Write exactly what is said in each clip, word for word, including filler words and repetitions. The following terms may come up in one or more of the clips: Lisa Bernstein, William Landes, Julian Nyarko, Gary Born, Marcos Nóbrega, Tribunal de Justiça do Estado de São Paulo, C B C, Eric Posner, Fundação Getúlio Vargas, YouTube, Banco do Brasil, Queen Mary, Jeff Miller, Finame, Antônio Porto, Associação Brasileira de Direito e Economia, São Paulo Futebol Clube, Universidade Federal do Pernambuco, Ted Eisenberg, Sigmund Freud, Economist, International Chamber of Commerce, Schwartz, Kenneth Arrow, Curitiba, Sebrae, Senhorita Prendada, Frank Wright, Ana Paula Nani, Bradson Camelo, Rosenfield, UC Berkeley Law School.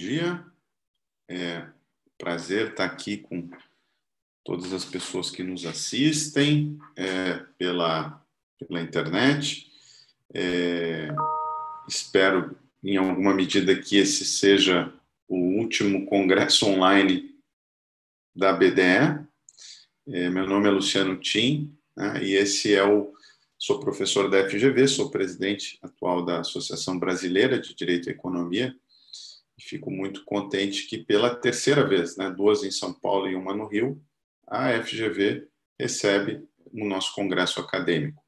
dia. É prazer estar aqui com todas as pessoas que nos assistem é, pela, pela internet. É, espero, em alguma medida, que esse seja o último congresso online da B D E. É, meu nome é Luciano Timm, né, e esse é o... Sou professor da F G V, sou presidente atual da Associação Brasileira de Direito e Economia, e fico muito contente que, pela terceira vez, né, duas em São Paulo e uma no Rio, a F G V recebe o nosso congresso acadêmico.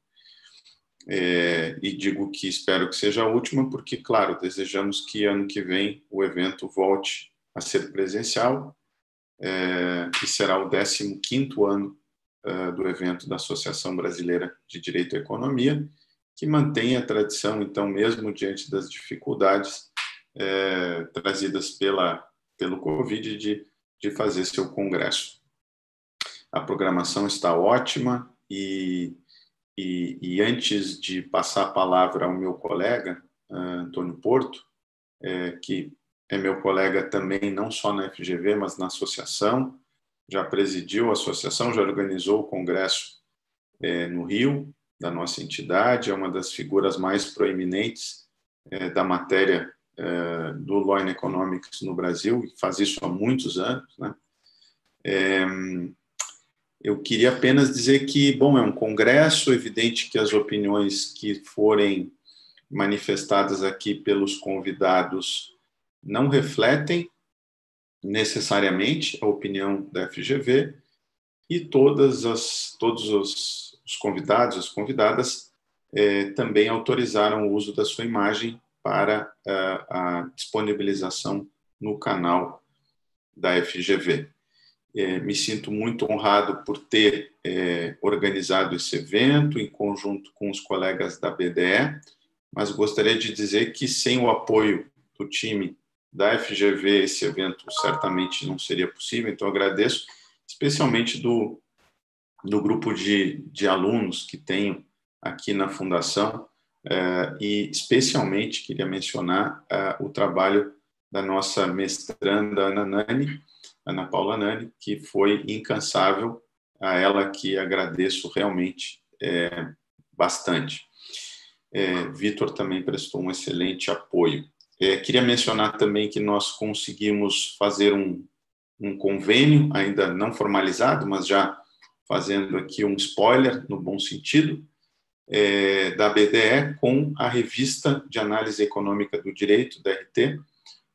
É, e digo que espero que seja a última, porque, claro, desejamos que ano que vem o evento volte a ser presencial, é, que será o décimo quinto ano do evento da Associação Brasileira de Direito e Economia, que mantém a tradição, então, mesmo diante das dificuldades é, trazidas pela, pelo Covid, de, de fazer seu congresso. A programação está ótima e, e, e antes de passar a palavra ao meu colega, Antônio Porto, é, que é meu colega também não só na F G V, mas na associação, já presidiu a associação, já organizou o congresso é, no Rio, da nossa entidade, é uma das figuras mais proeminentes é, da matéria é, do Law and Economics no Brasil, e faz isso há muitos anos, né? É, eu queria apenas dizer que, bom, é um congresso, evidente que as opiniões que forem manifestadas aqui pelos convidados não refletem necessariamente a opinião da F G V, e todas as, todos os, os convidados, as convidadas, eh, também autorizaram o uso da sua imagem para uh, a disponibilização no canal da F G V. Eh, me sinto muito honrado por ter eh, organizado esse evento em conjunto com os colegas da B D E, mas gostaria de dizer que sem o apoio do time da F G V, esse evento certamente não seria possível, então agradeço, especialmente do, do grupo de, de alunos que tenho aqui na Fundação, eh, e especialmente queria mencionar eh, o trabalho da nossa mestranda Ana Nani, Ana Paula Nani, que foi incansável, a ela que agradeço realmente eh, bastante. Eh, Vitor também prestou um excelente apoio. É, queria mencionar também que nós conseguimos fazer um, um convênio, ainda não formalizado, mas já fazendo aqui um spoiler, no bom sentido, é, da B D E com a Revista de Análise Econômica do Direito, da R T,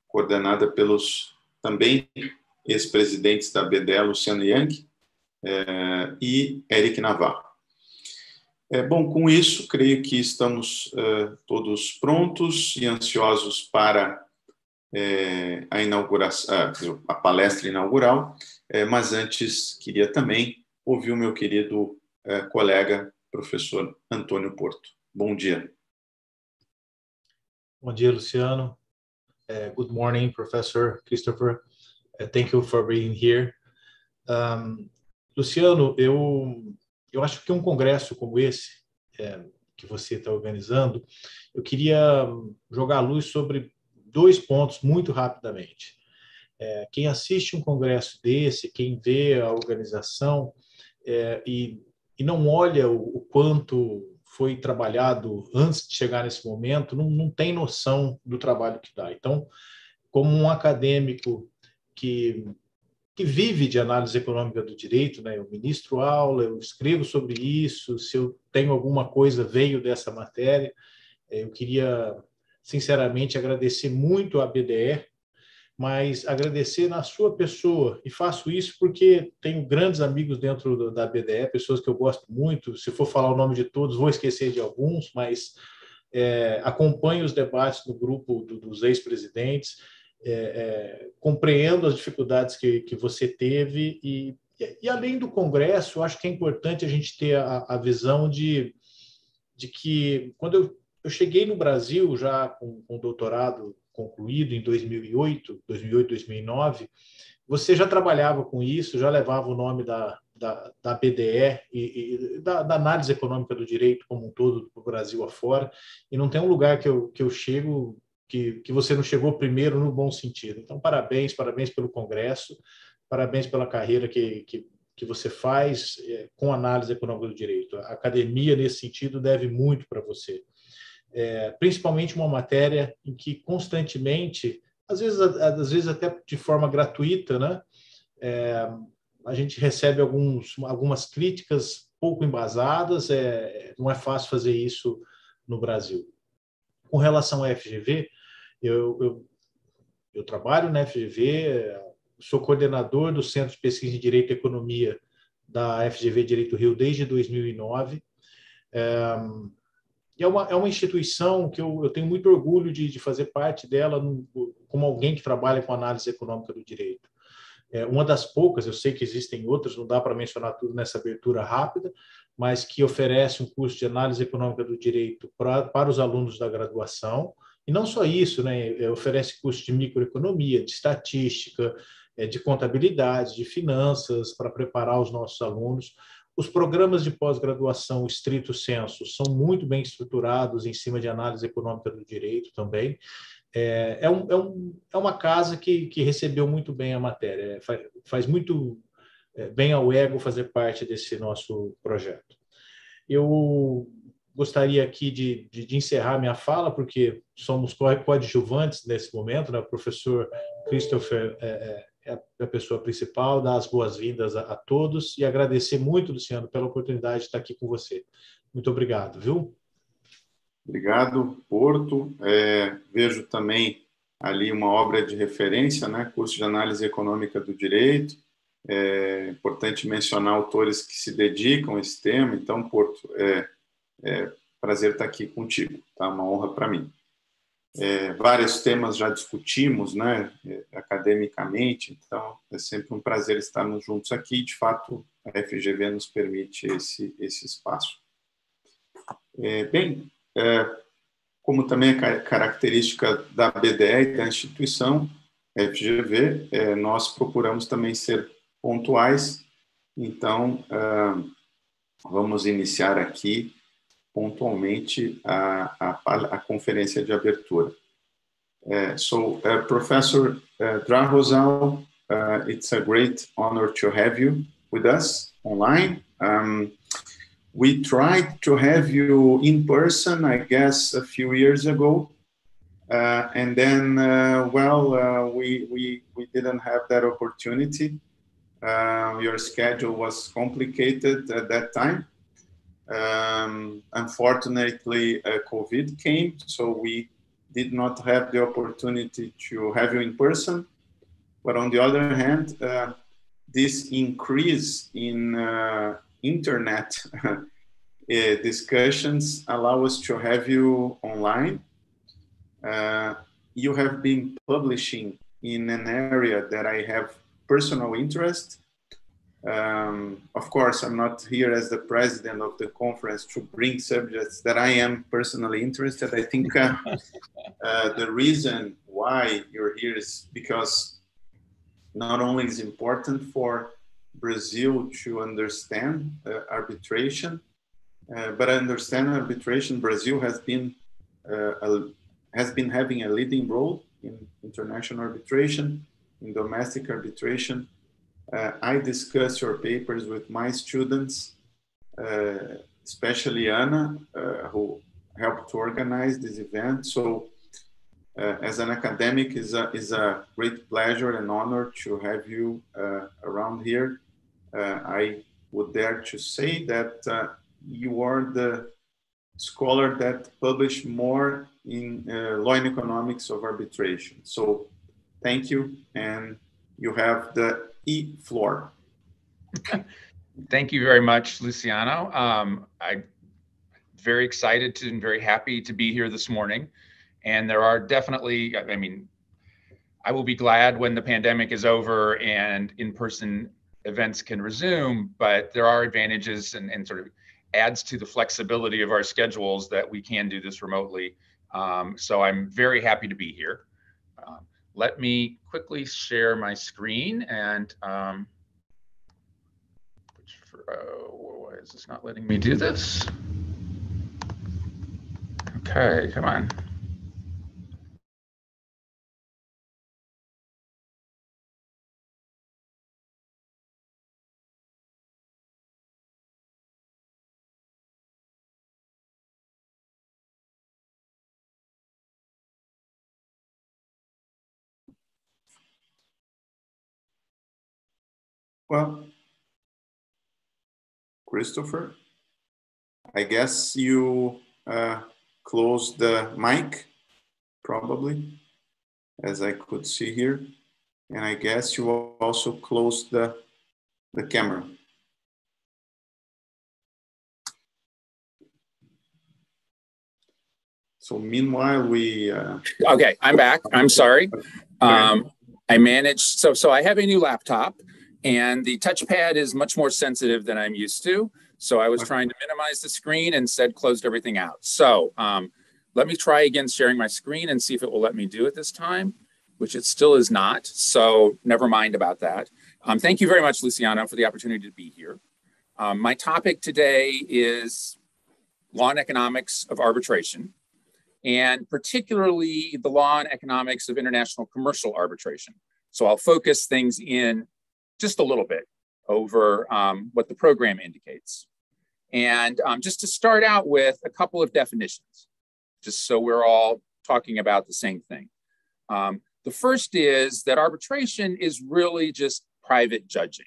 coordenada pelos também ex-presidentes da B D E, Luciana Yang é, e Eric Navarro. É, bom, com isso, creio que estamos uh, todos prontos e ansiosos para eh, a inauguração, a palestra inaugural, eh, mas antes queria também ouvir o meu querido eh, colega, professor Antônio Porto. Bom dia. Bom dia, Luciano. Uh, good morning, Professor Christopher. Uh, thank you for being here. Um, Luciano, eu... Eu acho que um congresso como esse, é, que você está organizando, eu queria jogar a luz sobre dois pontos muito rapidamente. É, quem assiste um congresso desse, quem vê a organização é, e, e não olha o, o quanto foi trabalhado antes de chegar nesse momento, não, não tem noção do trabalho que dá. Então, como um acadêmico que... que vive de análise econômica do direito, né? Eu ministro aula, eu escrevo sobre isso, se eu tenho alguma coisa veio dessa matéria. Eu queria, sinceramente, agradecer muito à B D E, mas agradecer na sua pessoa, e faço isso porque tenho grandes amigos dentro da B D E, pessoas que eu gosto muito, se for falar o nome de todos, vou esquecer de alguns, mas é, acompanho os debates do grupo do, dos ex-presidentes, É, é, compreendo as dificuldades que, que você teve e, e além do congresso, eu acho que é importante a gente ter a, a visão de, de que quando eu, eu cheguei no Brasil já com, com o doutorado concluído em dois mil e oito, dois mil e oito, dois mil e nove, você já trabalhava com isso, já levava o nome da, da, da B D E e, e da, da análise econômica do direito como um todo, do Brasil afora, e não tem um lugar que eu, que eu chego que, que você não chegou primeiro no bom sentido. Então, parabéns, parabéns pelo Congresso, parabéns pela carreira que, que, que você faz com análise econômica do direito. A academia, nesse sentido, deve muito para você. É, principalmente uma matéria em que constantemente, às vezes, às vezes até de forma gratuita, né? É, a gente recebe alguns, algumas críticas pouco embasadas, é, não é fácil fazer isso no Brasil. Com relação à F G V, eu, eu, eu trabalho na F G V, sou coordenador do Centro de Pesquisa em Direito e Economia da F G V Direito Rio desde dois mil e nove, é, e é uma, é uma instituição que eu, eu tenho muito orgulho de, de fazer parte dela no, como alguém que trabalha com análise econômica do direito. É uma das poucas, eu sei que existem outras, não dá para mencionar tudo nessa abertura rápida, mas que oferece um curso de análise econômica do direito pra, para os alunos da graduação. E não só isso, né? Oferece curso de microeconomia, de estatística, de contabilidade, de finanças, para preparar os nossos alunos. Os programas de pós-graduação, estrito senso, são muito bem estruturados em cima de análise econômica do direito também. É, é, um, é, um, é uma casa que, que recebeu muito bem a matéria, é, faz, faz muito bem ao ego fazer parte desse nosso projeto. Eu gostaria aqui de, de, de encerrar minha fala, porque somos coadjuvantes nesse momento, né? O professor Christopher é, é, é a pessoa principal, dar as boas-vindas a, a todos e agradecer muito, Luciano, pela oportunidade de estar aqui com você. Muito obrigado, viu? Obrigado, Porto. É, vejo também ali uma obra de referência, né? Curso de Análise Econômica do Direito. É importante mencionar autores que se dedicam a esse tema. Então, Porto, é, é prazer estar aqui contigo, tá? Uma honra para mim. É, vários temas já discutimos, né, academicamente, então é sempre um prazer estarmos juntos aqui. De fato, a F G V nos permite esse, esse espaço. É, bem, é, como também é característica da B D E e da instituição F G V, é, nós procuramos também ser pontuais, então é, vamos iniciar aqui pontualmente a, a, a conferência de abertura. Uh, so, uh, Professor uh, Drahozal, uh, it's a great honor to have you with us online. Um, we tried to have you in person, I guess, a few years ago, uh, and then, uh, well, uh, we, we, we didn't have that opportunity. Uh, your schedule was complicated at that time. Um, unfortunately, uh, COVID came, so we did not have the opportunity to have you in person. But on the other hand, uh, this increase in uh, internet uh, discussions allow us to have you online. Uh, you have been publishing in an area that I have personal interest. Um, of course, I'm not here as the president of the conference to bring subjects that I am personally interested. I think uh, uh, the reason why you're here is because not only is important for Brazil to understand uh, arbitration, uh, but understand arbitration, Brazil has been uh, a, has been having a leading role in international arbitration, in domestic arbitration. Uh, I discuss your papers with my students, uh, especially Ana, uh, who helped to organize this event. So uh, as an academic, it's a, it's a great pleasure and honor to have you uh, around here. Uh, I would dare to say that uh, you are the scholar that published more in uh, law and economics of arbitration. So thank you, and you have the floor. Thank you very much, Luciano. Um, I'm very excited to, and very happy to be here this morning. And there are definitely, I mean, I will be glad when the pandemic is over and in-person events can resume, but there are advantages and, and sort of adds to the flexibility of our schedules that we can do this remotely. Um, so I'm very happy to be here. Um, Let me quickly share my screen and um, which for, uh, why is this not letting me do this? Okay, come on. Well, Christopher, I guess you uh, closed the mic, probably, as I could see here. And I guess you also closed the, the camera. So meanwhile, we... Uh... Okay, I'm back. I'm sorry. Um, I managed, so, so I have a new laptop and the touchpad is much more sensitive than I'm used to. So I was trying to minimize the screen and said closed everything out. So um, let me try again sharing my screen and see if it will let me do it this time, which it still is not. So never mind about that. Um, thank you very much, Luciano, for the opportunity to be here. Um, my topic today is law and economics of arbitration, and particularly the law and economics of international commercial arbitration. So I'll focus things in just a little bit over um, what the program indicates. And um, just to start out with a couple of definitions, just so we're all talking about the same thing. Um, the first is that arbitration is really just private judging,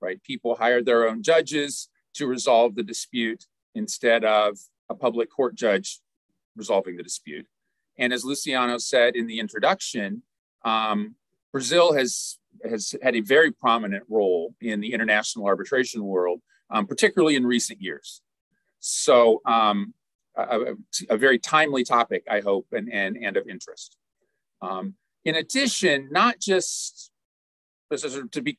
right? People hire their own judges to resolve the dispute instead of a public court judge resolving the dispute. And as Luciano said in the introduction, um, Brazil has, has had a very prominent role in the international arbitration world, um, particularly in recent years. So um, a, a very timely topic, I hope, and, and, and of interest. Um, in addition, not just to be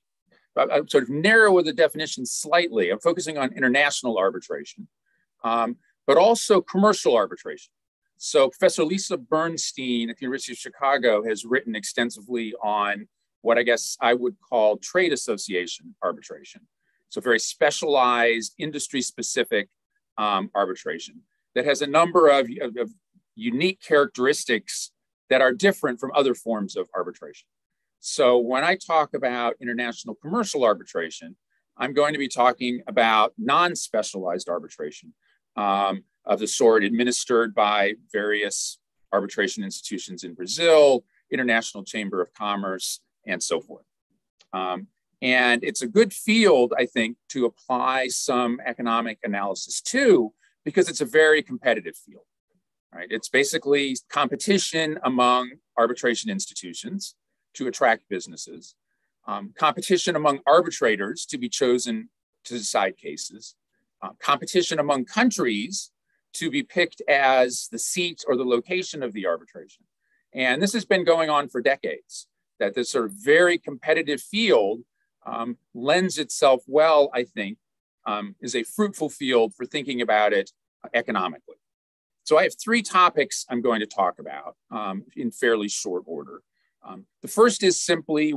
I'm sort of narrow the definition slightly, I'm focusing on international arbitration, um, but also commercial arbitration. So Professor Lisa Bernstein at the University of Chicago has written extensively on what I guess I would call trade association arbitration. So very specialized, industry-specific um, arbitration that has a number of, of, of unique characteristics that are different from other forms of arbitration. So when I talk about international commercial arbitration, I'm going to be talking about non-specialized arbitration, Um, of the sort administered by various arbitration institutions in Brazil, International Chamber of Commerce, and so forth. Um, and it's a good field, I think, to apply some economic analysis to, because it's a very competitive field, right? It's basically competition among arbitration institutions to attract businesses, um, competition among arbitrators to be chosen to decide cases, Uh, competition among countries to be picked as the seat or the location of the arbitration. And this has been going on for decades, that this sort of very competitive field um, lends itself well, I think, um, is a fruitful field for thinking about it economically. So I have three topics I'm going to talk about um, in fairly short order. Um, the first is simply,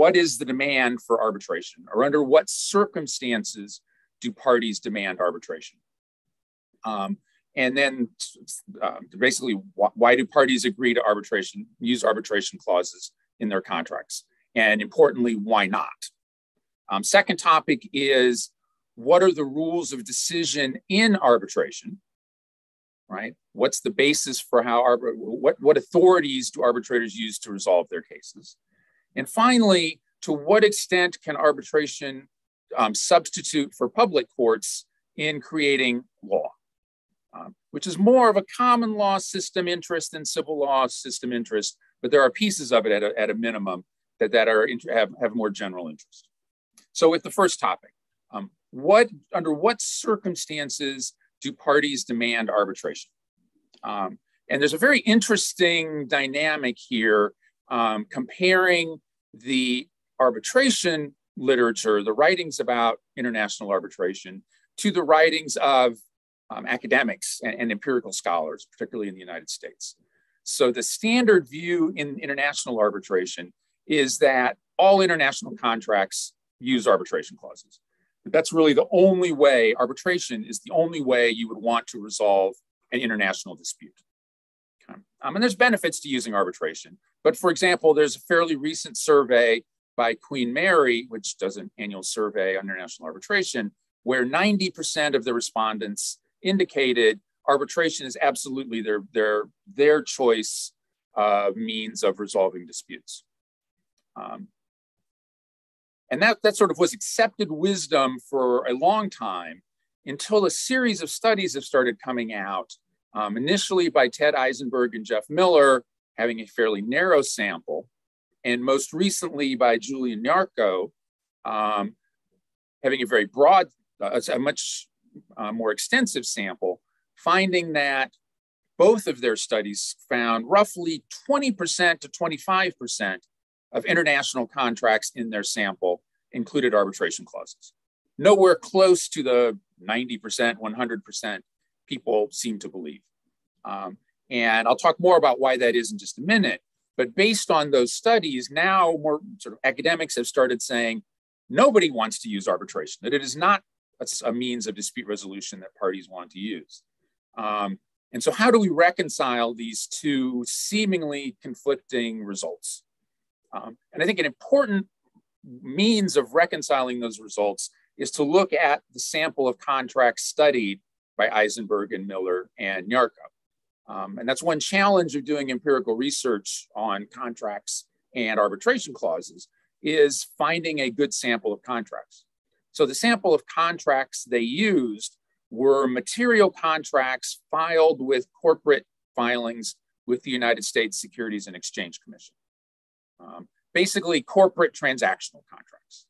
what is the demand for arbitration, or under what circumstances do parties demand arbitration? Um, and then uh, basically, wh why do parties agree to arbitration, use arbitration clauses in their contracts? And importantly, why not? Um, second topic is, what are the rules of decision in arbitration, right? What's the basis for how, what, what authorities do arbitrators use to resolve their cases? And finally, to what extent can arbitration Um, substitute for public courts in creating law, um, which is more of a common law system interest than civil law system interest, but there are pieces of it at a, at a minimum that, that are have, have more general interest. So with the first topic, um, what under what circumstances do parties demand arbitration? Um, and there's a very interesting dynamic here um, comparing the arbitration literature, the writings about international arbitration, to the writings of um, academics and, and empirical scholars, particularly in the United States. So the standard view in international arbitration is that all international contracts use arbitration clauses. But that's really the only way, arbitration is the only way you would want to resolve an international dispute. Okay. Um, and there's benefits to using arbitration. But for example, there's a fairly recent survey by Queen Mary, which does an annual survey on international arbitration, where ninety percent of the respondents indicated arbitration is absolutely their, their, their choice uh, means of resolving disputes. Um, And that, that sort of was accepted wisdom for a long time, until a series of studies have started coming out, um, initially by Ted Eisenberg and Jeff Miller, having a fairly narrow sample, and most recently by Julian Nyarko, um, having a very broad, uh, a much uh, more extensive sample, finding that both of their studies found roughly twenty percent to twenty-five percent of international contracts in their sample included arbitration clauses. Nowhere close to the ninety percent, one hundred percent people seem to believe. Um, and I'll talk more about why that is in just a minute, but based on those studies, now more sort of academics have started saying, nobody wants to use arbitration, that it is not a means of dispute resolution that parties want to use. Um, and so how do we reconcile these two seemingly conflicting results? Um, and I think an important means of reconciling those results is to look at the sample of contracts studied by Eisenberg and Miller and Nyarko. Um, and that's one challenge of doing empirical research on contracts and arbitration clauses, is finding a good sample of contracts. So the sample of contracts they used were material contracts filed with corporate filings with the United States Securities and Exchange Commission. Um, basically corporate transactional contracts.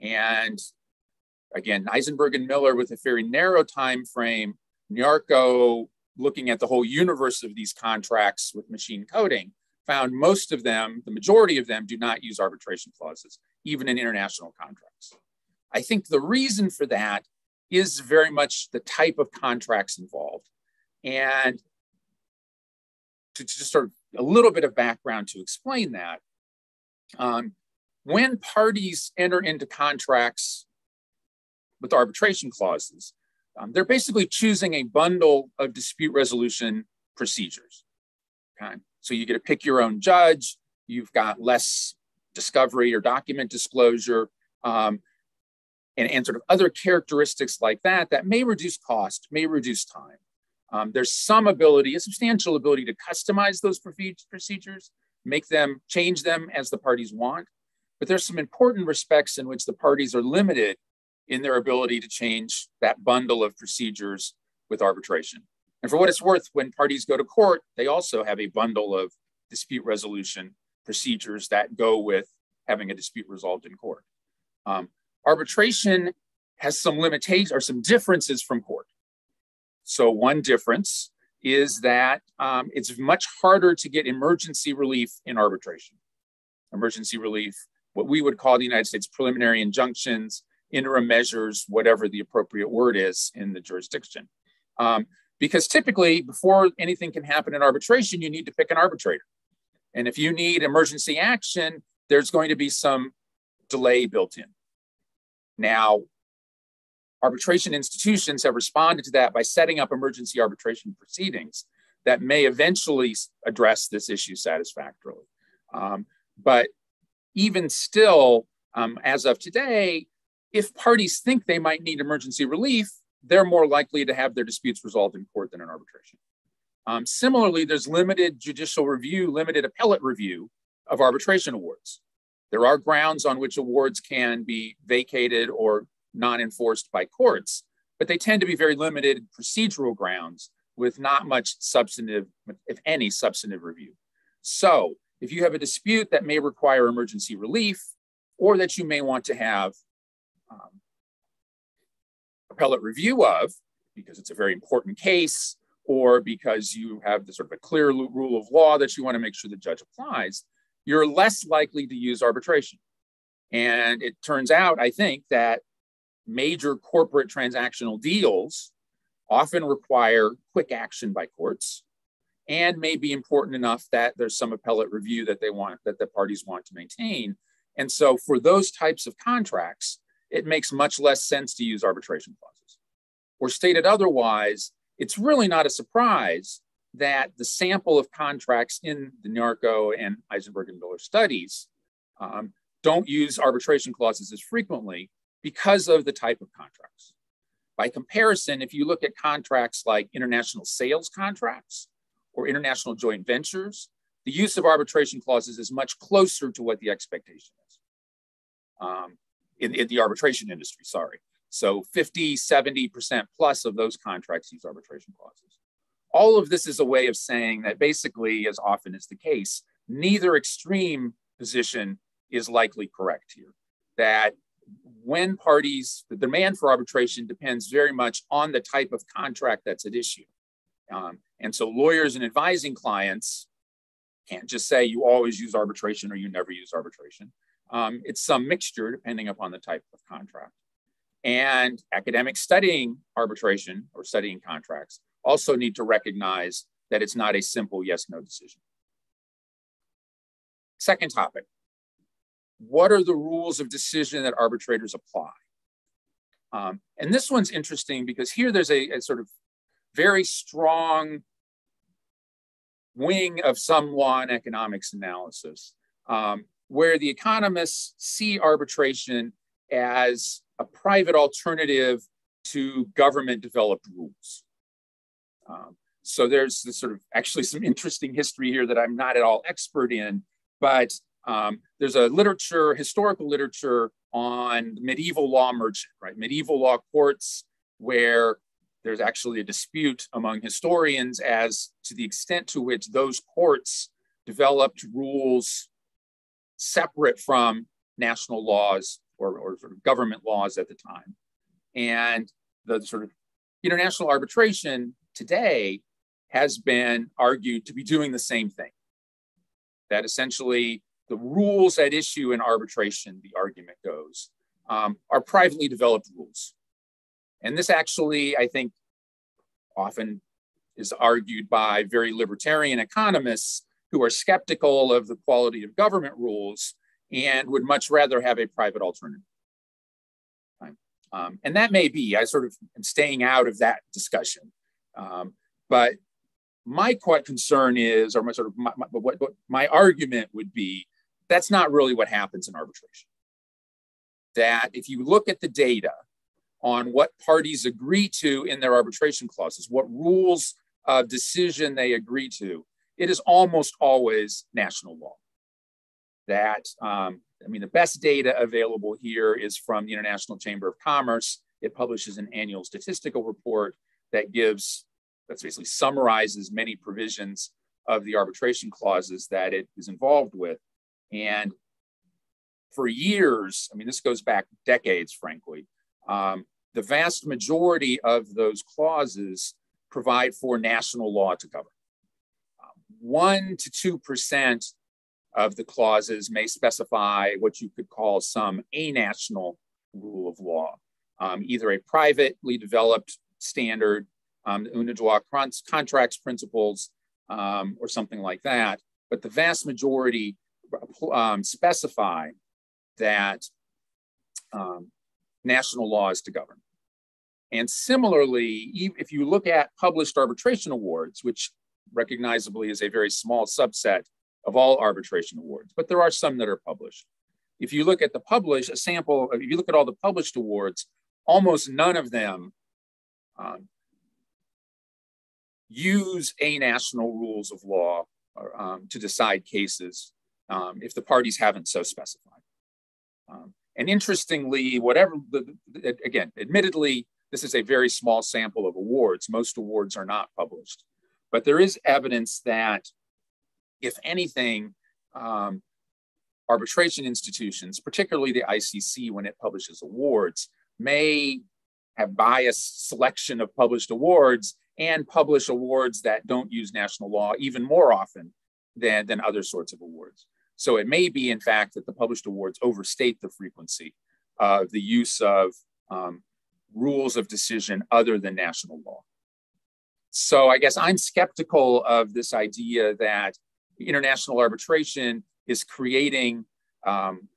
And again, Eisenberg and Miller with a very narrow time frame, Nyarko looking at the whole universe of these contracts with machine coding, found most of them, the majority of them, do not use arbitration clauses, even in international contracts. I think the reason for that is very much the type of contracts involved. And to, to just sort of a little bit of background to explain that, um, when parties enter into contracts with arbitration clauses, um, they're basically choosing a bundle of dispute resolution procedures. Okay? So you get to pick your own judge, you've got less discovery or document disclosure, um, and, and sort of other characteristics like that, that may reduce cost, may reduce time. Um, there's some ability, a substantial ability to customize those procedures, make them, change them as the parties want, but there's some important respects in which the parties are limited in their ability to change that bundle of procedures with arbitration. And for what it's worth, when parties go to court, they also have a bundle of dispute resolution procedures that go with having a dispute resolved in court. Um, arbitration has some limitations or some differences from court. So one difference is that um, it's much harder to get emergency relief in arbitration. Emergency relief, what we would call the United States preliminary injunctions, interim measures, whatever the appropriate word is in the jurisdiction. Um, because typically before anything can happen in arbitration, you need to pick an arbitrator. And if you need emergency action, there's going to be some delay built in. Now, arbitration institutions have responded to that by setting up emergency arbitration proceedings that may eventually address this issue satisfactorily. Um, but even still, um, as of today, if parties think they might need emergency relief, they're more likely to have their disputes resolved in court than in arbitration. Um, similarly, there's limited judicial review, limited appellate review of arbitration awards. There are grounds on which awards can be vacated or not enforced by courts, but they tend to be very limited procedural grounds with not much substantive, if any, substantive review. So if you have a dispute that may require emergency relief, or that you may want to have Um, appellate review of, because it's a very important case, or because you have the sort of a clear rule of law that you want to make sure the judge applies, you're less likely to use arbitration. And it turns out, I think, that major corporate transactional deals often require quick action by courts and may be important enough that there's some appellate review that they want, that the parties want to maintain. And so for those types of contracts, it makes much less sense to use arbitration clauses. Or stated otherwise, it's really not a surprise that the sample of contracts in the Nyarko and Eisenberg and Miller studies um, don't use arbitration clauses as frequently because of the type of contracts. By comparison, if you look at contracts like international sales contracts or international joint ventures, the use of arbitration clauses is much closer to what the expectation is. Um, in, in the arbitration industry, sorry. So fifty, seventy percent plus of those contracts use arbitration clauses. All of this is a way of saying that basically, as often is the case, neither extreme position is likely correct here. That when parties, the demand for arbitration depends very much on the type of contract that's at issue. Um, and so lawyers and advising clients can't just say you always use arbitration or you never use arbitration. Um, it's some mixture depending upon the type of contract. And academics studying arbitration or studying contracts also need to recognize that it's not a simple yes-no decision. Second topic, what are the rules of decision that arbitrators apply? Um, and this one's interesting because here there's a, a sort of very strong wing of some law and economics analysis, um, where the economists see arbitration as a private alternative to government-developed rules. Um, so there's this sort of actually some interesting history here that I'm not at all expert in, but um, there's a literature, historical literature on medieval law merchant, right? Medieval law courts where there's actually a dispute among historians as to the extent to which those courts developed rules separate from national laws or, or sort of government laws at the time. And the sort of international arbitration today has been argued to be doing the same thing. That essentially the rules at issue in arbitration, the argument goes, um, are privately developed rules. And this actually, I think, often is argued by very libertarian economists who are skeptical of the quality of government rules and would much rather have a private alternative. Um, and that may be, I sort of am staying out of that discussion. Um, but my concern is, or my sort of my, my, what, what my argument would be, that's not really what happens in arbitration. That if you look at the data on what parties agree to in their arbitration clauses, what rules of decision they agree to, it is almost always national law. That, um, I mean, the best data available here is from the International Chamber of Commerce. It publishes an annual statistical report that gives, that's basically summarizes many provisions of the arbitration clauses that it is involved with. And for years, I mean, this goes back decades, frankly, um, the vast majority of those clauses provide for national law to govern. One to two percent of the clauses may specify what you could call some anational rule of law, um, either a privately developed standard, um, the Unidroit contracts principles, um, or something like that. But the vast majority um, specify that um, national law is to govern. And similarly, if you look at published arbitration awards, which recognizably is a very small subset of all arbitration awards, but there are some that are published. If you look at the published, a sample, if you look at all the published awards, almost none of them um, use anational rules of law or, um, to decide cases um, if the parties haven't so specified. Um, and interestingly, whatever, the, the, again, admittedly, this is a very small sample of awards. Most awards are not published. But there is evidence that, if anything, um, arbitration institutions, particularly the I C C when it publishes awards, may have biased selection of published awards and publish awards that don't use national law even more often than, than other sorts of awards. So it may be, in fact, that the published awards overstate the frequency of the use of um, rules of decision other than national law. So I guess I'm skeptical of this idea that international arbitration is creating um,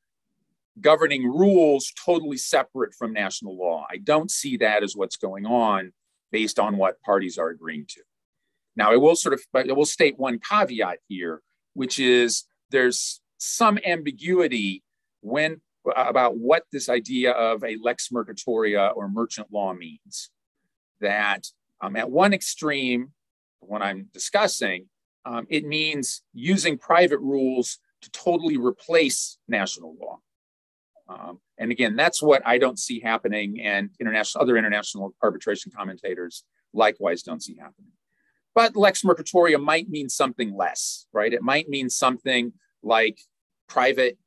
governing rules totally separate from national law. I don't see that as what's going on based on what parties are agreeing to. Now, I will sort of, I will state one caveat here, which is there's some ambiguity when about what this idea of a lex mercatoria or merchant law means. That Um, at one extreme, the one I'm discussing, um, it means using private rules to totally replace national law. Um, and again, that's what I don't see happening, and international, other international arbitration commentators likewise don't see happening. But lex mercatoria might mean something less, right? It might mean something like private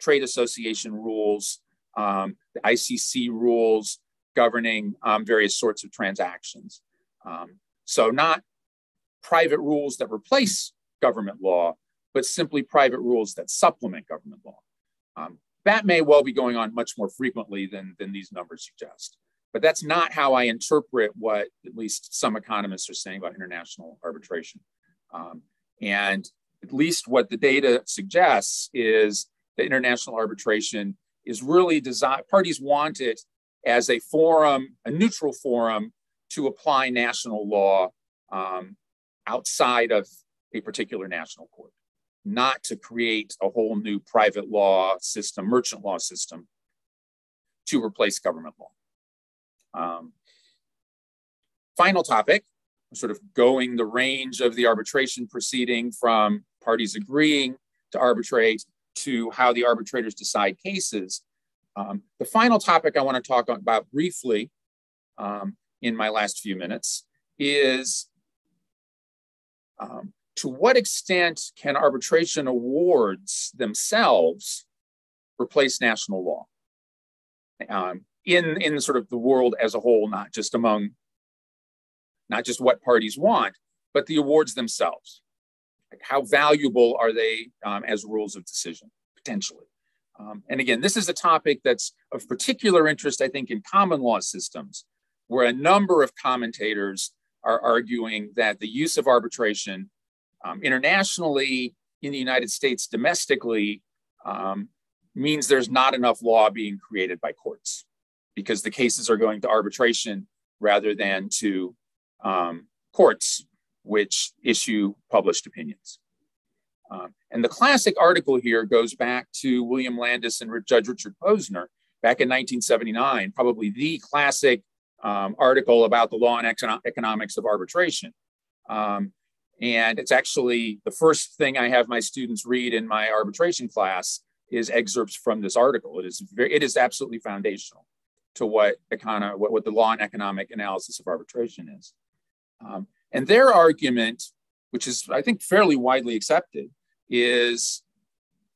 trade association rules, um, the I C C rules governing um, various sorts of transactions. Um, so not private rules that replace government law, but simply private rules that supplement government law. Um, that may well be going on much more frequently than, than these numbers suggest. But that's not how I interpret what at least some economists are saying about international arbitration. Um, and at least what the data suggests is that international arbitration is really designed, parties want it as a forum, a neutral forum to apply national law um, outside of a particular national court, not to create a whole new private law system, merchant law system to replace government law. Um, final topic, sort of going the range of the arbitration proceeding from parties agreeing to arbitrate to how the arbitrators decide cases. Um, the final topic I want to talk about briefly um, in my last few minutes is um, to what extent can arbitration awards themselves replace national law? Um, in, in sort of the world as a whole, not just among, not just what parties want, but the awards themselves. Like how valuable are they um, as rules of decision, potentially? Um, and again, this is a topic that's of particular interest, I think, in common law systems, where a number of commentators are arguing that the use of arbitration um, internationally, in the United States domestically, um, means there's not enough law being created by courts, because the cases are going to arbitration rather than to um, courts, which issue published opinions. Um, and the classic article here goes back to William Landes and Judge Richard Posner back in nineteen seventy-nine, probably the classic um, article about the law and econo- economics of arbitration. Um, and it's actually the first thing I have my students read in my arbitration class is excerpts from this article. It is, very, it is absolutely foundational to what, econo- what, what the law and economic analysis of arbitration is. Um, and their argument, which is, I think, fairly widely accepted, is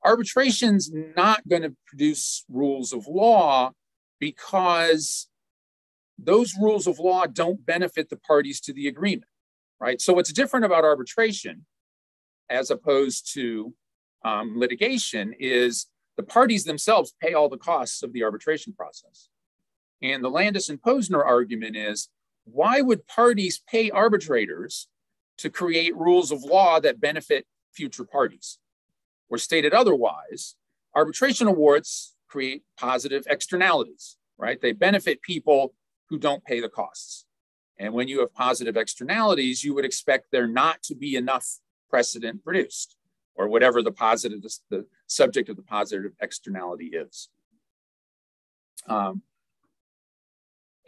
arbitration's not going to produce rules of law because those rules of law don't benefit the parties to the agreement, right? So what's different about arbitration as opposed to um, litigation is the parties themselves pay all the costs of the arbitration process. And the Landes and Posner argument is, why would parties pay arbitrators to create rules of law that benefit future parties? Or stated otherwise, arbitration awards create positive externalities, right? They benefit people who don't pay the costs. And when you have positive externalities, you would expect there not to be enough precedent produced, or whatever the positive, the subject of the positive externality is. Um,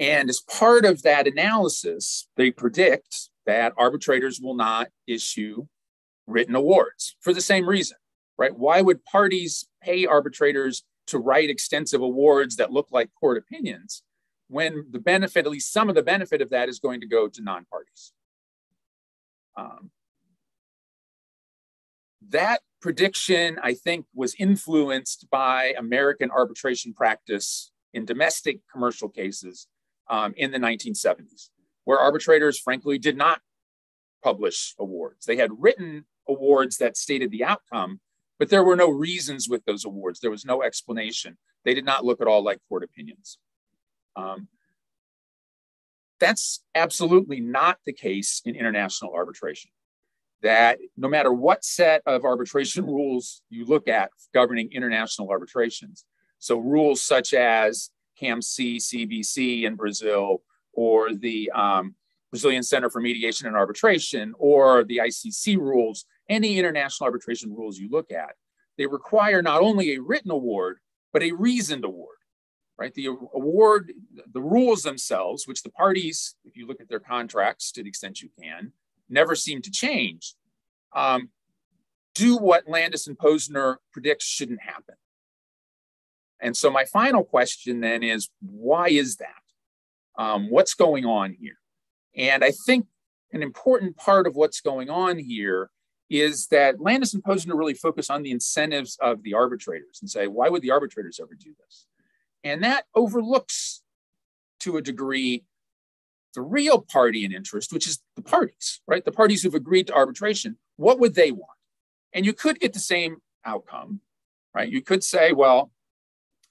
and as part of that analysis, they predict that arbitrators will not issue written awards for the same reason, right? Why would parties pay arbitrators to write extensive awards that look like court opinions when the benefit, at least some of the benefit of that, is going to go to non-parties? Um, that prediction, I think, was influenced by American arbitration practice in domestic commercial cases um, in the nineteen seventies. Where arbitrators, frankly, did not publish awards. They had written awards that stated the outcome, but there were no reasons with those awards. There was no explanation. They did not look at all like court opinions. Um, that's absolutely not the case in international arbitration, that no matter what set of arbitration rules you look at governing international arbitrations, so rules such as C A M C, C B C in Brazil, or the um, Brazilian Center for Mediation and Arbitration, or the I C C rules, any international arbitration rules you look at, they require not only a written award, but a reasoned award, right? The award, the rules themselves, which the parties, if you look at their contracts to the extent you can, never seem to change, um, do what Landes and Posner predicts shouldn't happen. And so my final question then is, why is that? Um, what's going on here? And I think an important part of what's going on here is that Landes and Posner really focus on the incentives of the arbitrators and say, why would the arbitrators ever do this? And that overlooks, to a degree, the real party in interest, which is the parties, right? The parties who've agreed to arbitration, what would they want? And you could get the same outcome, right? You could say, well,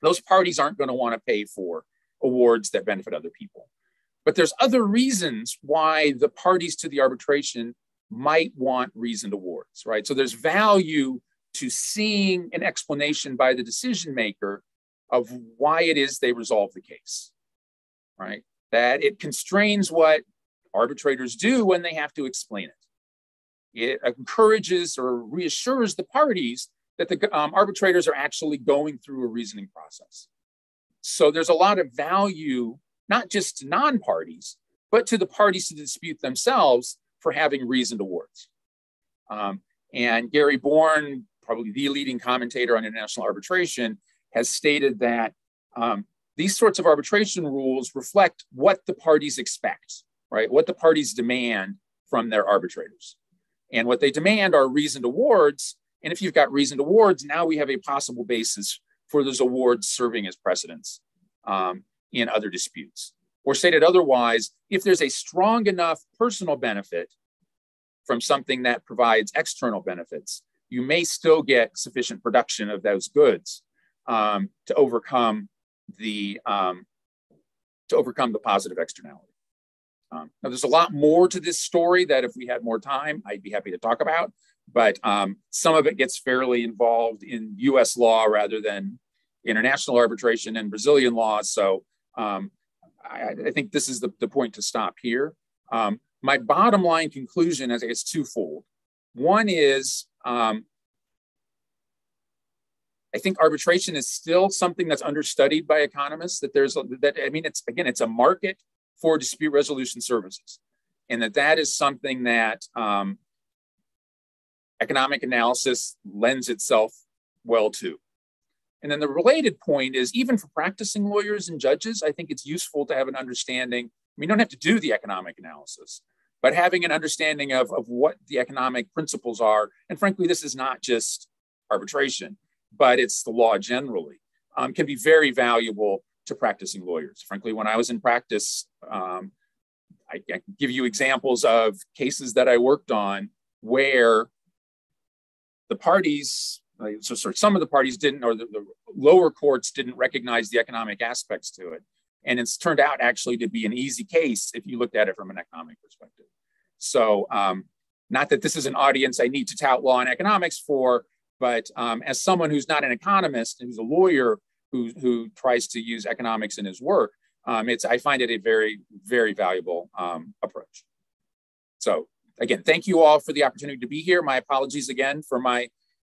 those parties aren't going to want to pay for awards that benefit other people. But there's other reasons why the parties to the arbitration might want reasoned awards, right? So there's value to seeing an explanation by the decision maker of why it is they resolve the case, right? That it constrains what arbitrators do when they have to explain it. It encourages or reassures the parties that the um, arbitrators are actually going through a reasoning process. So there's a lot of value, not just to non-parties, but to the parties to the dispute themselves for having reasoned awards. Um, and Gary Born, probably the leading commentator on international arbitration, has stated that um, these sorts of arbitration rules reflect what the parties expect, right? What the parties demand from their arbitrators. And what they demand are reasoned awards. And if you've got reasoned awards, now we have a possible basis for those awards serving as precedents um, in other disputes. Or stated otherwise, if there's a strong enough personal benefit from something that provides external benefits, you may still get sufficient production of those goods um, to overcome the um, to overcome the positive externality. Um, now, there's a lot more to this story that if we had more time, I'd be happy to talk about, but um, some of it gets fairly involved in U S law rather than international arbitration and Brazilian law. So um, I, I think this is the, the point to stop here. Um, my bottom line conclusion, I think, is twofold. One is, um, I think arbitration is still something that's understudied by economists, that there's, that I mean, it's again, it's a market for dispute resolution services. And that that is something that um, economic analysis lends itself well to. And then the related point is, even for practicing lawyers and judges, I think it's useful to have an understanding. I mean, you don't have to do the economic analysis, but having an understanding of, of what the economic principles are. And frankly, this is not just arbitration, but it's the law generally, um, can be very valuable to practicing lawyers. Frankly, when I was in practice, um, I, I can give you examples of cases that I worked on where the parties, so, so some of the parties didn't, or the, the lower courts didn't recognize the economic aspects to it. And it's turned out actually to be an easy case if you looked at it from an economic perspective. So um, not that this is an audience I need to tout law and economics for, but um, as someone who's not an economist, who's a lawyer, who, who tries to use economics in his work, um, it's, I find it a very, very valuable um, approach. So again, thank you all for the opportunity to be here. My apologies again for my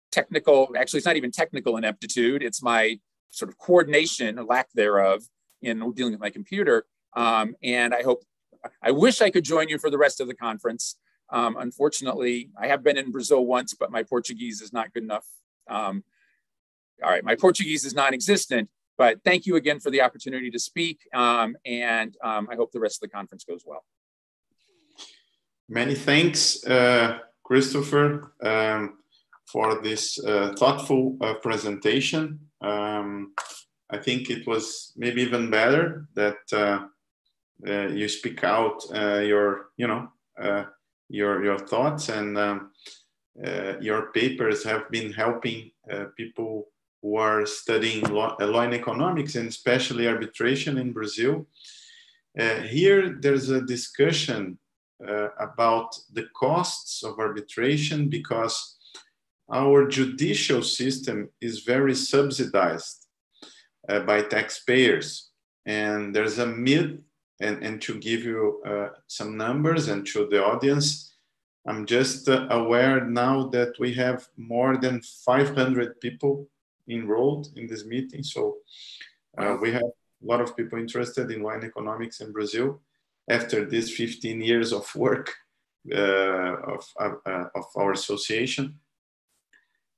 technical, actually it's not even technical ineptitude, it's my sort of coordination, or lack thereof, in dealing with my computer. Um, and I hope, I wish I could join you for the rest of the conference. Um, unfortunately, I have been in Brazil once, but my Portuguese is not good enough. Um, all right, my Portuguese is non-existent, but thank you again for the opportunity to speak. Um, and um, I hope the rest of the conference goes well. Many thanks, uh, Christopher, um, for this uh, thoughtful uh, presentation. Um, I think it was maybe even better that uh, uh, you speak out uh, your, you know, uh, your your thoughts, and um, uh, your papers have been helping uh, people who are studying law, law and economics, and especially arbitration in Brazil. Uh, here, there's a discussion uh, about the costs of arbitration, because our judicial system is very subsidized uh, by taxpayers. And there's a myth, and, and to give you uh, some numbers and to the audience, I'm just uh, aware now that we have more than five hundred people enrolled in this meeting. So uh, we have a lot of people interested in law and economics in Brazil after these fifteen years of work uh, of, uh, of our association.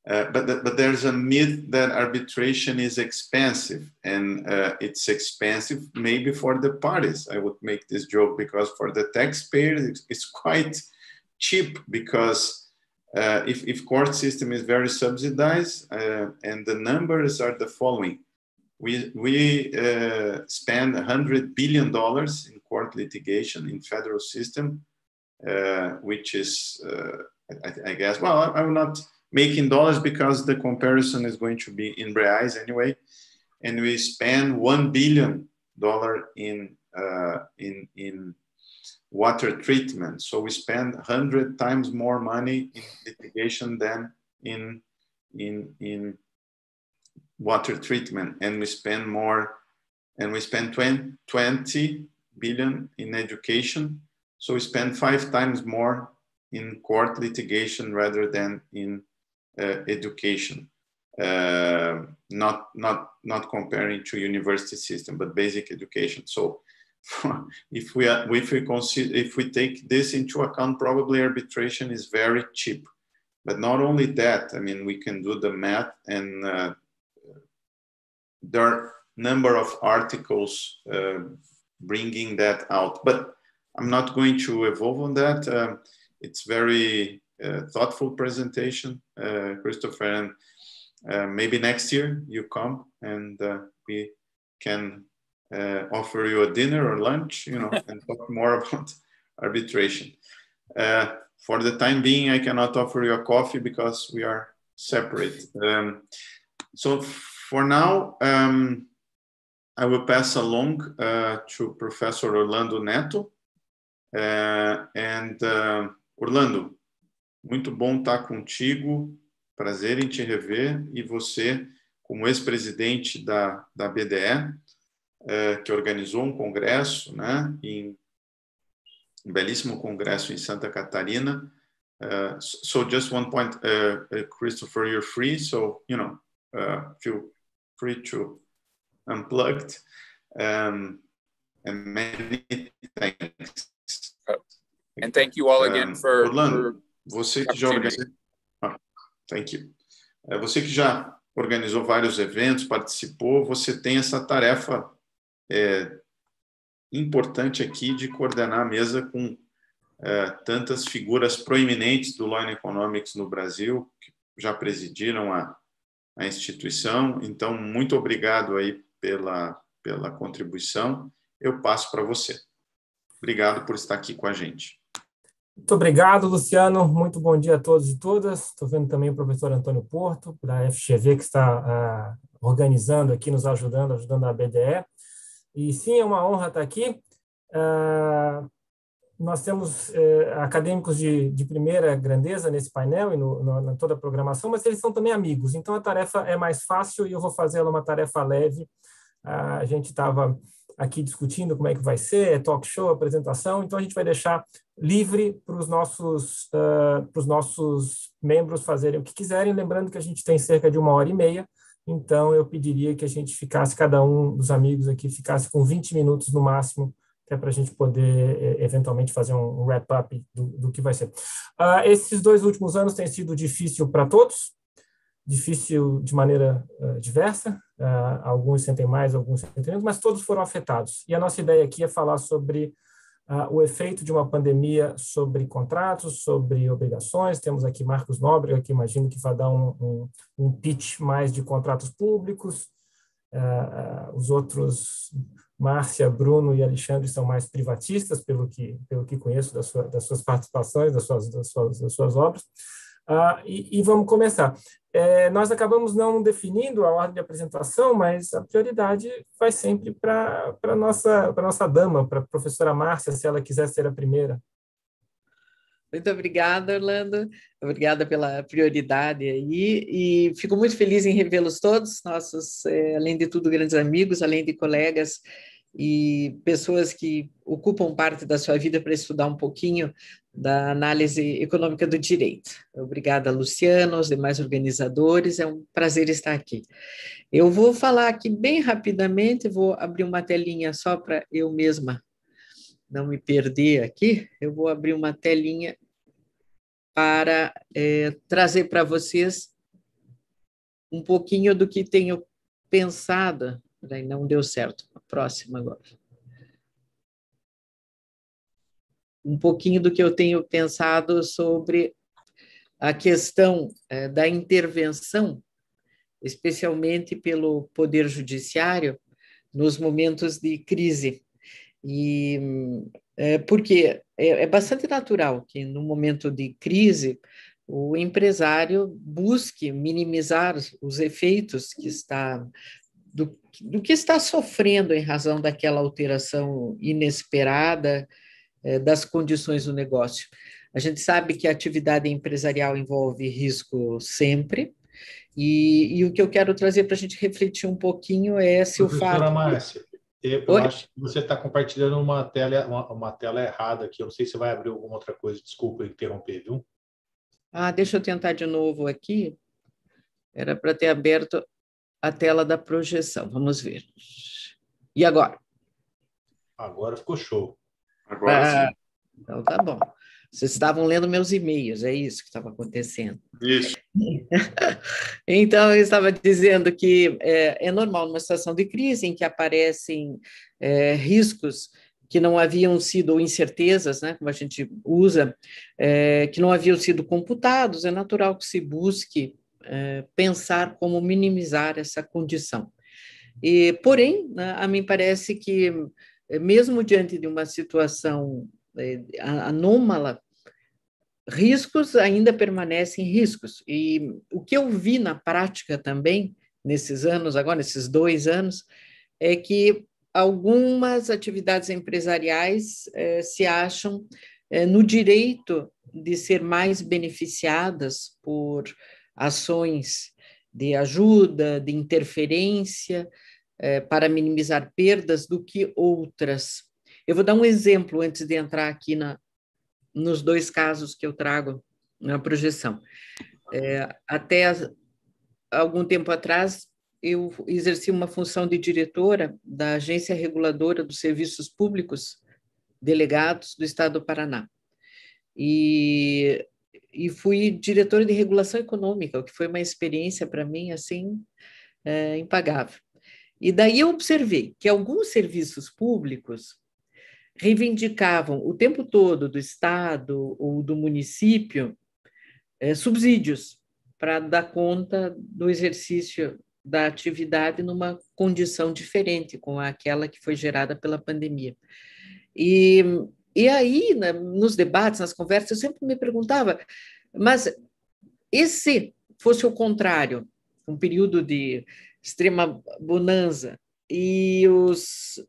Uh, but, the, but there's a myth that arbitration is expensive, and uh, it's expensive maybe for the parties. I would make this joke because for the taxpayers, it's, it's quite cheap because uh, if, if court system is very subsidized, uh, and the numbers are the following. We, we uh, spend one hundred billion dollars in court litigation in federal system, uh, which is, uh, I, I guess, well, I, I will not... making dollars because the comparison is going to be in reais anyway, and we spend one billion dollar in uh, in in water treatment. So we spend a hundred times more money in litigation than in in in water treatment, and we spend more, and we spend twenty billion in education. So we spend five times more in court litigation rather than in Uh, education, uh, not not not comparing to university system, but basic education. So, if we are, if we consider if we take this into account, probably arbitration is very cheap. But not only that, I mean, we can do the math, and uh, there are number of articles uh, bringing that out. But I'm not going to evolve on that. Uh, it's very Uh, thoughtful presentation, uh, Christopher, and uh, maybe next year you come and uh, we can uh, offer you a dinner or lunch, you know, and talk more about arbitration. Uh, for the time being, I cannot offer you a coffee because we are separate. Um, so for now, um, I will pass along uh, to Professor Orlando Neto. Uh, and uh, Orlando, muito bom estar contigo, prazer em te rever, e você, como ex-presidente da, da B D E, eh, que organizou um congresso, né, em, um belíssimo congresso em Santa Catarina. Uh, so just one point, uh, uh, Christopher, you're free, so, you know, uh, feel free to unplug. Um, and many thanks. And thank you all again um, for... Orlando, for... Você que já organizou, ah, thank you. Você que já organizou vários eventos, participou, você tem essa tarefa é, importante aqui de coordenar a mesa com é, tantas figuras proeminentes do Law and Economics no Brasil, que já presidiram a, a instituição. Então, muito obrigado aí pela, pela contribuição. Eu passo para você. Obrigado por estar aqui com a gente. Muito obrigado, Luciano. Muito bom dia a todos e todas. Estou vendo também o professor Antônio Porto, da F G V, que está uh, organizando aqui, nos ajudando, ajudando a B D E. E sim, é uma honra estar aqui. Uh, nós temos uh, acadêmicos de, de primeira grandeza nesse painel e no, no, na toda a programação, mas eles são também amigos. Então, a tarefa é mais fácil e eu vou fazê-la uma tarefa leve. Uh, a gente estava... aqui discutindo como é que vai ser, é talk show, apresentação, então a gente vai deixar livre para os nossos, uh, para os nossos membros fazerem o que quiserem, lembrando que a gente tem cerca de uma hora e meia, então eu pediria que a gente ficasse, cada um dos amigos aqui, ficasse com vinte minutos no máximo, até para a gente poder eventualmente fazer um wrap-up do, do que vai ser. Uh, esses dois últimos anos têm sido difícil para todos, difícil de maneira uh, diversa, uh, alguns sentem mais, alguns sentem menos, mas todos foram afetados. E a nossa ideia aqui é falar sobre uh, o efeito de uma pandemia sobre contratos, sobre obrigações. Temos aqui Marcos Nóbrega, que imagino que vai dar um, um, um pitch mais de contratos públicos. Uh, uh, os outros, Márcia, Bruno e Alexandre, são mais privatistas, pelo que, pelo que conheço das, sua, das suas participações, das suas, das suas, das suas obras. Uh, e, e vamos começar. É, nós acabamos não definindo a ordem de apresentação, mas a prioridade vai sempre para a nossa, nossa dama, para a professora Márcia, se ela quiser ser a primeira. Muito obrigada, Orlando. Obrigada pela prioridade aí. E fico muito feliz em revê-los todos, nossos, é, além de tudo, grandes amigos, além de colegas e pessoas que ocupam parte da sua vida para estudar um pouquinho da análise econômica do direito. Obrigada, Luciano, aos demais organizadores, é um prazer estar aqui. Eu vou falar aqui bem rapidamente, vou abrir uma telinha só para eu mesma não me perder aqui, eu vou abrir uma telinha para é, trazer para vocês um pouquinho do que tenho pensado. Peraí, não deu certo. A próxima agora. Um pouquinho do que eu tenho pensado sobre a questão eh, da intervenção, especialmente pelo Poder Judiciário, nos momentos de crise. E, eh, porque é, é bastante natural que, no momento de crise, o empresário busque minimizar os efeitos que está, do, do que está sofrendo em razão daquela alteração inesperada eh, das condições do negócio. A gente sabe que a atividade empresarial envolve risco sempre, e, e o que eu quero trazer para a gente refletir um pouquinho é se o fato... Professora Márcia, eu Oi? acho que você está compartilhando uma tela, uma, uma tela errada aqui, eu não sei se vai abrir alguma outra coisa, desculpa interromper, viu? Ah, deixa eu tentar de novo aqui. Era para ter aberto a tela da projeção. Vamos ver. E agora? Agora ficou show. Agora ah, sim. Então tá bom. Vocês estavam lendo meus e-mails, é isso que estava acontecendo. Isso. Então, eu estava dizendo que é, é normal numa situação de crise em que aparecem é, riscos que não haviam sido, ou incertezas, né, como a gente usa, é, que não haviam sido computados, é natural que se busque é, pensar como minimizar essa condição. E, porém, né, a mim parece que, mesmo diante de uma situação é, anômala, riscos ainda permanecem riscos. E o que eu vi na prática também, nesses anos, agora, nesses dois anos, é que algumas atividades empresariais eh, se acham eh, no direito de ser mais beneficiadas por ações de ajuda, de interferência, eh, para minimizar perdas do que outras. Eu vou dar um exemplo antes de entrar aqui na, nos dois casos que eu trago na projeção. Eh, até as, algum tempo atrás, eu exerci uma função de diretora da Agência Reguladora dos Serviços Públicos Delegados do Estado do Paraná. E, e fui diretora de regulação econômica, o que foi uma experiência para mim, assim, é, impagável. E daí eu observei que alguns serviços públicos reivindicavam o tempo todo do Estado ou do município é, subsídios para dar conta do exercício da atividade numa condição diferente com aquela que foi gerada pela pandemia. E, e aí, né, nos debates, nas conversas, eu sempre me perguntava, mas e se fosse o contrário, um período de extrema bonança, e os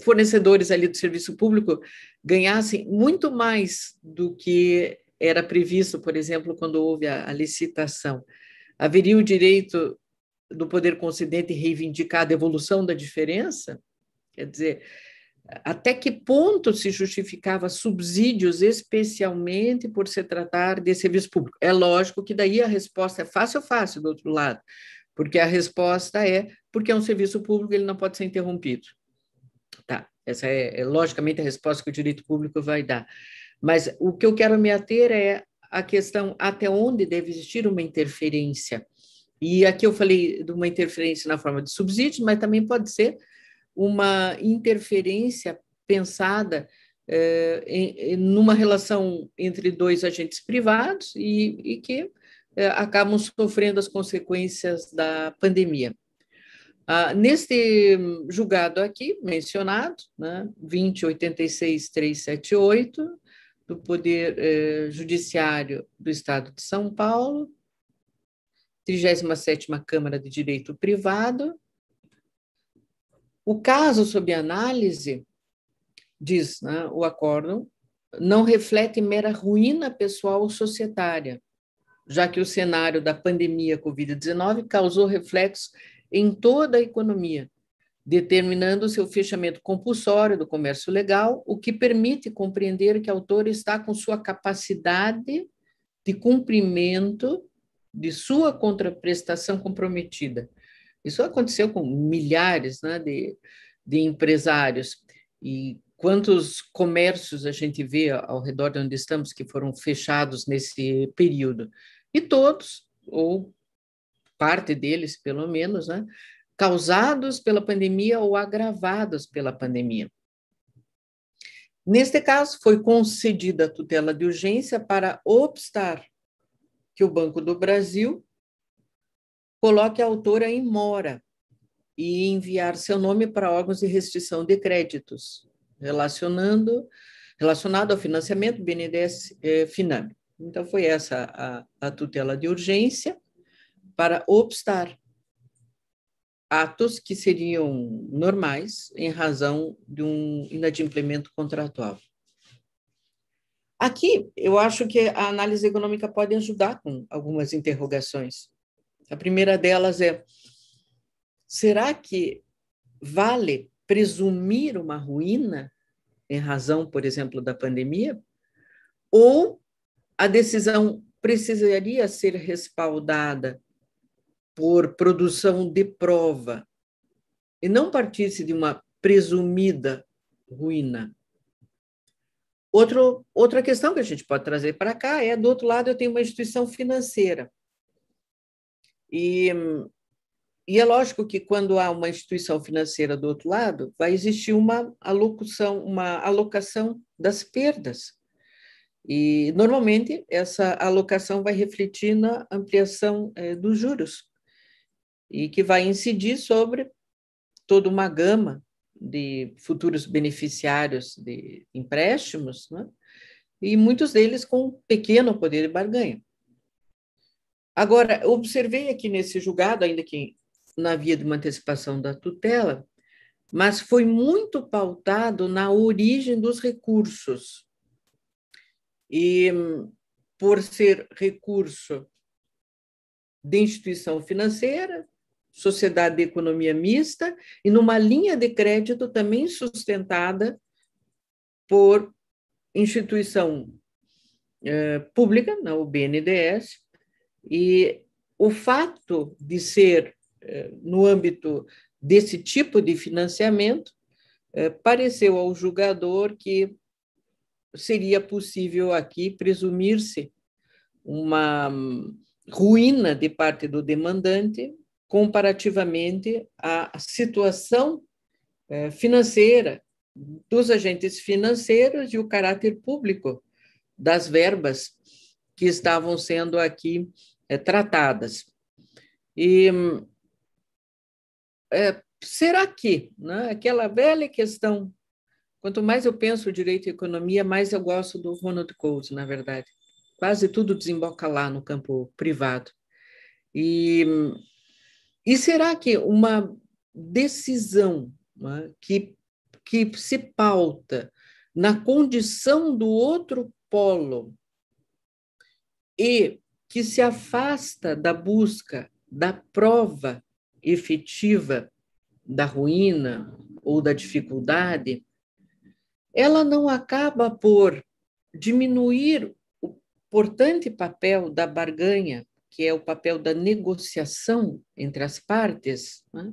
fornecedores ali do serviço público ganhassem muito mais do que era previsto, por exemplo, quando houve a, a licitação? Haveria o direito do poder concedente reivindicar a devolução da diferença? Quer dizer, até que ponto se justificava subsídios, especialmente por se tratar de serviço público? É lógico que daí a resposta é fácil, fácil do outro lado, porque a resposta é porque é um serviço público, ele não pode ser interrompido. Tá, essa é, é logicamente a resposta que o direito público vai dar. Mas o que eu quero me ater é a questão até onde deve existir uma interferência. E aqui eu falei de uma interferência na forma de subsídios, mas também pode ser uma interferência pensada eh, em, em, numa relação entre dois agentes privados e, e que eh, acabam sofrendo as consequências da pandemia. Ah, neste julgado aqui, mencionado, né, dois zero oito seis três sete oito, do Poder eh, Judiciário do Estado de São Paulo, trigésima sétima Câmara de Direito Privado. O caso sob análise, diz, né, o acórdão, não reflete mera ruína pessoal ou societária, já que o cenário da pandemia covid dezenove causou reflexos em toda a economia, determinando seu fechamento compulsório do comércio legal, o que permite compreender que a autora está com sua capacidade de cumprimento de sua contraprestação comprometida. Isso aconteceu com milhares, né, de, de empresários, e quantos comércios a gente vê ao redor de onde estamos que foram fechados nesse período, e todos, ou parte deles pelo menos, né, causados pela pandemia ou agravados pela pandemia. Neste caso, foi concedida a tutela de urgência para obstar que o Banco do Brasil coloque a autora em mora e enviar seu nome para órgãos de restrição de créditos, relacionando, relacionado ao financiamento B N D E S eh, Finame. Então, foi essa a, a tutela de urgência para obstar atos que seriam normais em razão de um inadimplemento contratual. Aqui, eu acho que a análise econômica pode ajudar com algumas interrogações. A primeira delas é, será que vale presumir uma ruína em razão, por exemplo, da pandemia? Ou a decisão precisaria ser respaldada por produção de prova e não partisse de uma presumida ruína? Outro, outra questão que a gente pode trazer para cá é, do outro lado, eu tenho uma instituição financeira. E, e é lógico que quando há uma instituição financeira do outro lado, vai existir uma alocução, uma alocação das perdas. E, normalmente, essa alocação vai refletir na ampliação eh, dos juros e que vai incidir sobre toda uma gama de futuros beneficiários de empréstimos, né? E muitos deles com pequeno poder de barganha. Agora, observei aqui nesse julgado, ainda que na via de uma antecipação da tutela, mas foi muito pautado na origem dos recursos. E por ser recurso de instituição financeira, sociedade de economia mista, e numa linha de crédito também sustentada por instituição eh, pública, não, o B N D E S, e o fato de ser no âmbito desse tipo de financiamento, pareceu ao julgador que seria possível aqui presumir-se uma ruína de parte do demandante comparativamente à situação financeira dos agentes financeiros e o caráter público das verbas que estavam sendo aqui é, tratadas. E, é, será que, né, aquela velha questão, quanto mais eu penso o direito e economia, mais eu gosto do Ronald Coase, na verdade. Quase tudo desemboca lá no campo privado. E, e será que uma decisão, né, que, que se pauta na condição do outro polo e que se afasta da busca da prova efetiva da ruína ou da dificuldade, ela não acaba por diminuir o importante papel da barganha, que é o papel da negociação entre as partes, né?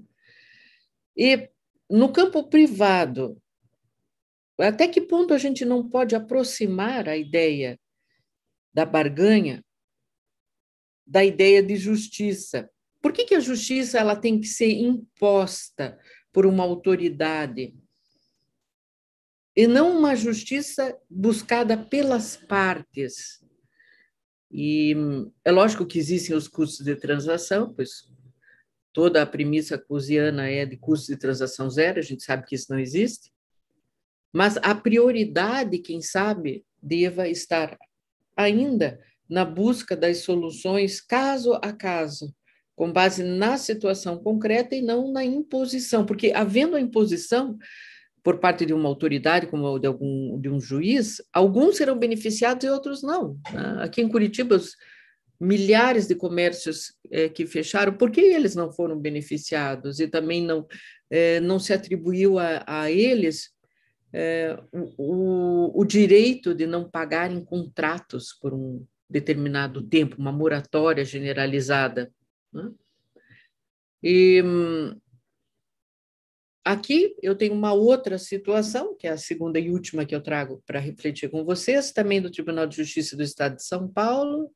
E no campo privado, até que ponto a gente não pode aproximar a ideia da barganha, da ideia de justiça? Por que que a justiça ela tem que ser imposta por uma autoridade e não uma justiça buscada pelas partes? E é lógico que existem os custos de transação, pois toda a premissa coasiana é de custo de transação zero, a gente sabe que isso não existe, mas a prioridade, quem sabe, deva estar ainda na busca das soluções caso a caso, com base na situação concreta e não na imposição, porque havendo a imposição por parte de uma autoridade, como de, algum, de um juiz, alguns serão beneficiados e outros não. Aqui em Curitiba, os milhares de comércios é, que fecharam, por que eles não foram beneficiados? E também não, é, não se atribuiu a, a eles é, o, o, o direito de não pagarem contratos por um determinado tempo, uma moratória generalizada, né? E aqui eu tenho uma outra situação, que é a segunda e última que eu trago para refletir com vocês, também do Tribunal de Justiça do Estado de São Paulo,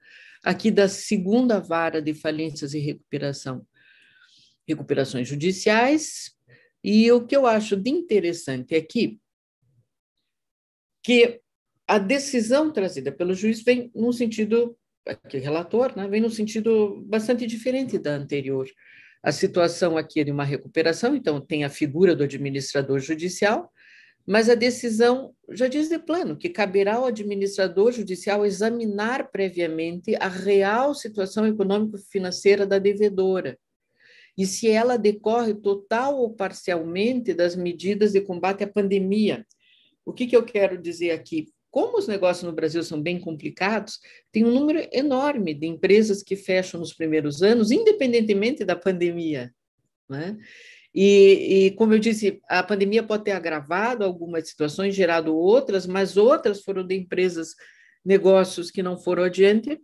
aqui da segunda vara de falências e recuperação, recuperações judiciais. E o que eu acho de interessante aqui, que a decisão trazida pelo juiz vem num sentido, aqui relator, né, vem num sentido bastante diferente da anterior. A situação aqui é de uma recuperação, então tem a figura do administrador judicial, mas a decisão já diz de plano que caberá ao administrador judicial examinar previamente a real situação econômico-financeira da devedora e se ela decorre total ou parcialmente das medidas de combate à pandemia. O que que eu quero dizer aqui? Como os negócios no Brasil são bem complicados, tem um número enorme de empresas que fecham nos primeiros anos, independentemente da pandemia, né? E, e, como eu disse, a pandemia pode ter agravado algumas situações, gerado outras, mas outras foram de empresas, negócios que não foram adiante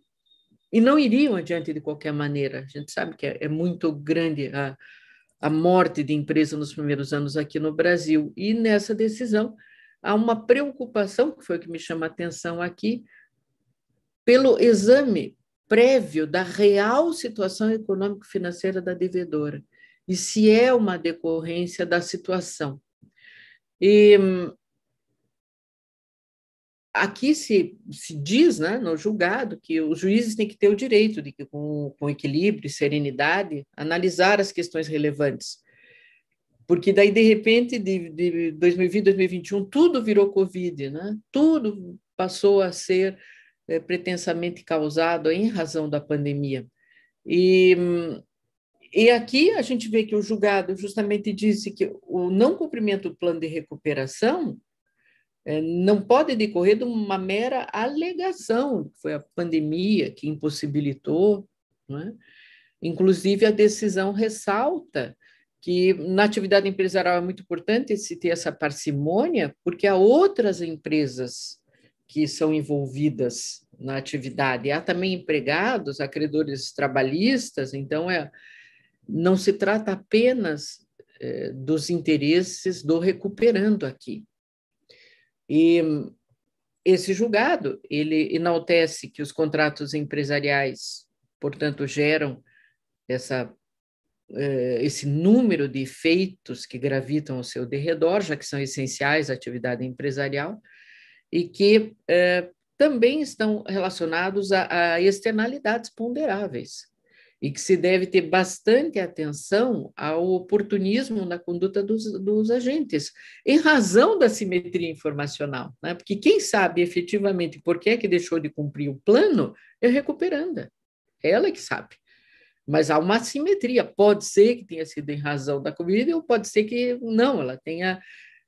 e não iriam adiante de qualquer maneira. A gente sabe que é, é muito grande a, a morte de empresa nos primeiros anos aqui no Brasil. E nessa decisão há uma preocupação, que foi o que me chama a atenção aqui, pelo exame prévio da real situação econômico-financeira da devedora e se é uma decorrência da situação. E aqui se, se diz, né, no julgado, que os juízes têm que ter o direito de, com, com equilíbrio e serenidade, analisar as questões relevantes, porque daí, de repente, de, de dois mil e vinte, dois mil e vinte e um, tudo virou Covid, né? Tudo passou a ser é, pretensamente causado em razão da pandemia. E... E aqui a gente vê que o julgado justamente disse que o não cumprimento do plano de recuperação não pode decorrer de uma mera alegação, que foi a pandemia que impossibilitou, né? Inclusive, a decisão ressalta que na atividade empresarial é muito importante se ter essa parcimônia, porque há outras empresas que são envolvidas na atividade, há também empregados, há credores trabalhistas, então é... não se trata apenas eh, dos interesses do recuperando aqui. E esse julgado, ele enaltece que os contratos empresariais, portanto, geram essa, eh, esse número de efeitos que gravitam ao seu derredor, já que são essenciais à atividade empresarial, e que eh, também estão relacionados a, a externalidades ponderáveis, e que se deve ter bastante atenção ao oportunismo na conduta dos, dos agentes, em razão da simetria informacional, né? Porque quem sabe efetivamente por que é que deixou de cumprir o plano é a recuperanda, ela é que sabe. Mas há uma simetria, pode ser que tenha sido em razão da Covid, ou pode ser que não, ela tenha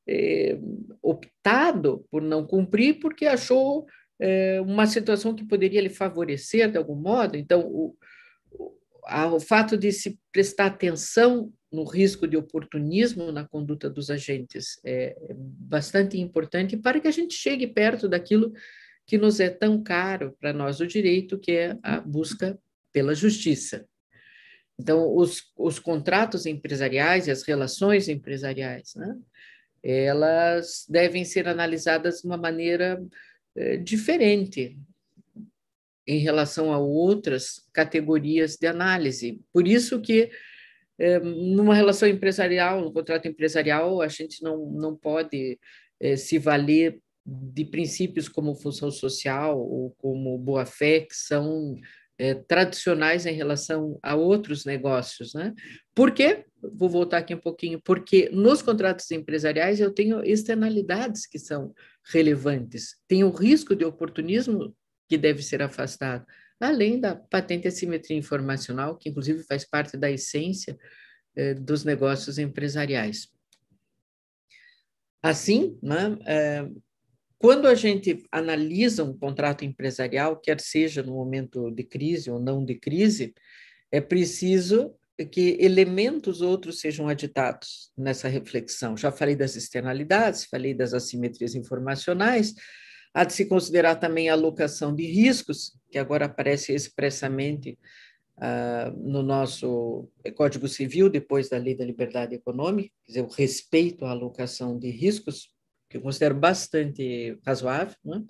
eh, optado por não cumprir porque achou eh, uma situação que poderia lhe favorecer de algum modo. Então, o O fato de se prestar atenção no risco de oportunismo na conduta dos agentes é bastante importante para que a gente chegue perto daquilo que nos é tão caro para nós, o direito, que é a busca pela justiça. Então, os, os contratos empresariais e as relações empresariais, né, elas devem ser analisadas de uma maneira é, diferente em relação a outras categorias de análise. Por isso que, numa relação empresarial, no contrato empresarial, a gente não, não pode se valer de princípios como função social ou como boa-fé, que são tradicionais em relação a outros negócios, né? Por quê? Vou voltar aqui um pouquinho. Porque nos contratos empresariais eu tenho externalidades que são relevantes. Tem o risco de oportunismo que deve ser afastado, além da patente assimetria informacional, que inclusive faz parte da essência eh, dos negócios empresariais. Assim, né, eh, quando a gente analisa um contrato empresarial, quer seja no momento de crise ou não de crise, é preciso que elementos outros sejam aditados nessa reflexão. Já falei das externalidades, falei das assimetrias informacionais. Há de se considerar também a alocação de riscos, que agora aparece expressamente ah, no nosso Código Civil, depois da Lei da Liberdade Econômica, quer dizer, o respeito à alocação de riscos, que eu considero bastante razoável, né?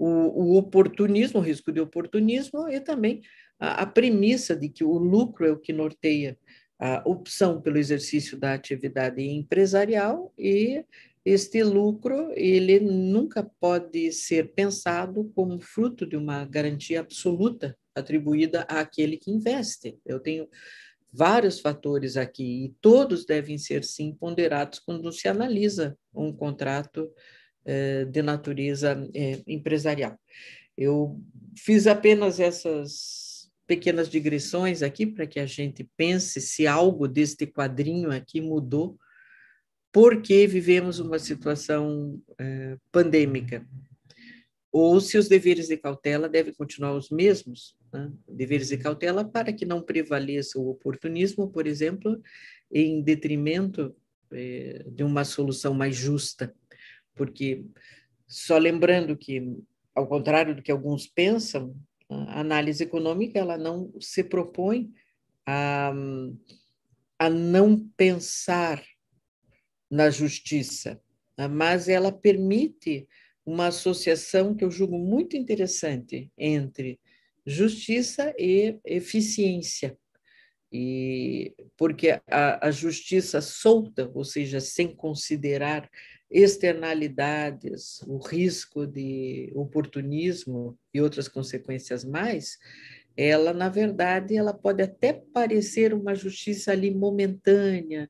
o, o oportunismo, o risco de oportunismo, e também a, a premissa de que o lucro é o que norteia a opção pelo exercício da atividade empresarial, e este lucro ele nunca pode ser pensado como fruto de uma garantia absoluta atribuída àquele que investe. Eu tenho vários fatores aqui, e todos devem ser, sim, ponderados quando se analisa um contrato eh, de natureza eh, empresarial. Eu fiz apenas essas pequenas digressões aqui para que a gente pense se algo deste quadrinho aqui mudou, porque vivemos uma situação eh, pandêmica, ou se os deveres de cautela devem continuar os mesmos, né? Deveres de cautela para que não prevaleça o oportunismo, por exemplo, em detrimento eh, de uma solução mais justa, porque, só lembrando que, ao contrário do que alguns pensam, a análise econômica ela não se propõe a, a não pensar na justiça, mas ela permite uma associação que eu julgo muito interessante entre justiça e eficiência, e porque a, a justiça solta, ou seja, sem considerar externalidades, o risco de oportunismo e outras consequências mais, ela, na verdade, ela pode até parecer uma justiça ali momentânea,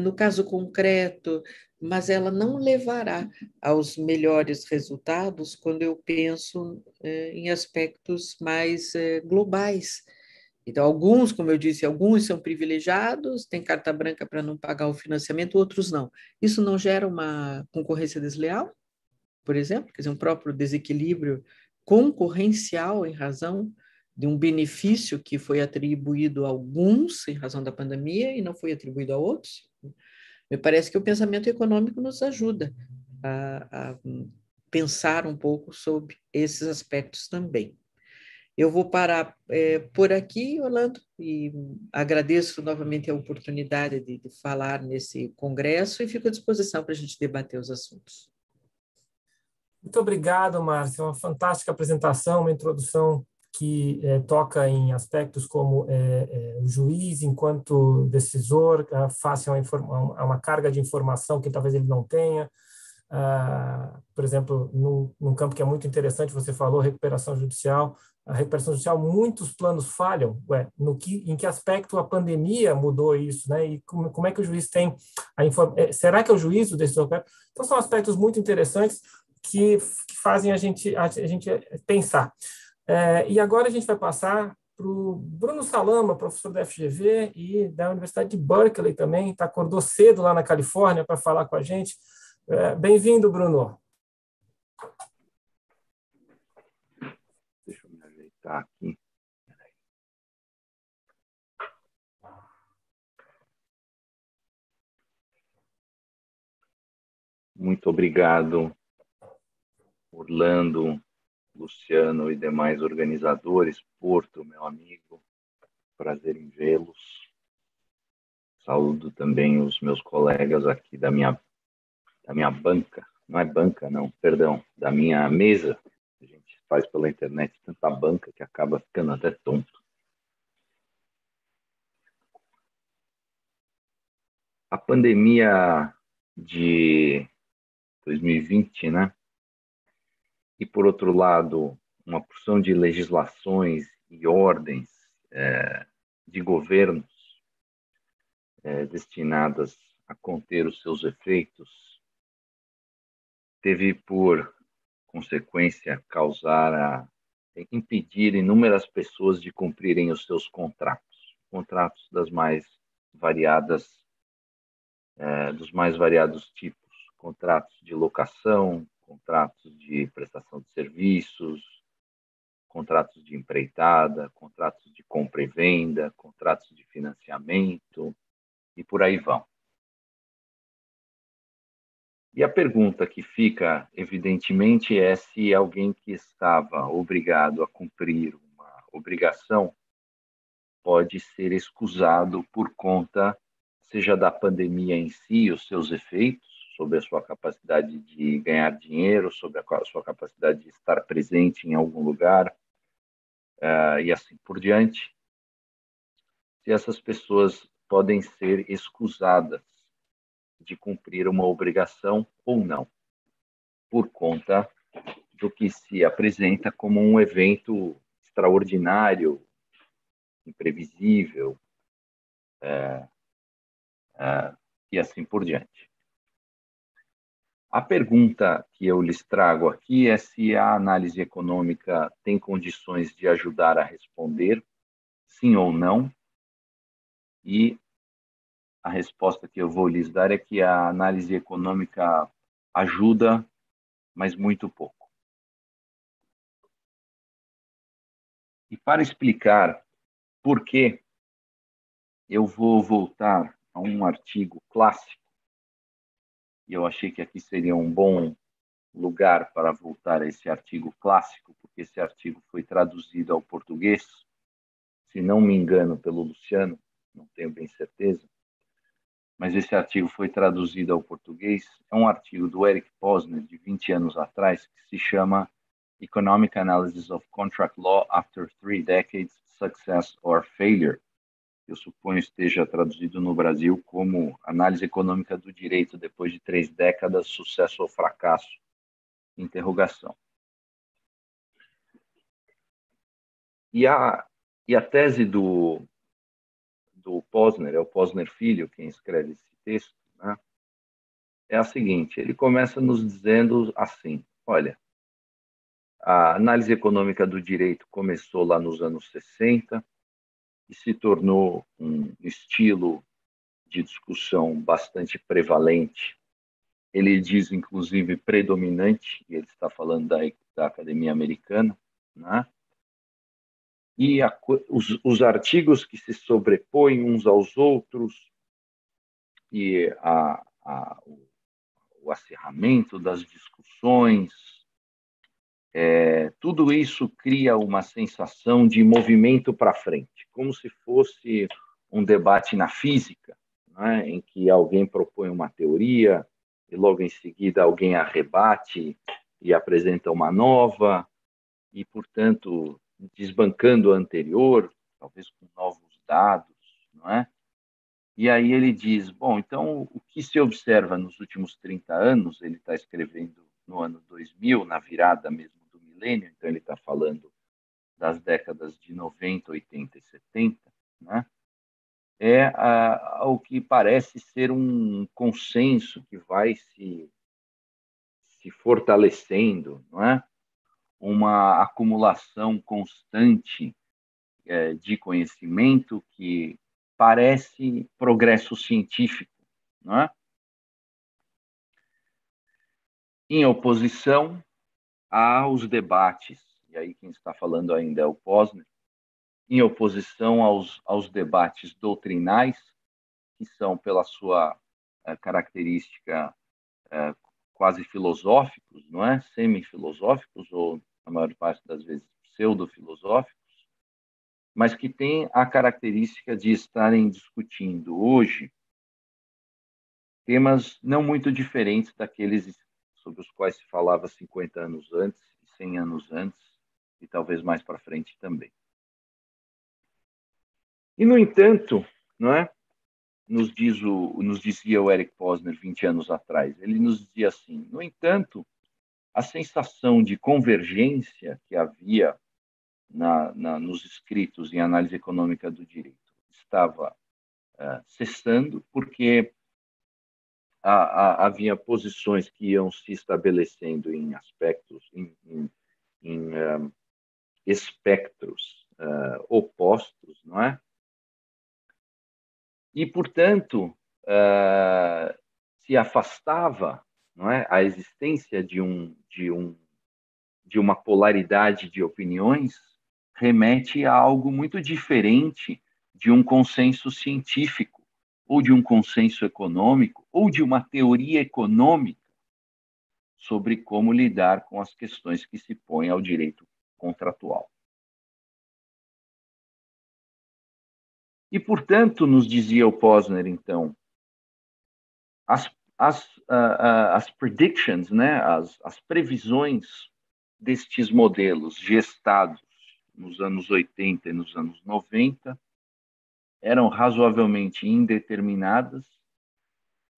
no caso concreto, mas ela não levará aos melhores resultados quando eu penso em aspectos mais globais. Então, alguns, como eu disse, alguns são privilegiados, têm carta branca para não pagar o financiamento, outros não. Isso não gera uma concorrência desleal, por exemplo? Quer dizer, um próprio desequilíbrio concorrencial em razão de um benefício que foi atribuído a alguns em razão da pandemia e não foi atribuído a outros? Me parece que o pensamento econômico nos ajuda a, a pensar um pouco sobre esses aspectos também. Eu vou parar é, por aqui, Orlando, e agradeço novamente a oportunidade de, de falar nesse congresso e fico à disposição para a gente debater os assuntos. Muito obrigado, Márcio. Uma fantástica apresentação, uma introdução que é, toca em aspectos como é, é, o juiz, enquanto decisor, face a uma, a uma carga de informação que talvez ele não tenha. Ah, por exemplo, num, num campo que é muito interessante, você falou, recuperação judicial. A recuperação judicial, muitos planos falham. Ué, no que, em que aspecto a pandemia mudou isso, né? E como, como é que o juiz tem a informação? Será que é o juiz o decisor? Então, são aspectos muito interessantes que, que fazem a gente, a gente pensar. É, e agora a gente vai passar para o Bruno Salama, professor da F G V e da Universidade de Berkeley também, tá, acordou cedo lá na Califórnia para falar com a gente. É, bem-vindo, Bruno. Aqui. Muito obrigado, Orlando, Luciano e demais organizadores. Porto, meu amigo, prazer em vê-los. Saúdo também os meus colegas aqui da minha, da minha banca, não é banca não, perdão, da minha mesa. Faz pela internet tanta banca que acaba ficando até tonto. A pandemia de dois mil e vinte, né? E, por outro lado, uma porção de legislações e ordens é, de governos é, destinadas a conter os seus efeitos, teve por consequência causar a impedir inúmeras pessoas de cumprirem os seus contratos, contratos das mais variadas, eh, dos mais variados tipos, contratos de locação, contratos de prestação de serviços, contratos de empreitada, contratos de compra e venda, contratos de financiamento e por aí vão. E a pergunta que fica, evidentemente, é se alguém que estava obrigado a cumprir uma obrigação pode ser excusado por conta, seja da pandemia em si, os seus efeitos, sobre a sua capacidade de ganhar dinheiro, sobre a sua capacidade de estar presente em algum lugar, uh, e assim por diante, se essas pessoas podem ser excusadas de cumprir uma obrigação ou não, por conta do que se apresenta como um evento extraordinário, imprevisível, uh, uh, e assim por diante. A pergunta que eu lhes trago aqui é se a análise econômica tem condições de ajudar a responder, sim ou não, e a resposta que eu vou lhes dar é que a análise econômica ajuda, mas muito pouco. E para explicar por quê, eu vou voltar a um artigo clássico, e eu achei que aqui seria um bom lugar para voltar a esse artigo clássico, porque esse artigo foi traduzido ao português, se não me engano, pelo Luciano, não tenho bem certeza, mas esse artigo foi traduzido ao português, é um artigo do Eric Posner, de vinte anos atrás, que se chama Economic Analysis of Contract Law After Three Decades, Success or Failure. Eu suponho esteja traduzido no Brasil como Análise Econômica do Direito depois de três décadas, sucesso ou fracasso? Interrogação. E a, e a tese do, do Posner, é o Posner Filho quem escreve esse texto, né? É a seguinte, ele começa nos dizendo assim, olha, a análise econômica do direito começou lá nos anos sessenta, e se tornou um estilo de discussão bastante prevalente. Ele diz, inclusive, predominante, e ele está falando da, da Academia Americana, né? E a, os, os artigos que se sobrepõem uns aos outros, e a, a, o, o acirramento das discussões, É, tudo isso cria uma sensação de movimento para frente, como se fosse um debate na física, né, em que alguém propõe uma teoria e logo em seguida alguém a rebate e apresenta uma nova e, portanto, desbancando a anterior, talvez com novos dados, não é? E aí ele diz, bom, então o que se observa nos últimos trinta anos, ele está escrevendo no ano dois mil, na virada mesmo do milênio, então ele está falando das décadas de noventa, oitenta e setenta, né? É a, a, o que parece ser um consenso que vai se, se fortalecendo, não é? Uma acumulação constante é, de conhecimento que parece progresso científico, não é? Em oposição aos debates, e aí quem está falando ainda é o Posner, em oposição aos, aos debates doutrinais, que são, pela sua uh, característica, uh, quase filosóficos, não é? Semifilosóficos, ou, na maior parte das vezes, pseudofilosóficos, mas que têm a característica de estarem discutindo hoje temas não muito diferentes daqueles sobre os quais se falava cinquenta anos antes, cem anos antes, e talvez mais para frente também. E, no entanto, não é? nos, diz o, nos dizia o Eric Posner vinte anos atrás, ele nos dizia assim, no entanto, a sensação de convergência que havia na, na, nos escritos em análise econômica do direito estava uh, cessando, porque havia posições que iam se estabelecendo em aspectos, em, em, em um, espectros uh, opostos, não é? E, portanto, uh, se afastava, não é, a existência de, um, de, um, de uma polaridade de opiniões, remete a algo muito diferente de um consenso científico, ou de um consenso econômico, ou de uma teoria econômica sobre como lidar com as questões que se põem ao direito contratual. E, portanto, nos dizia o Posner, então, as, as uh, as predictions, né, as, as previsões destes modelos gestados nos anos oitenta e nos anos noventa eram razoavelmente indeterminadas,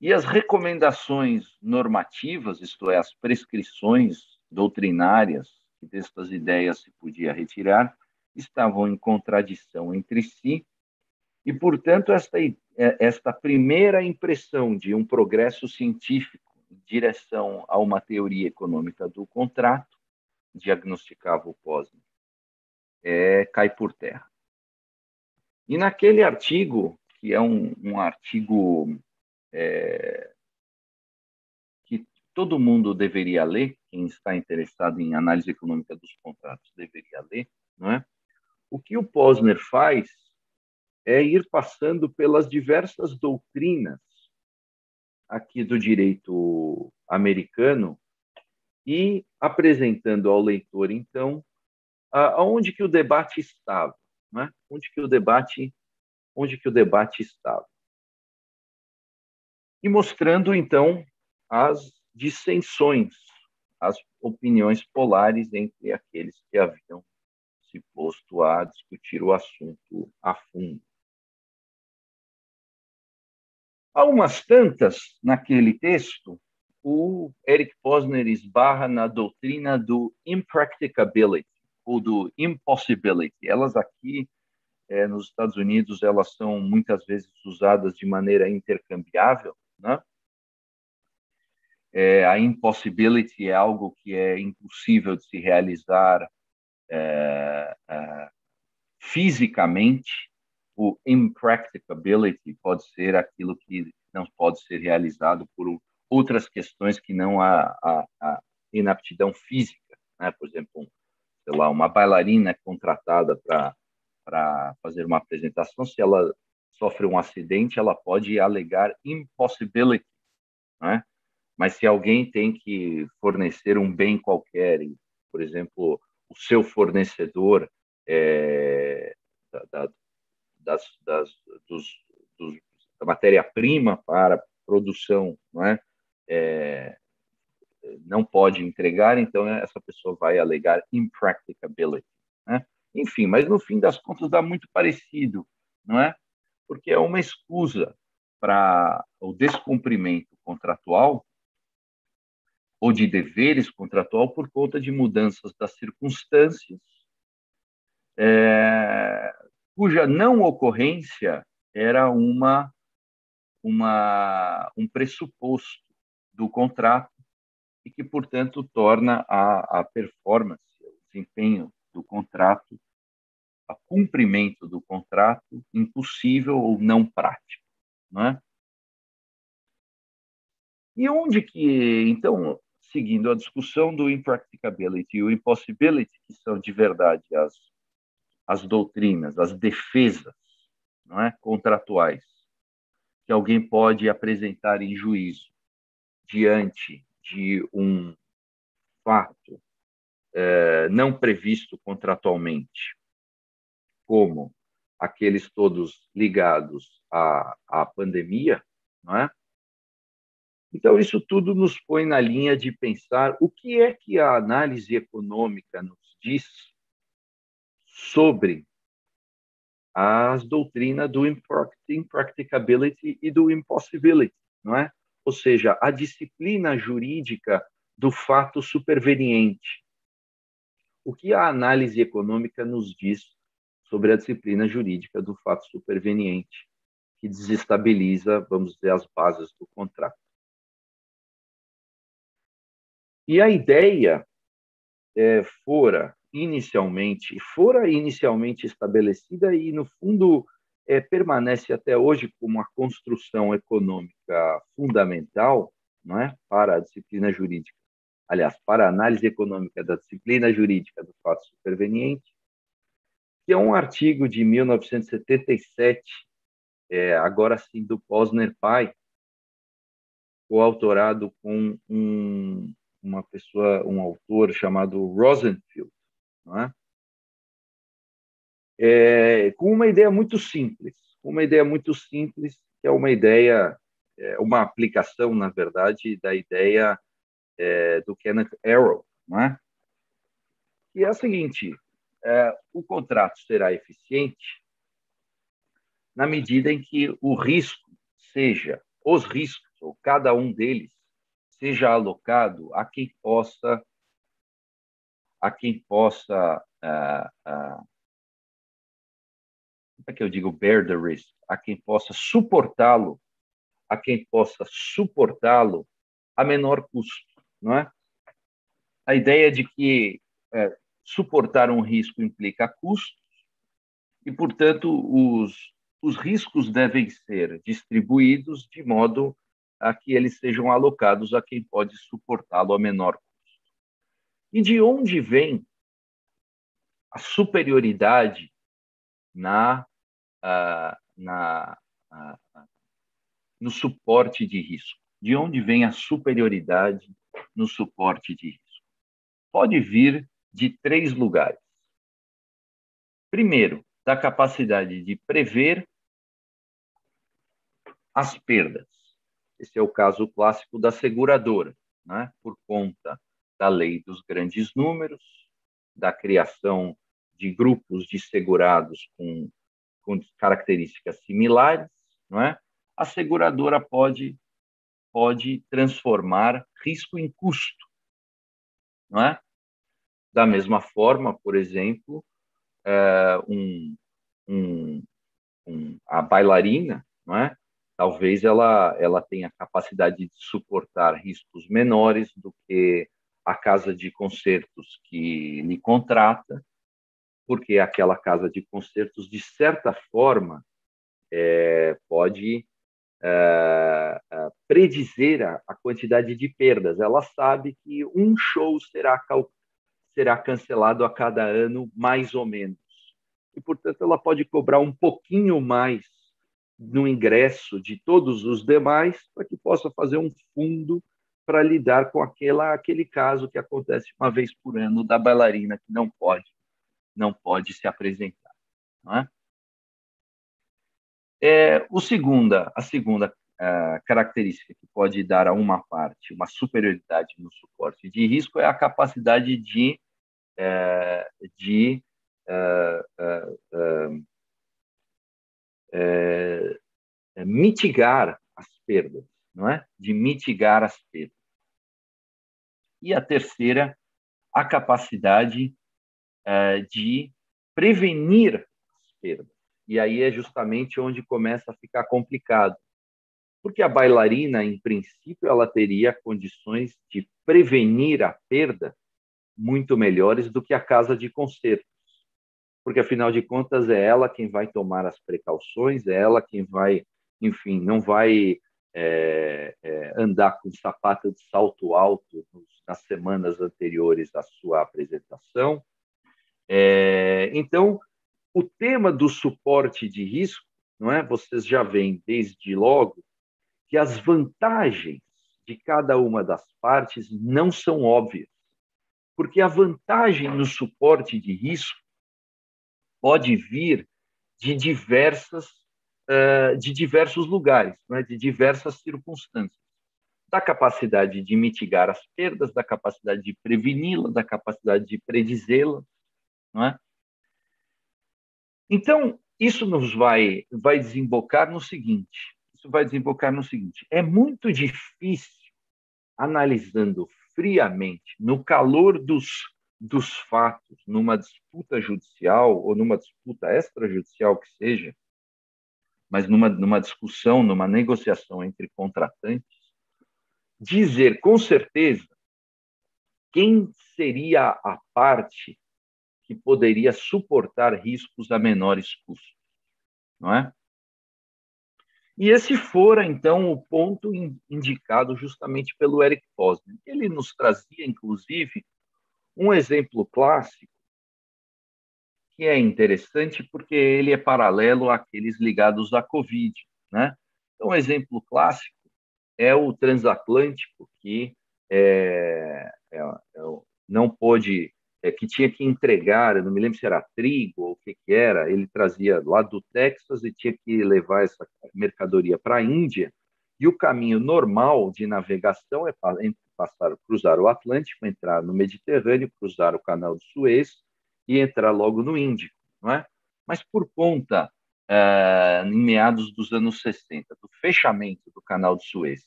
e as recomendações normativas, isto é, as prescrições doutrinárias que destas ideias se podia retirar, estavam em contradição entre si, e, portanto, esta, esta primeira impressão de um progresso científico em direção a uma teoria econômica do contrato, diagnosticava o Posner, é, cai por terra. E naquele artigo, que é um, um artigo é, que todo mundo deveria ler, quem está interessado em análise econômica dos contratos deveria ler, não é? O que o Posner faz é ir passando pelas diversas doutrinas aqui do direito americano e apresentando ao leitor, então, aonde que o debate estava, né? Onde que o debate, onde que o debate estava. E mostrando, então, as dissensões, as opiniões polares entre aqueles que haviam se posto a discutir o assunto a fundo. Há umas tantas, naquele texto, o Eric Posner esbarra na doutrina do impracticability, ou do impossibility. Elas aqui, eh, nos Estados Unidos, elas são muitas vezes usadas de maneira intercambiável, né? É, a impossibility é algo que é impossível de se realizar é, é, fisicamente. O impracticability pode ser aquilo que não pode ser realizado por um outras questões que não a, a, a inaptidão física, né? Por exemplo, sei lá, uma bailarina contratada para para fazer uma apresentação, se ela sofre um acidente, ela pode alegar impossibility, né? Mas se alguém tem que fornecer um bem qualquer, por exemplo, o seu fornecedor é, da, da, das, das, dos, dos, da matéria-prima para produção, não é? É, não pode entregar, então essa pessoa vai alegar impracticability, né? Enfim, mas no fim das contas dá muito parecido, não é? Porque é uma escusa para o descumprimento contratual ou de deveres contratual por conta de mudanças das circunstâncias, é, cuja não ocorrência era uma, uma, um pressuposto do contrato e que, portanto, torna a, a performance, o desempenho do contrato, o cumprimento do contrato impossível ou não prático, não é? E onde que, então, seguindo a discussão do impracticability e o impossibility, que são de verdade as, as doutrinas, as defesas, não é, contratuais, que alguém pode apresentar em juízo diante de um fato eh, não previsto contratualmente, como aqueles todos ligados à, à pandemia, não é? Então, isso tudo nos põe na linha de pensar o que é que a análise econômica nos diz sobre as doutrinas do impracticability e do impossibility, não é? Ou seja, a disciplina jurídica do fato superveniente. O que a análise econômica nos diz sobre a disciplina jurídica do fato superveniente, que desestabiliza, vamos dizer, as bases do contrato. E a ideia é, fora, inicialmente, fora inicialmente estabelecida e, no fundo, É, permanece até hoje como uma construção econômica fundamental, não é, para a disciplina jurídica, aliás, para a análise econômica da disciplina jurídica do fato superveniente, que é um artigo de mil novecentos e setenta e sete, é, agora sim, do Posner pai, coautorado com um, uma pessoa, um autor chamado Rosenfield, não é? É, com uma ideia muito simples, uma ideia muito simples, que é uma ideia é, uma aplicação, na verdade, da ideia é, do Kenneth Arrow, né? E é a seguinte, é, o contrato será eficiente na medida em que o risco seja, os riscos, ou cada um deles, seja alocado a quem possa, a quem possa, ah, ah, como é que eu digo, bear the risk, a quem possa suportá-lo, a quem possa suportá-lo a menor custo, não é? A ideia de que é, suportar um risco implica custos e, portanto, os, os riscos devem ser distribuídos de modo a que eles sejam alocados a quem pode suportá-lo a menor custo. E de onde vem a superioridade na, uh, na, uh, no suporte de risco? De onde vem a superioridade no suporte de risco? Pode vir de três lugares. Primeiro, da capacidade de prever as perdas. Esse é o caso clássico da seguradora, né? Por conta da lei dos grandes números, da criação de grupos de segurados com, com características similares, não é? A seguradora pode, pode transformar risco em custo, não é? Da mesma forma, por exemplo, é, um, um, um, a bailarina, não é? Talvez ela, ela tenha capacidade de suportar riscos menores do que a casa de concertos que lhe contrata, porque aquela casa de concertos, de certa forma, é, pode é, é, predizer a, a quantidade de perdas. Ela sabe que um show será, será cancelado a cada ano, mais ou menos. E, portanto, ela pode cobrar um pouquinho mais no ingresso de todos os demais para que possa fazer um fundo para lidar com aquela, aquele caso que acontece uma vez por ano da bailarina que não pode, não pode se apresentar. Não é? É, o segunda, a segunda uh, característica que pode dar a uma parte uma superioridade no suporte de risco é a capacidade de, uh, de uh, uh, uh, uh, uh, mitigar as perdas, não é? De mitigar as perdas. E a terceira, a capacidade uh, de prevenir as perdas. E aí é justamente onde começa a ficar complicado. Porque a bailarina, em princípio, ela teria condições de prevenir a perda muito melhores do que a casa de concertos. Porque, afinal de contas, é ela quem vai tomar as precauções, é ela quem vai, enfim, não vai... É, é, andar com sapato de salto alto nas semanas anteriores à sua apresentação. É, então, o tema do suporte de risco, não é? Vocês já veem desde logo que as vantagens de cada uma das partes não são óbvias, porque a vantagem no suporte de risco pode vir de diversas de diversos lugares, né? De diversas circunstâncias, da capacidade de mitigar as perdas, da capacidade de preveni-las, da capacidade de predizê-las, não é? Então, isso nos vai, vai desembocar no seguinte, isso vai desembocar no seguinte, é muito difícil, analisando friamente, no calor dos, dos fatos, numa disputa judicial ou numa disputa extrajudicial que seja, mas numa, numa discussão, numa negociação entre contratantes, dizer com certeza quem seria a parte que poderia suportar riscos a menores custos, não é? E esse fora, então, o ponto indicado justamente pelo Eric Posner. Ele nos trazia, inclusive, um exemplo clássico que é interessante porque ele é paralelo àqueles ligados à Covid, né? Então, um exemplo clássico é o transatlântico que é, é, não pôde, é, que tinha que entregar, eu não me lembro se era trigo ou o que, que era, ele trazia lá do Texas e tinha que levar essa mercadoria para a Índia, E o caminho normal de navegação é passar, cruzar o Atlântico, entrar no Mediterrâneo, cruzar o Canal de Suez e entrar logo no Índico, não é? Mas por conta, eh, em meados dos anos sessenta, do fechamento do Canal de Suez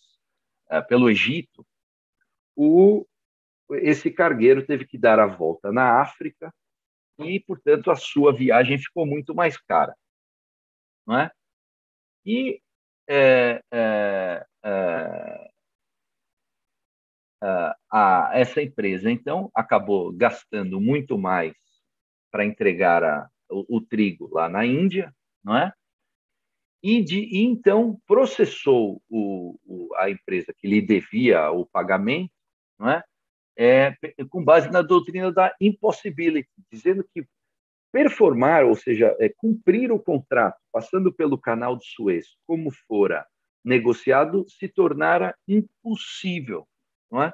eh, pelo Egito, o, esse cargueiro teve que dar a volta na África e, portanto, a sua viagem ficou muito mais cara, não é? E É, é, é, é, a, essa empresa, então, acabou gastando muito mais para entregar a, o, o trigo lá na Índia, não é? E, de, e então, processou o, o, a empresa que lhe devia o pagamento, não é? É, com base na doutrina da impossibility, dizendo que performar, ou seja, é, cumprir o contrato, passando pelo Canal de Suez, como fora negociado, se tornara impossível, não é?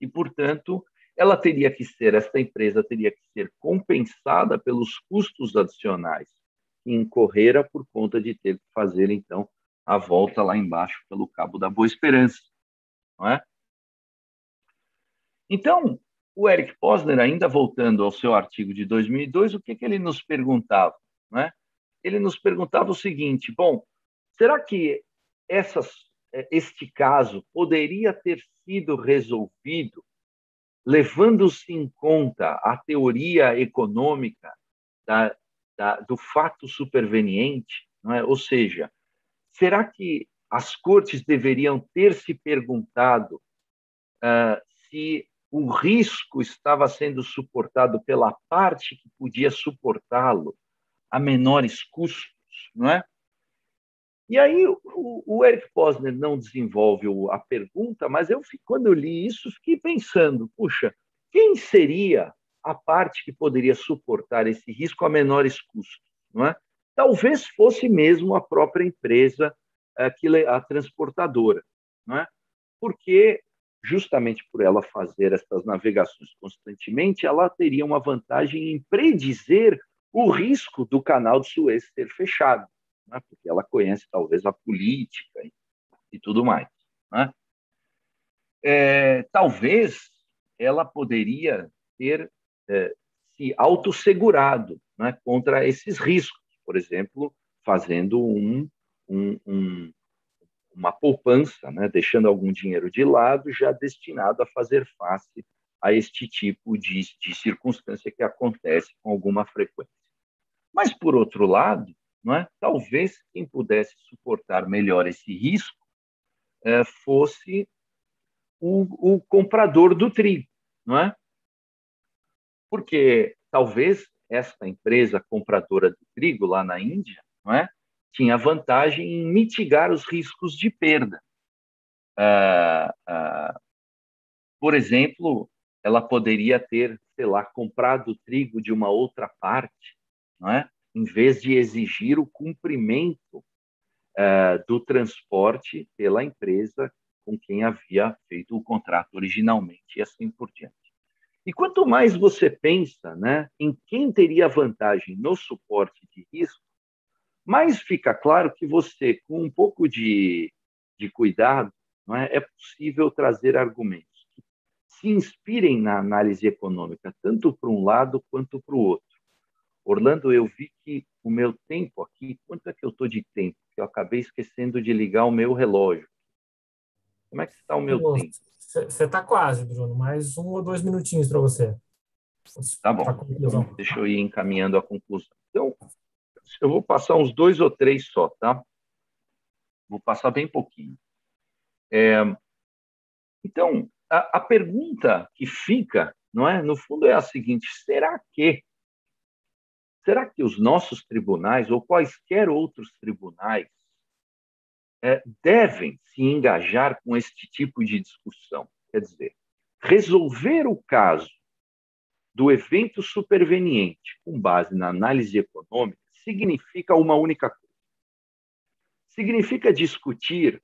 E, portanto, ela teria que ser, esta empresa teria que ser compensada pelos custos adicionais que incorrera por conta de ter que fazer, então, a volta lá embaixo pelo Cabo da Boa Esperança, não é? Então, o Eric Posner, ainda voltando ao seu artigo de dois mil e dois, o que, que ele nos perguntava, né? Ele nos perguntava o seguinte: bom, será que essas, este caso poderia ter sido resolvido levando-se em conta a teoria econômica da, da, do fato superveniente, não é? Ou seja, será que as cortes deveriam ter se perguntado uh, se o risco estava sendo suportado pela parte que podia suportá-lo a menores custos, não é? E aí o, o Eric Posner não desenvolve a pergunta, mas eu, quando eu li isso, fiquei pensando, puxa, quem seria a parte que poderia suportar esse risco a menores custos, não é? Talvez fosse mesmo a própria empresa, a transportadora, não é? Porque justamente por ela fazer essas navegações constantemente, ela teria uma vantagem em predizer o risco do Canal de Suez ter fechado, né? Porque ela conhece talvez a política e tudo mais, né? É, talvez ela poderia ter é, se autossegurado, né, contra esses riscos, por exemplo, fazendo um, um, um uma poupança, né, deixando algum dinheiro de lado, já destinado a fazer face a este tipo de, de circunstância que acontece com alguma frequência. Mas, por outro lado, não é, talvez quem pudesse suportar melhor esse risco é, fosse o, o comprador do trigo, não é? Porque talvez esta empresa compradora do trigo lá na Índia, não é, tinha vantagem em mitigar os riscos de perda. Ah, ah, por exemplo, ela poderia ter, sei lá, comprado trigo de uma outra parte, não é? Em vez de exigir o cumprimento ah, do transporte pela empresa com quem havia feito o contrato originalmente, e assim por diante. E quanto mais você pensa, né, em quem teria vantagem no suporte de risco, mas fica claro que você, com um pouco de, de cuidado, não é, é possível trazer argumentos que se inspirem na análise econômica, tanto para um lado quanto para o outro. Orlando, eu vi que o meu tempo aqui, quanto é que eu estou de tempo? Eu acabei esquecendo de ligar o meu relógio. Como é que está o meu Bom, tempo? Você está quase, Bruno, mais um ou dois minutinhos para você. Tá bom, tá, deixa eu ir encaminhando a conclusão. Então, eu vou passar uns dois ou três só, tá? Vou passar bem pouquinho. É, então, a, a pergunta que fica, não é, no fundo, é a seguinte: será que, será que os nossos tribunais, ou quaisquer outros tribunais, é, devem se engajar com este tipo de discussão? Quer dizer, resolver o caso do evento superveniente com base na análise econômica significa uma única coisa. Significa discutir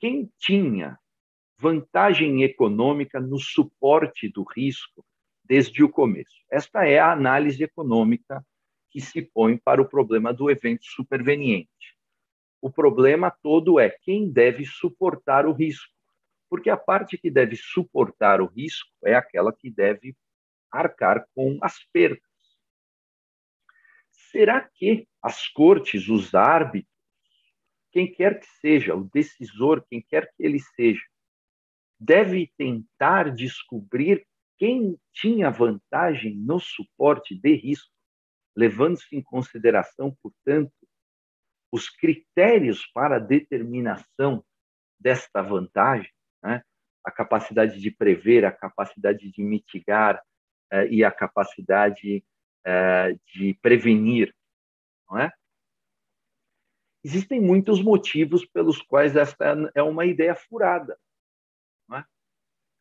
quem tinha vantagem econômica no suporte do risco desde o começo. Esta é a análise econômica que se põe para o problema do evento superveniente. O problema todo é quem deve suportar o risco, porque a parte que deve suportar o risco é aquela que deve arcar com as perdas. Será que as cortes, os árbitros, quem quer que seja, o decisor, quem quer que ele seja, deve tentar descobrir quem tinha vantagem no suporte de risco, levando-se em consideração, portanto, os critérios para a determinação desta vantagem, né? A capacidade de prever, a capacidade de mitigar eh, e a capacidade eh, de prevenir. Não é? Existem muitos motivos pelos quais esta é uma ideia furada. Não é?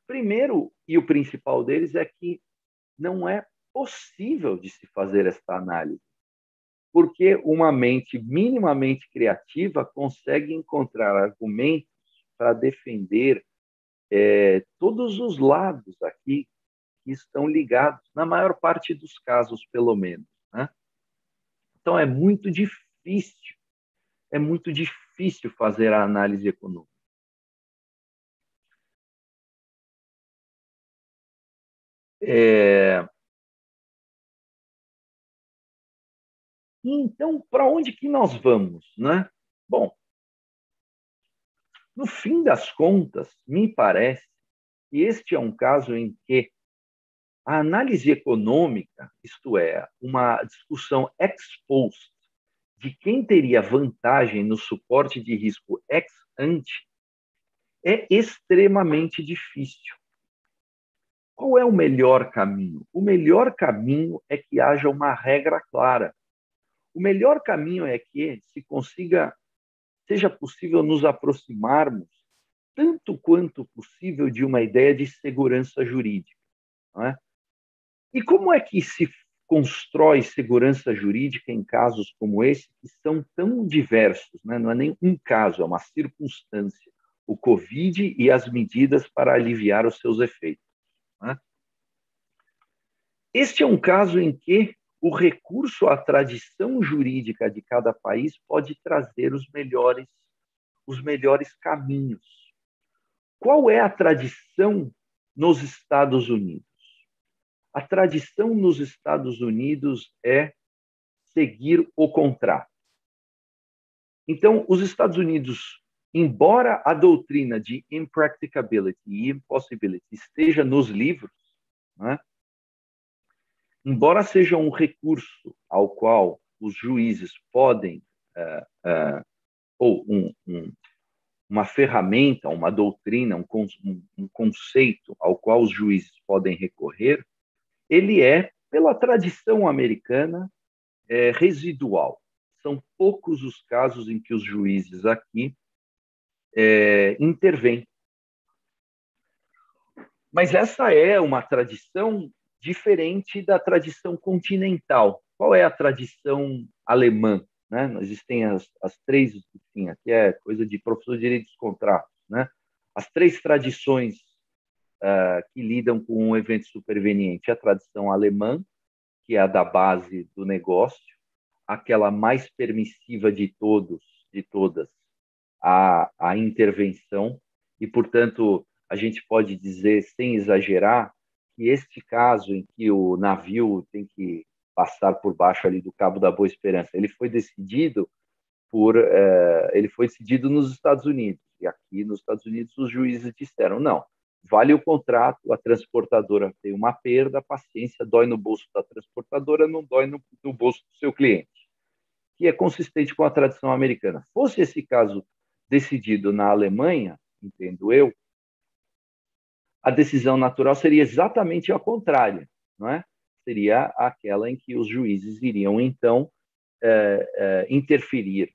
Primeiro, e o principal deles, é que não é possível de se fazer esta análise, porque uma mente minimamente criativa consegue encontrar argumentos para defender é, todos os lados aqui que estão ligados, na maior parte dos casos, pelo menos. Né? Então, é muito difícil, é muito difícil fazer a análise econômica. É... Então, para onde que nós vamos, né? Bom, no fim das contas, me parece que este é um caso em que a análise econômica, isto é, uma discussão ex post de quem teria vantagem no suporte de risco ex ante, é extremamente difícil. Qual é o melhor caminho? O melhor caminho é que haja uma regra clara. O melhor caminho é que se consiga, seja possível nos aproximarmos, tanto quanto possível, de uma ideia de segurança jurídica. Não é? E como é que se constrói segurança jurídica em casos como esse, que são tão diversos? Né? Não é nem um caso, é uma circunstância. O Covid e as medidas para aliviar os seus efeitos. Não é? Este é um caso em que o recurso à tradição jurídica de cada país pode trazer os melhores, os melhores caminhos. Qual é a tradição nos Estados Unidos? A tradição nos Estados Unidos é seguir o contrato. Então, os Estados Unidos, embora a doutrina de impracticability e impossibility esteja nos livros, né? Embora seja um recurso ao qual os juízes podem, uh, uh, ou um, um, uma ferramenta, uma doutrina, um, um conceito ao qual os juízes podem recorrer, ele é, pela tradição americana, é, residual. São poucos os casos em que os juízes aqui é, intervêm. Mas essa é uma tradição diferente da tradição continental. Qual é a tradição alemã? Né? Existem as, as três, enfim, aqui é coisa de professor de direito dos contratos, né? As três tradições uh, que lidam com um evento superveniente. A tradição alemã, que é a da base do negócio, aquela mais permissiva de todos, de todas, a, a intervenção, e, portanto, a gente pode dizer, sem exagerar, que este caso em que o navio tem que passar por baixo ali do Cabo da Boa Esperança, ele foi decidido por, eh, ele foi decidido nos Estados Unidos, e aqui nos Estados Unidos os juízes disseram, não, vale o contrato, a transportadora tem uma perda, a paciência dói no bolso da transportadora, não dói no, no bolso do seu cliente, que é consistente com a tradição americana. Fosse esse caso decidido na Alemanha, entendo eu, a decisão natural seria exatamente a contrária, não é? Seria aquela em que os juízes iriam, então, eh, eh, interferir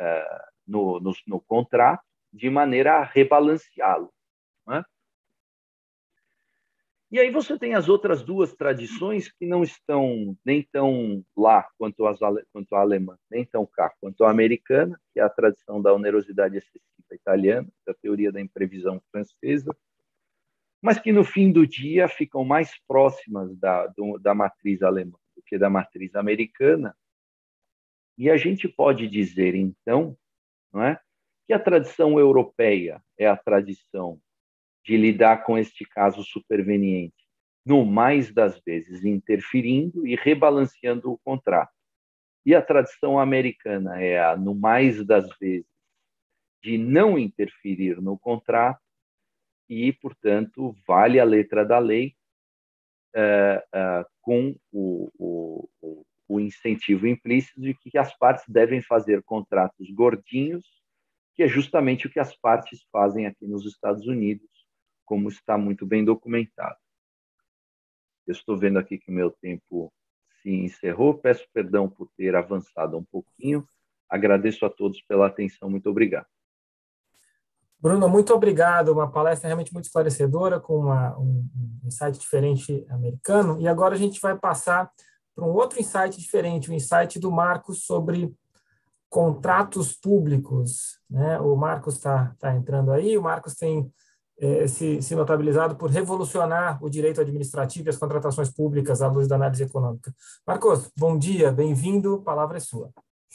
eh, no, no, no contrato de maneira a rebalanceá-lo. Não é? E aí você tem as outras duas tradições que não estão nem tão lá quanto, as, quanto a alemã, nem tão cá quanto a americana, que é a tradição da onerosidade excessiva italiana, da teoria da imprevisão francesa, mas que no fim do dia ficam mais próximas da, do, da matriz alemã do que da matriz americana. E a gente pode dizer, então, não é? Que a tradição europeia é a tradição de lidar com este caso superveniente, no mais das vezes interferindo e rebalanceando o contrato. E a tradição americana é a, no mais das vezes, de não interferir no contrato e, portanto, vale a letra da lei uh, uh, com o, o, o, o incentivo implícito de que as partes devem fazer contratos gordinhos, que é justamente o que as partes fazem aqui nos Estados Unidos, como está muito bem documentado. Eu estou vendo aqui que o meu tempo se encerrou. Peço perdão por ter avançado um pouquinho. Agradeço a todos pela atenção. Muito obrigado. Bruno, muito obrigado. Uma palestra realmente muito esclarecedora, com uma, um insight diferente americano. E agora a gente vai passar para um outro insight diferente, o insight do Marcos sobre contratos públicos, né? O Marcos está tá entrando aí. O Marcos tem eh, se, se notabilizado por revolucionar o direito administrativo e as contratações públicas à luz da análise econômica. Marcos, bom dia, bem-vindo, palavra é sua.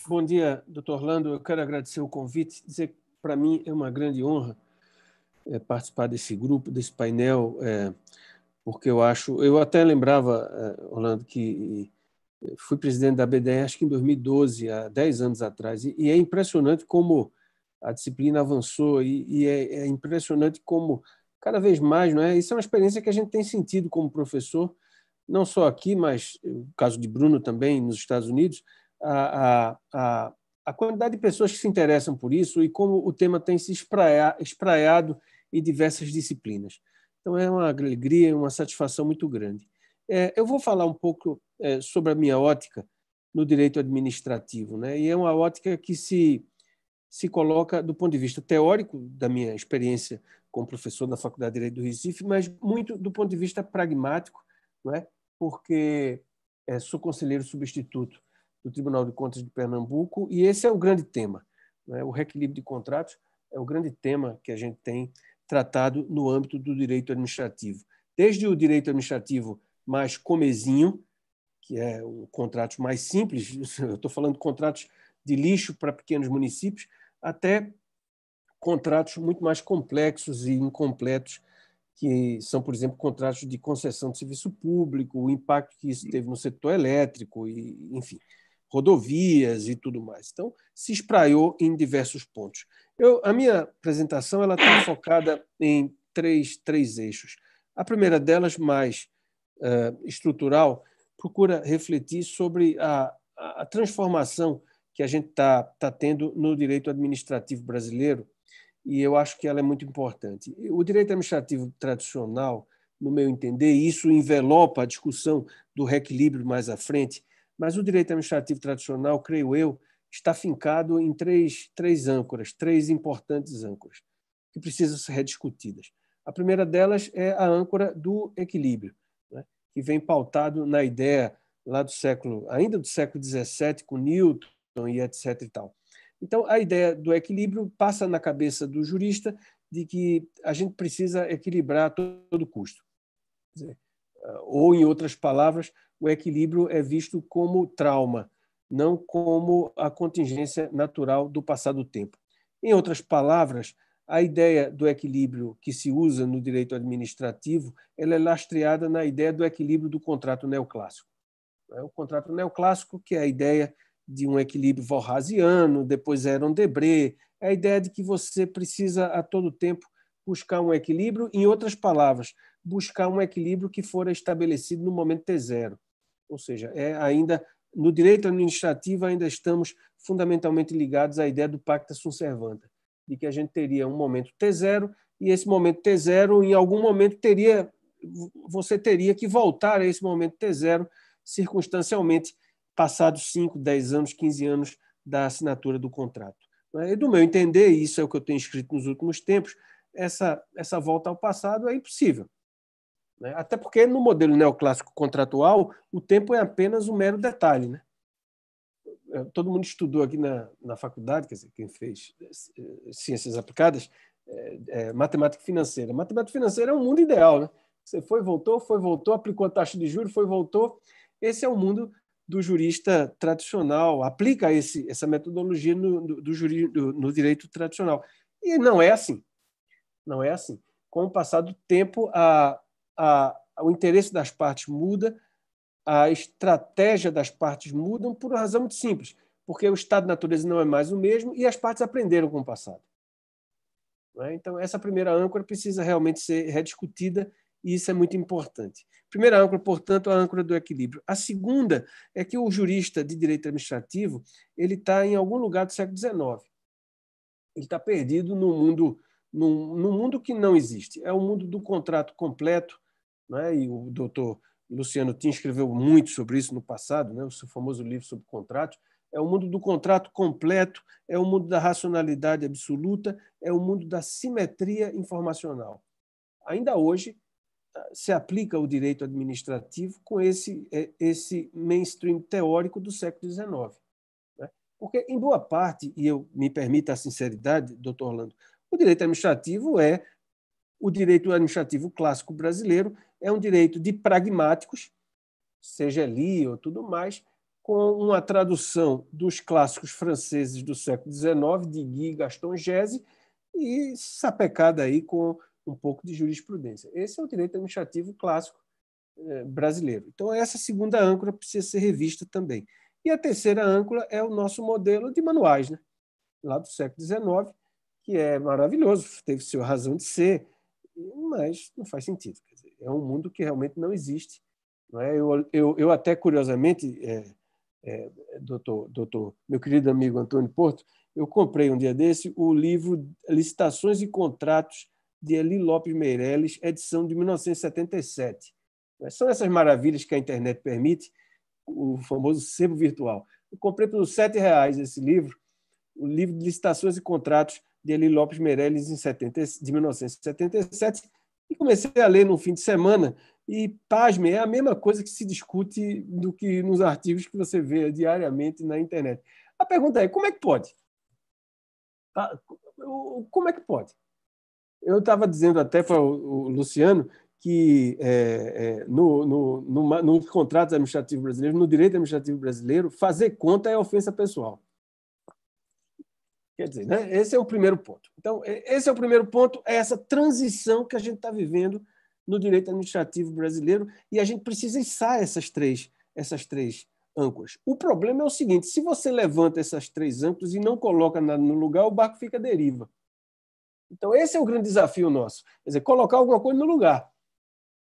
Bom dia, doutor Orlando. Eu quero agradecer o convite, dizer que para mim é uma grande honra é, participar desse grupo, desse painel, é, porque eu acho, eu até lembrava, é, Orlando, que fui presidente da B N D E S, acho que em dois mil e doze, há dez anos atrás, e é impressionante como a disciplina avançou e, e é, é impressionante como cada vez mais, não é? Isso é uma experiência que a gente tem sentido como professor, não só aqui, mas o caso de Bruno também nos Estados Unidos, a, a, a, a quantidade de pessoas que se interessam por isso e como o tema tem se espraia, espraiado em diversas disciplinas. Então é uma alegria, uma satisfação muito grande. É, eu vou falar um pouco é, sobre a minha ótica no direito administrativo, né? E é uma ótica que se, se coloca do ponto de vista teórico da minha experiência como professor da Faculdade de Direito do Recife, mas muito do ponto de vista pragmático, não é? Porque é, sou conselheiro substituto do Tribunal de Contas de Pernambuco e esse é o grande tema, não é? O reequilíbrio de contratos é o grande tema que a gente tem tratado no âmbito do direito administrativo. Desde o direito administrativo mais comezinho, que é o contrato mais simples, eu estou falando de contratos de lixo para pequenos municípios, até contratos muito mais complexos e incompletos, que são, por exemplo, contratos de concessão de serviço público, o impacto que isso teve no setor elétrico, e, enfim, rodovias e tudo mais. Então, se espraiou em diversos pontos. Eu, a minha apresentação ela está focada em três, três eixos. A primeira delas, mais estrutural, procura refletir sobre a, a transformação que a gente está tá tendo no direito administrativo brasileiro, e eu acho que ela é muito importante. O direito administrativo tradicional, no meu entender, isso envelopa a discussão do reequilíbrio mais à frente, mas o direito administrativo tradicional, creio eu, está fincado em três, três âncoras, três importantes âncoras, que precisam ser rediscutidas. A primeira delas é a âncora do equilíbrio, que vem pautado na ideia lá do século, ainda do século dezessete, com Newton e etc e tal. Então, a ideia do equilíbrio passa na cabeça do jurista de que a gente precisa equilibrar a todo custo. Ou, em outras palavras, o equilíbrio é visto como trauma, não como a contingência natural do passar do tempo. Em outras palavras, a ideia do equilíbrio que se usa no direito administrativo ela é lastreada na ideia do equilíbrio do contrato neoclássico. O contrato neoclássico, que é a ideia de um equilíbrio walrasiano, depois Heron Debré, é a ideia de que você precisa, a todo tempo, buscar um equilíbrio, em outras palavras, buscar um equilíbrio que fora estabelecido no momento T zero. Ou seja, é ainda, no direito administrativo ainda estamos fundamentalmente ligados à ideia do pacta sunt servanda, de que a gente teria um momento T zero, e esse momento T zero, em algum momento, teria, você teria que voltar a esse momento T zero, circunstancialmente, passados cinco, dez anos, quinze anos da assinatura do contrato. E, do meu entender, e isso é o que eu tenho escrito nos últimos tempos, essa, essa volta ao passado é impossível. Até porque, no modelo neoclássico contratual, o tempo é apenas um mero detalhe, né? Todo mundo estudou aqui na, na faculdade, quer dizer, quem fez ciências aplicadas, é, é, matemática financeira. Matemática financeira é um mundo ideal, né? Você foi, voltou, foi, voltou, aplicou a taxa de juros, foi, voltou. Esse é o mundo do jurista tradicional, aplica esse, essa metodologia no, do, do, juri, do, no direito tradicional. E não é assim. Não é assim. Com o passar do tempo, a, a, o interesse das partes muda, a estratégia das partes muda por uma razão muito simples, porque o estado da natureza não é mais o mesmo e as partes aprenderam com o passado. Não é? Então, essa primeira âncora precisa realmente ser rediscutida e isso é muito importante. Primeira âncora, portanto, a âncora do equilíbrio. A segunda é que o jurista de direito administrativo ele está em algum lugar do século dezenove. Ele está perdido no mundo, num, num mundo que não existe. É o mundo do contrato completo, né? E o doutor Luciano Timm escreveu muito sobre isso no passado, né? O seu famoso livro sobre contratos. É o mundo do contrato completo, é o mundo da racionalidade absoluta, é o mundo da simetria informacional. Ainda hoje, se aplica o direito administrativo com esse, esse mainstream teórico do século dezenove. Né? Porque, em boa parte, e eu me permito a sinceridade, doutor Orlando, o direito administrativo é o direito administrativo clássico brasileiro, é um direito de pragmáticos, seja Hely ou tudo mais, com uma tradução dos clássicos franceses do século dezenove, de Guy, Gaston Gési, e sapecada aí com um pouco de jurisprudência. Esse é o direito administrativo clássico eh, brasileiro. Então, essa segunda âncora precisa ser revista também. E a terceira âncora é o nosso modelo de manuais, né? Lá do século dezenove, que é maravilhoso, teve sua razão de ser, mas não faz sentido. Quer dizer, é um mundo que realmente não existe. Não é? eu, eu, eu até, curiosamente, é, é, doutor, doutor, meu querido amigo Antônio Porto, eu comprei um dia desse o livro Licitações e Contratos de Hely Lopes Meirelles, edição de mil novecentos e setenta e sete. São essas maravilhas que a internet permite, o famoso sebo virtual. Eu comprei por sete reais esse livro, o livro de Licitações e Contratos de Hely Lopes Meirelles de mil novecentos e setenta e sete, e comecei a ler no fim de semana, e, pasme, é a mesma coisa que se discute do que nos artigos que você vê diariamente na internet. A pergunta é, como é que pode? Como é que pode? Eu estava dizendo até para o Luciano que é, é, no, no, no, no contrato administrativo brasileiro, no direito administrativo brasileiro, fazer conta é ofensa pessoal. Quer dizer, né? Esse é o primeiro ponto. Então, esse é o primeiro ponto, é essa transição que a gente está vivendo no direito administrativo brasileiro e a gente precisa içar essas três, essas três âncoras. O problema é o seguinte, se você levanta essas três âncoras e não coloca nada no lugar, o barco fica à deriva. Então, esse é o grande desafio nosso, quer dizer, colocar alguma coisa no lugar.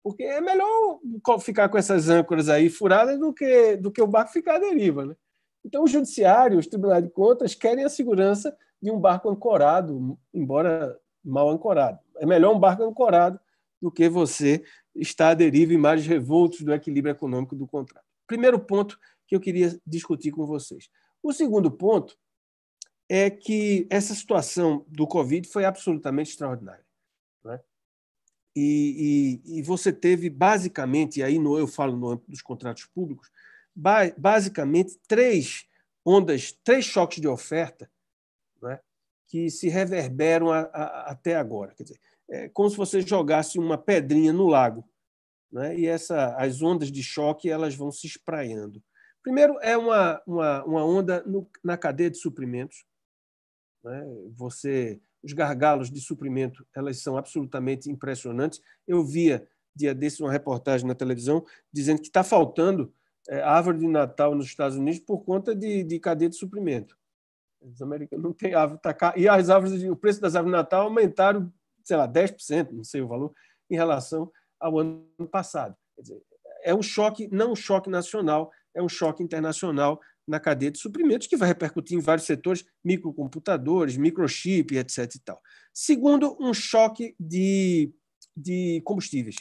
Porque é melhor ficar com essas âncoras aí furadas do que, do que o barco ficar à deriva. Né? Então, o judiciário, os tribunais de contas, querem a segurança de um barco ancorado, embora mal ancorado. É melhor um barco ancorado do que você estar à deriva em mares revoltos do equilíbrio econômico do contrato. Primeiro ponto que eu queria discutir com vocês. O segundo ponto é que essa situação do Covid foi absolutamente extraordinária. Né? E, e, e você teve, basicamente, e aí no, eu falo no âmbito dos contratos públicos, ba basicamente três ondas, três choques de oferta, né, que se reverberam a, a, até agora. Quer dizer, é como se você jogasse uma pedrinha no lago. Né? E essa, as ondas de choque elas vão se espraiando. Primeiro, é uma, uma, uma onda no, na cadeia de suprimentos. Você, os gargalos de suprimento elas são absolutamente impressionantes. Eu via, dia desse, uma reportagem na televisão dizendo que está faltando é, árvore de Natal nos Estados Unidos por conta de, de cadeia de suprimento. Os americanos não têm árvore. Tá, e as árvores, o preço das árvores de Natal aumentaram, sei lá, dez por cento, não sei o valor, em relação ao ano passado. Quer dizer, é um choque, não um choque nacional, é um choque internacional na cadeia de suprimentos, que vai repercutir em vários setores, microcomputadores, microchip, etcétera. E tal. Segundo, um choque de, de combustíveis,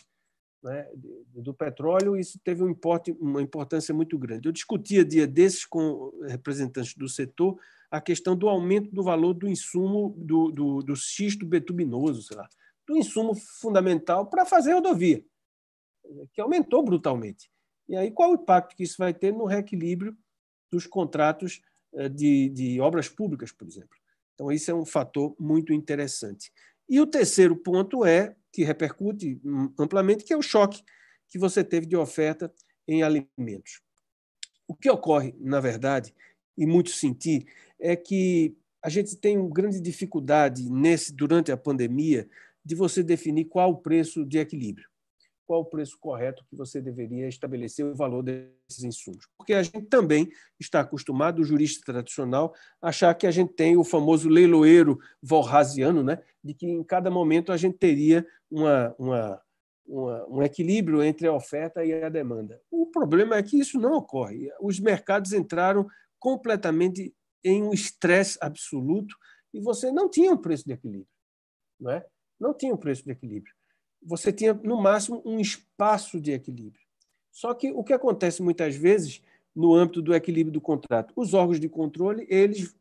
né? Do petróleo, isso teve um importe, uma importância muito grande. Eu discutia dia desses com representantes do setor a questão do aumento do valor do insumo do, do, do xisto betuminoso, sei lá, do insumo fundamental para fazer rodovia, que aumentou brutalmente. E aí qual o impacto que isso vai ter no reequilíbrio dos contratos de, de obras públicas, por exemplo. Então, isso é um fator muito interessante. E o terceiro ponto é, que repercute amplamente, que é o choque que você teve de oferta em alimentos. O que ocorre, na verdade, e muito senti, é que a gente tem uma grande dificuldade nesse, durante a pandemia, de você definir qual o preço de equilíbrio, qual o preço correto que você deveria estabelecer o valor desses insumos. Porque a gente também está acostumado, o jurista tradicional, a achar que a gente tem o famoso leiloeiro vorraziano, né? De que em cada momento a gente teria uma, uma, uma, um equilíbrio entre a oferta e a demanda. O problema é que isso não ocorre. Os mercados entraram completamente em um estresse absoluto e você não tinha um preço de equilíbrio, não é? Não tinha um preço de equilíbrio. Você tinha, no máximo, um espaço de equilíbrio. Só que o que acontece muitas vezes no âmbito do equilíbrio do contrato? Os órgãos de controle, eles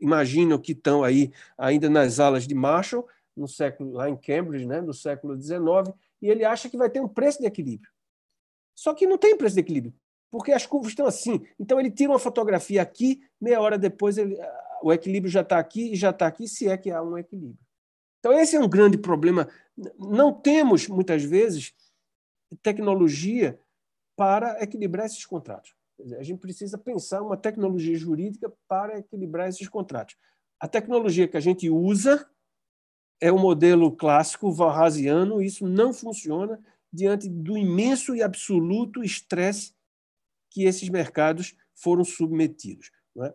imaginam que estão aí ainda nas alas de Marshall, no século, lá em Cambridge, né, no século dezenove, e ele acha que vai ter um preço de equilíbrio. Só que não tem preço de equilíbrio, porque as curvas estão assim. Então, ele tira uma fotografia aqui, meia hora depois ele, o equilíbrio já está aqui e já está aqui, se é que há um equilíbrio. Então, esse é um grande problema. Não temos, muitas vezes, tecnologia para equilibrar esses contratos. A gente precisa pensar uma tecnologia jurídica para equilibrar esses contratos. A tecnologia que a gente usa é o modelo clássico varrasiano, e isso não funciona diante do imenso e absoluto estresse que esses mercados foram submetidos, não é?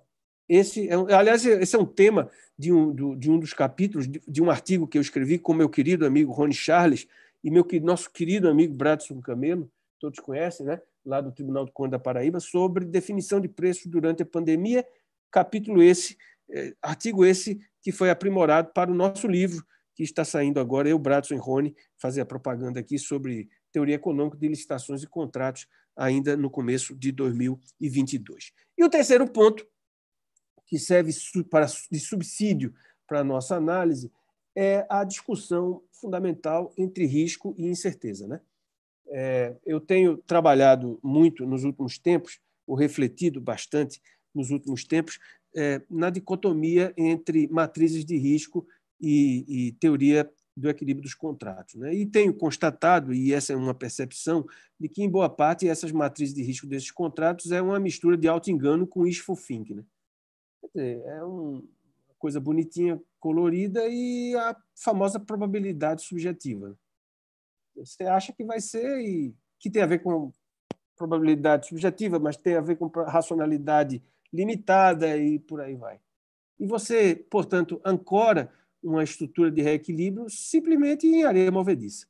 Esse é, aliás, esse é um tema de um, de um dos capítulos de, de um artigo que eu escrevi com meu querido amigo Rony Charles e meu, nosso querido amigo Bradson Camelo, todos conhecem, né? Lá do Tribunal de Contas da Paraíba, sobre definição de preços durante a pandemia, capítulo esse, eh, artigo esse que foi aprimorado para o nosso livro, que está saindo agora, eu, Bradson e Rony, fazer a propaganda aqui sobre teoria econômica de licitações e contratos ainda no começo de dois mil e vinte e dois. E o terceiro ponto, que serve de subsídio para a nossa análise, é a discussão fundamental entre risco e incerteza, né? É, eu tenho trabalhado muito nos últimos tempos, ou refletido bastante nos últimos tempos, é, na dicotomia entre matrizes de risco e, e teoria do equilíbrio dos contratos, né? E tenho constatado, e essa é uma percepção, de que, em boa parte, essas matrizes de risco desses contratos é uma mistura de auto-engano com isfo-fink, né? É uma coisa bonitinha, colorida e a famosa probabilidade subjetiva. Você acha que vai ser, e que tem a ver com probabilidade subjetiva, mas tem a ver com racionalidade limitada e por aí vai. E você, portanto, ancora uma estrutura de reequilíbrio simplesmente em areia movediça.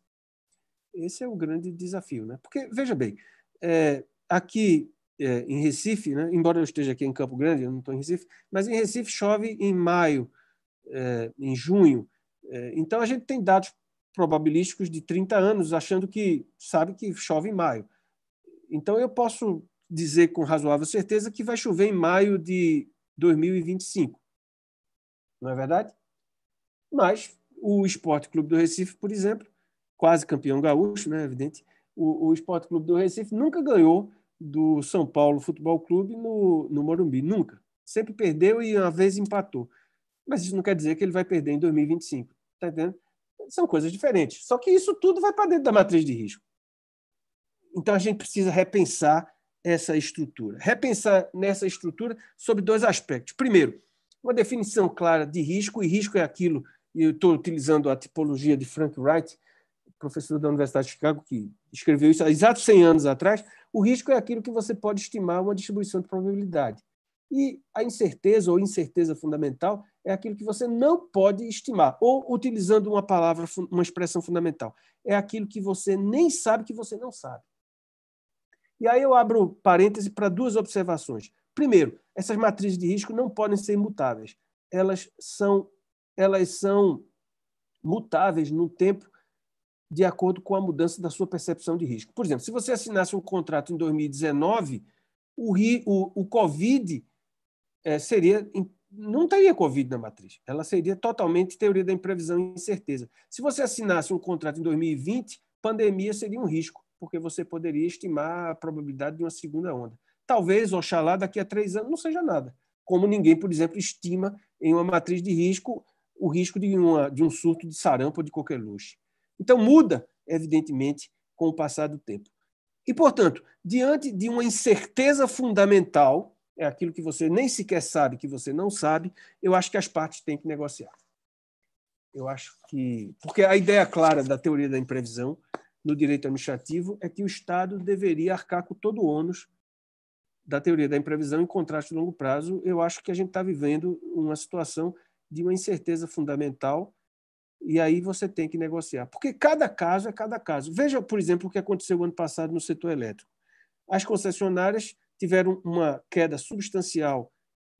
Esse é o grande desafio, né? Porque, veja bem, é, aqui... É, em Recife, né? Embora eu esteja aqui em Campo Grande, eu não estou em Recife, mas em Recife chove em maio, é, em junho. É, então, a gente tem dados probabilísticos de trinta anos, achando que sabe que chove em maio. Então, eu posso dizer com razoável certeza que vai chover em maio de dois mil e vinte e cinco. Não é verdade? Mas o Sport Club do Recife, por exemplo, quase campeão gaúcho, né? Evidente, o, o Sport Club do Recife nunca ganhou do São Paulo Futebol Clube no, no Morumbi, nunca. Sempre perdeu e uma vez empatou. Mas isso não quer dizer que ele vai perder em dois mil e vinte e cinco. Tá entendendo? São coisas diferentes. Só que isso tudo vai para dentro da matriz de risco. Então, a gente precisa repensar essa estrutura. Repensar nessa estrutura sobre dois aspectos. Primeiro, uma definição clara de risco, e risco é aquilo, e eu estou utilizando a tipologia de Frank Wright, professor da Universidade de Chicago, que escreveu isso há exatos cem anos atrás. O risco é aquilo que você pode estimar uma distribuição de probabilidade. E a incerteza ou incerteza fundamental é aquilo que você não pode estimar, ou, utilizando uma palavra, uma expressão fundamental, é aquilo que você nem sabe que você não sabe. E aí eu abro parêntese para duas observações. Primeiro, essas matrizes de risco não podem ser mutáveis. Elas são, elas são mutáveis no tempo de acordo com a mudança da sua percepção de risco. Por exemplo, se você assinasse um contrato em dois mil e dezenove, o, o, o Covid é, seria, não teria Covid na matriz. Ela seria totalmente teoria da imprevisão e incerteza. Se você assinasse um contrato em dois mil e vinte, pandemia seria um risco, porque você poderia estimar a probabilidade de uma segunda onda. Talvez, oxalá, daqui a três anos não seja nada. Como ninguém, por exemplo, estima em uma matriz de risco o risco de, uma, de um surto de sarampo ou de coqueluche. Então, muda, evidentemente, com o passar do tempo. E E, portanto, diante de uma incerteza fundamental, é aquilo que você nem sequer sabe, que você não sabe, eu acho que as partes têm que negociar. Eu acho que... Porque a ideia clara da teoria da imprevisão no direito administrativo é que o Estado deveria arcar com todo o ônus da teoria da imprevisão em contrato de longo prazo. Eu acho que a gente está vivendo uma situação de uma incerteza fundamental e aí você tem que negociar. Porque cada caso é cada caso. Veja, por exemplo, o que aconteceu ano passado no setor elétrico. As concessionárias tiveram uma queda substancial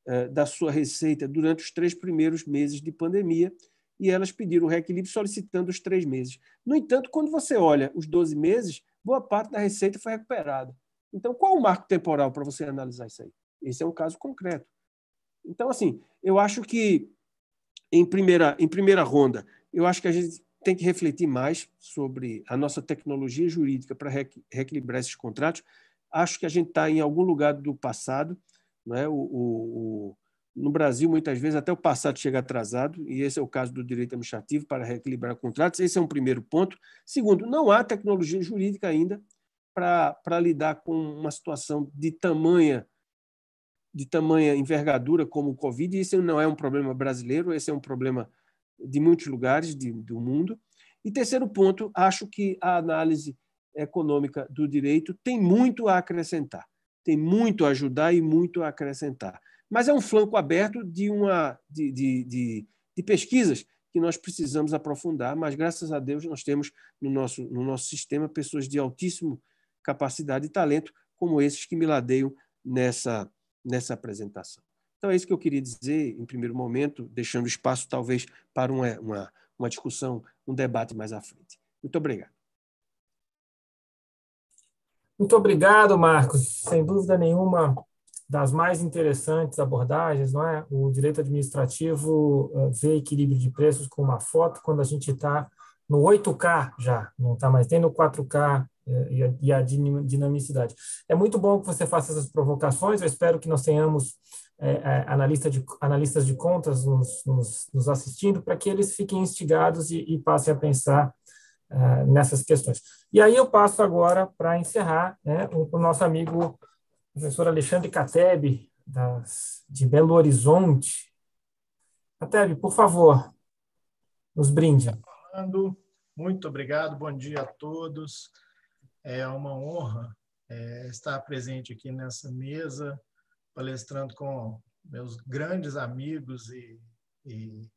eh, da sua receita durante os três primeiros meses de pandemia e elas pediram o reequilíbrio solicitando os três meses. No entanto, quando você olha os doze meses, boa parte da receita foi recuperada. Então, qual o marco temporal para você analisar isso aí? Esse é um caso concreto. Então, assim, eu acho que, em primeira, em primeira ronda, eu acho que a gente tem que refletir mais sobre a nossa tecnologia jurídica para reequilibrar esses contratos. Acho que a gente está em algum lugar do passado. Não é? o, o, o, no Brasil, muitas vezes, até o passado chega atrasado, e esse é o caso do direito administrativo para reequilibrar contratos. Esse é um primeiro ponto. Segundo, não há tecnologia jurídica ainda para lidar com uma situação de tamanha, de tamanha envergadura como o Covid. Isso não é um problema brasileiro, esse é um problema de muitos lugares de, do mundo. E terceiro ponto, acho que a análise econômica do direito tem muito a acrescentar, tem muito a ajudar e muito a acrescentar. Mas é um flanco aberto de, uma, de, de, de, de pesquisas que nós precisamos aprofundar, mas, graças a Deus, nós temos no nosso, no nosso sistema pessoas de altíssimo capacidade e talento, como esses que me ladeiam nessa, nessa apresentação. Então, é isso que eu queria dizer, em primeiro momento, deixando espaço, talvez, para uma, uma, uma discussão, um debate mais à frente. Muito obrigado. Muito obrigado, Marcos. Sem dúvida nenhuma, das mais interessantes abordagens, não é? O direito administrativo vê equilíbrio de preços com uma foto quando a gente está no oito K já, não está mais nem no quatro K, e a, e a dinamicidade. É muito bom que você faça essas provocações, eu espero que nós tenhamos É, analista de, analistas de contas nos, nos, nos assistindo, para que eles fiquem instigados e, e passem a pensar uh, nessas questões. E aí eu passo agora para encerrar, né, o, o nosso amigo professor Alexandre Cateb, das, de Belo Horizonte. Cateb, por favor, nos brinde. Muito obrigado, bom dia a todos. É uma honra é, estar presente aqui nessa mesa, palestrando com meus grandes amigos e, e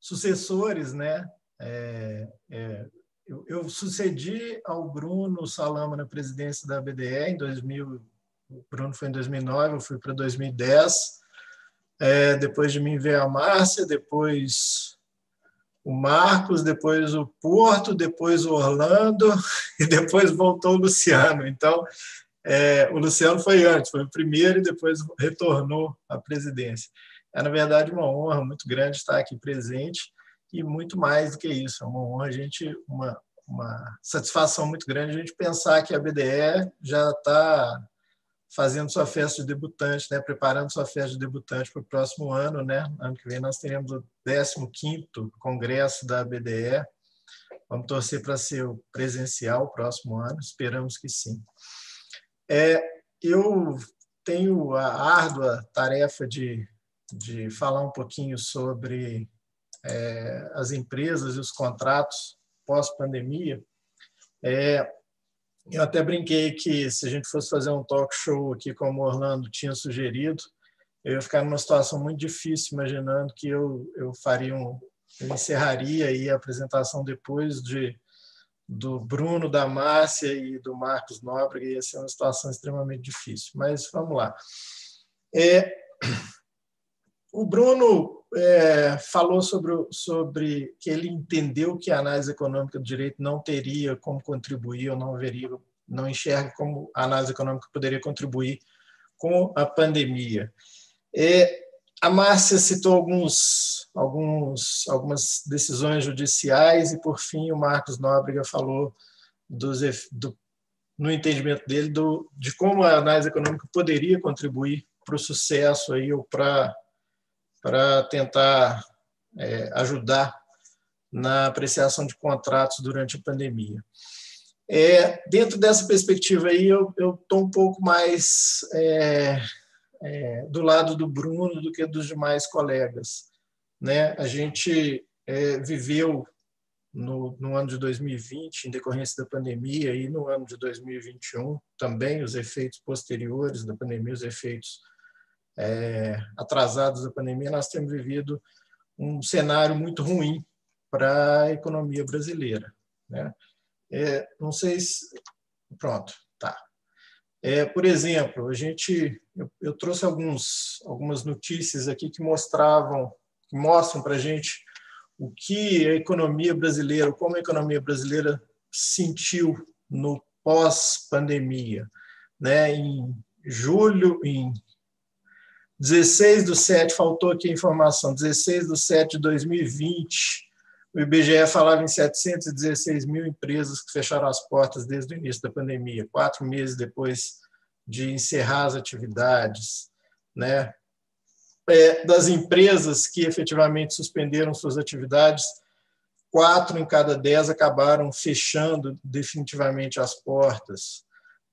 sucessores, né? É, é, eu, eu sucedi ao Bruno Salama na presidência da B D E em dois mil, o Bruno foi em dois mil e nove, eu fui para dois mil e dez, é, depois de mim veio a Márcia, depois o Marcos, depois o Porto, depois o Orlando e depois voltou o Luciano, então... É, o Luciano foi antes, foi o primeiro e depois retornou à presidência. É, na verdade, uma honra muito grande estar aqui presente e muito mais do que isso, é uma honra, a gente, uma, uma satisfação muito grande a gente pensar que a B D E já está fazendo sua festa de debutante, né, preparando sua festa de debutante para o próximo ano, né? Ano que vem nós teremos o décimo quinto Congresso da B D E, vamos torcer para ser o presencial o próximo ano, esperamos que sim. É, eu tenho a árdua tarefa de, de falar um pouquinho sobre é, as empresas e os contratos pós-pandemia. É, eu até brinquei que se a gente fosse fazer um talk show aqui, como o Orlando tinha sugerido, eu ia ficar numa situação muito difícil, imaginando que eu, eu faria um, eu encerraria aí a apresentação depois de... do Bruno, da Márcia e do Marcos Nóbrega, ia ser uma situação extremamente difícil, mas vamos lá. É, o Bruno é, falou sobre, sobre que ele entendeu que a análise econômica do direito não teria como contribuir, ou não veria, não enxerga como a análise econômica poderia contribuir com a pandemia. É, A Márcia citou alguns, alguns, algumas decisões judiciais e, por fim, o Marcos Nóbrega falou dos, do, no entendimento dele do, de como a análise econômica poderia contribuir para o sucesso aí, ou para, para tentar é, ajudar na apreciação de contratos durante a pandemia. É, dentro dessa perspectiva aí, eu estou um pouco mais é, é, do lado do Bruno do que dos demais colegas, né? A gente é, viveu no, no ano de dois mil e vinte, em decorrência da pandemia, e no ano de dois mil e vinte e um também, os efeitos posteriores da pandemia, os efeitos é, atrasados da pandemia, nós temos vivido um cenário muito ruim para a economia brasileira, né? É, não sei se... Pronto, tá. É, por exemplo, a gente, eu, eu trouxe alguns, algumas notícias aqui que mostravam, que mostram para a gente o que a economia brasileira, como a economia brasileira sentiu no pós-pandemia, né? Em julho, em dezesseis do sete, faltou aqui a informação, dezesseis do sete de dois mil e vinte, o I B G E falava em setecentas e dezesseis mil empresas que fecharam as portas desde o início da pandemia, quatro meses depois de encerrar as atividades, né? É, das empresas que efetivamente suspenderam suas atividades, quatro em cada dez acabaram fechando definitivamente as portas,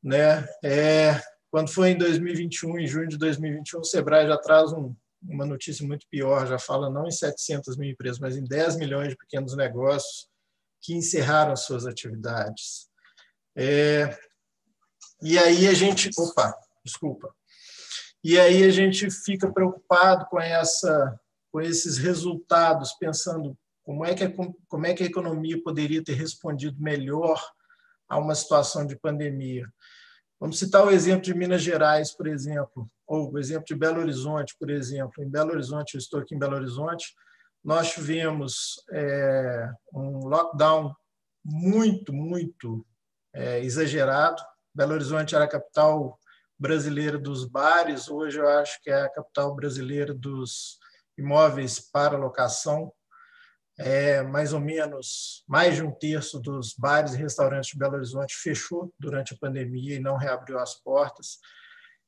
né? É, quando foi em dois mil e vinte e um, em junho de dois mil e vinte e um, o Sebrae já traz um uma notícia muito pior, já fala não em setecentas mil empresas, mas em dez milhões de pequenos negócios que encerraram suas atividades. É, e aí a gente... Opa, desculpa. E aí a gente fica preocupado com, essa, com esses resultados, pensando como é, que a, como é que a economia poderia ter respondido melhor a uma situação de pandemia. Vamos citar o exemplo de Minas Gerais, por exemplo, ou o exemplo de Belo Horizonte, por exemplo. Em Belo Horizonte, eu estou aqui em Belo Horizonte, nós tivemos é, um lockdown muito, muito é, exagerado. Belo Horizonte era a capital brasileira dos bares, hoje eu acho que é a capital brasileira dos imóveis para locação. É, mais ou menos, mais de um terço dos bares e restaurantes de Belo Horizonte fechou durante a pandemia e não reabriu as portas.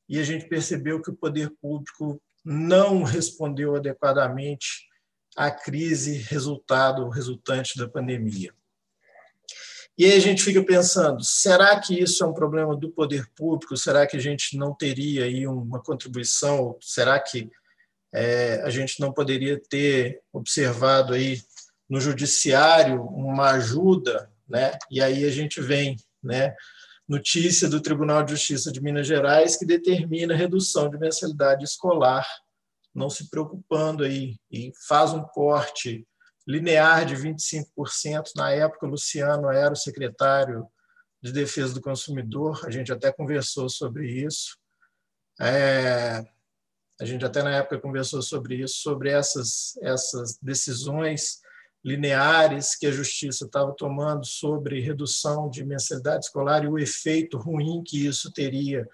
E a gente percebeu que o poder público não respondeu adequadamente à crise resultado, resultante da pandemia. E aí a gente fica pensando, será que isso é um problema do poder público? Será que a gente não teria aí uma contribuição? Será que é, a gente não poderia ter observado aí no judiciário uma ajuda, né? E aí a gente vem, né? Notícia do Tribunal de Justiça de Minas Gerais que determina redução de mensalidade escolar, não se preocupando aí, e faz um corte linear de vinte e cinco por cento. Na época, o Luciano era o secretário de Defesa do Consumidor, a gente até conversou sobre isso, é, a gente até na época conversou sobre isso, sobre essas, essas decisões lineares que a justiça estava tomando sobre redução de mensalidade escolar e o efeito ruim que isso teria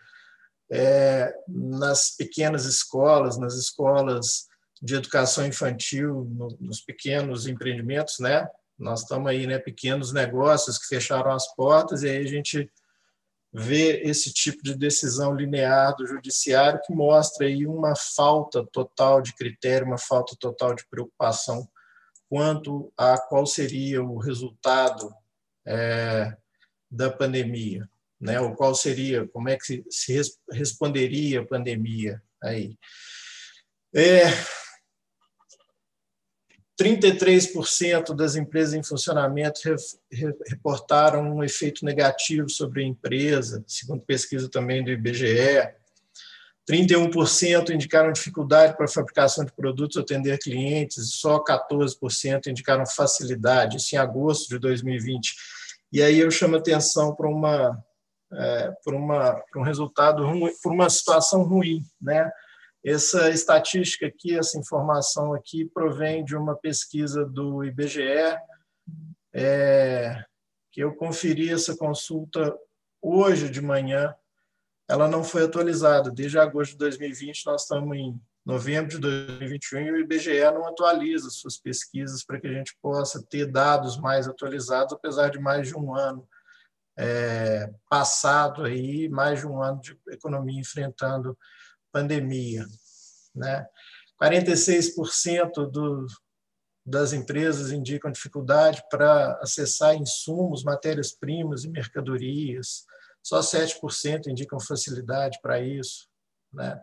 é, nas pequenas escolas, nas escolas de educação infantil, no, nos pequenos empreendimentos, né? Nós estamos aí, né? Pequenos negócios que fecharam as portas, e aí a gente vê esse tipo de decisão linear do judiciário que mostra aí uma falta total de critério, uma falta total de preocupação quanto a qual seria o resultado é, da pandemia, né? Ou qual seria, como é que se, se res, responderia a pandemia aí? É, trinta e três por cento das empresas em funcionamento re, re, reportaram um efeito negativo sobre a empresa, segundo pesquisa também do I B G E. trinta e um por cento indicaram dificuldade para a fabricação de produtos ou atender clientes, e só quatorze por cento indicaram facilidade, isso em agosto de dois mil e vinte. E aí eu chamo a atenção para uma, é, para uma, para um resultado ruim, para uma situação ruim, né? Essa estatística aqui, essa informação aqui, provém de uma pesquisa do I B G E, é, que eu conferi essa consulta hoje de manhã. Ela não foi atualizada. Desde agosto de dois mil e vinte, nós estamos em novembro de dois mil e vinte e um, e o I B G E não atualiza suas pesquisas para que a gente possa ter dados mais atualizados, apesar de mais de um ano é, passado, aí, mais de um ano de economia enfrentando pandemia, né? quarenta e seis por cento do, das empresas indicam dificuldade para acessar insumos, matérias-primas e mercadorias. Só sete por cento indicam facilidade para isso, né?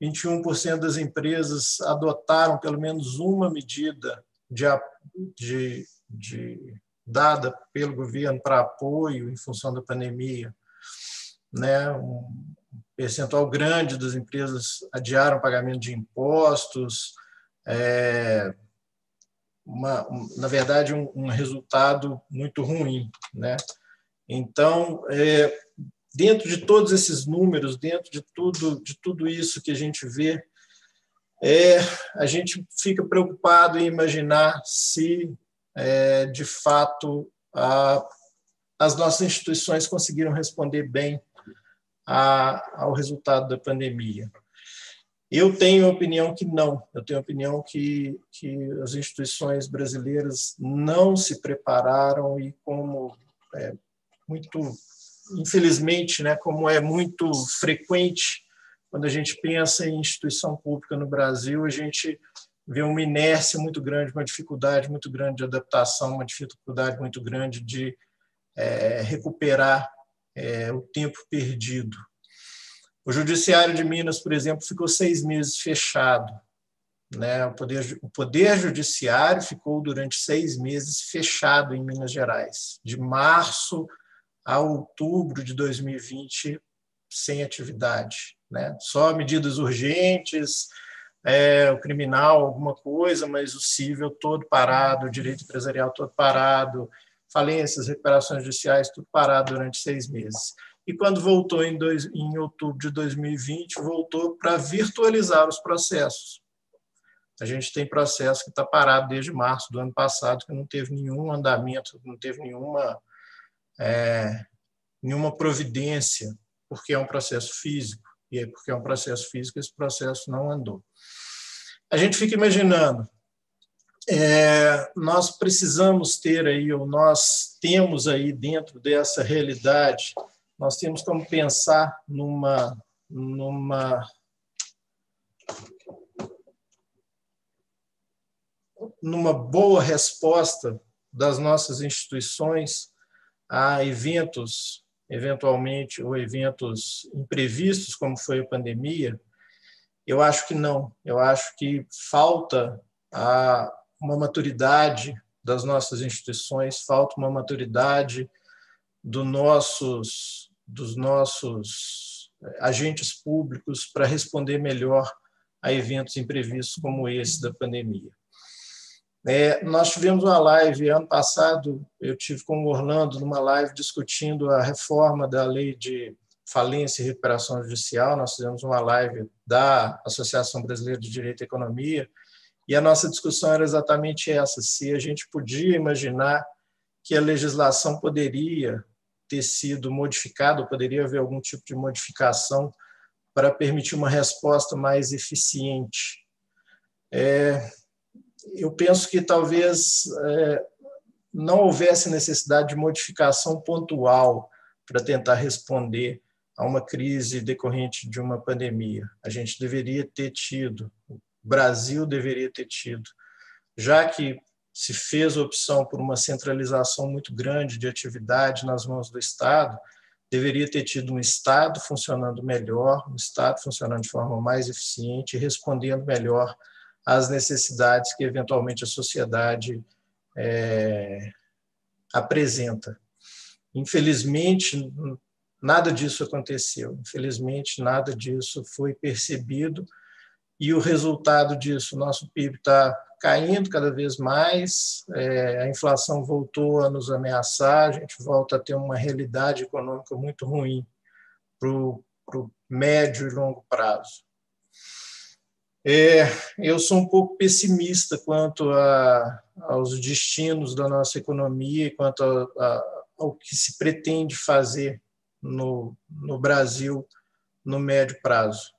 vinte e um por cento das empresas adotaram pelo menos uma medida de, de, de, dada pelo governo para apoio em função da pandemia, né? Um percentual grande das empresas adiaram o pagamento de impostos. É, uma, na verdade, um, um resultado muito ruim, né? Então, é, dentro de todos esses números, dentro de tudo, de tudo isso que a gente vê, é, a gente fica preocupado em imaginar se, é, de fato, a, as nossas instituições conseguiram responder bem a, ao resultado da pandemia. Eu tenho a opinião que não. Eu tenho a opinião que, que as instituições brasileiras não se prepararam e, como é, muito... infelizmente, né, como é muito frequente, quando a gente pensa em instituição pública no Brasil, a gente vê uma inércia muito grande, uma dificuldade muito grande de adaptação, uma dificuldade muito grande de é, recuperar é, o tempo perdido. O Judiciário de Minas, por exemplo, ficou seis meses fechado, né? O poder, o poder Judiciário ficou durante seis meses fechado em Minas Gerais, de março a outubro de dois mil e vinte, sem atividade, né? Só medidas urgentes, é, o criminal, alguma coisa, mas o cível todo parado, o direito empresarial todo parado, falências, recuperações judiciais, tudo parado durante seis meses. E quando voltou em, dois, em outubro de dois mil e vinte, voltou para virtualizar os processos. A gente tem processo que está parado desde março do ano passado, que não teve nenhum andamento, não teve nenhuma... É, nenhuma providência, porque é um processo físico, e é porque é um processo físico, esse processo não andou. A gente fica imaginando, é, nós precisamos ter aí, ou nós temos aí dentro dessa realidade, nós temos como pensar numa, numa, numa boa resposta das nossas instituições a eventos, eventualmente, ou eventos imprevistos, como foi a pandemia? Eu acho que não. Eu acho que falta a, uma maturidade das nossas instituições, falta uma maturidade do nossos, dos nossos agentes públicos para responder melhor a eventos imprevistos como esse da pandemia. É, nós tivemos uma live, ano passado, eu tive com o Orlando numa live discutindo a reforma da lei de falência e recuperação judicial. Nós fizemos uma live da Associação Brasileira de Direito e Economia e a nossa discussão era exatamente essa, se a gente podia imaginar que a legislação poderia ter sido modificada, poderia haver algum tipo de modificação para permitir uma resposta mais eficiente. É... Eu penso que talvez é, não houvesse necessidade de modificação pontual para tentar responder a uma crise decorrente de uma pandemia. A gente deveria ter tido, o Brasil deveria ter tido, já que se fez a opção por uma centralização muito grande de atividade nas mãos do Estado, deveria ter tido um Estado funcionando melhor, um Estado funcionando de forma mais eficiente, respondendo melhor as necessidades que, eventualmente, a sociedade é, apresenta. Infelizmente, nada disso aconteceu. Infelizmente, nada disso foi percebido. E o resultado disso, nosso P I B está caindo cada vez mais, é, a inflação voltou a nos ameaçar, a gente volta a ter uma realidade econômica muito ruim para o médio e longo prazo. É, eu sou um pouco pessimista quanto a, aos destinos da nossa economia e quanto a, a, ao que se pretende fazer no, no Brasil no médio prazo.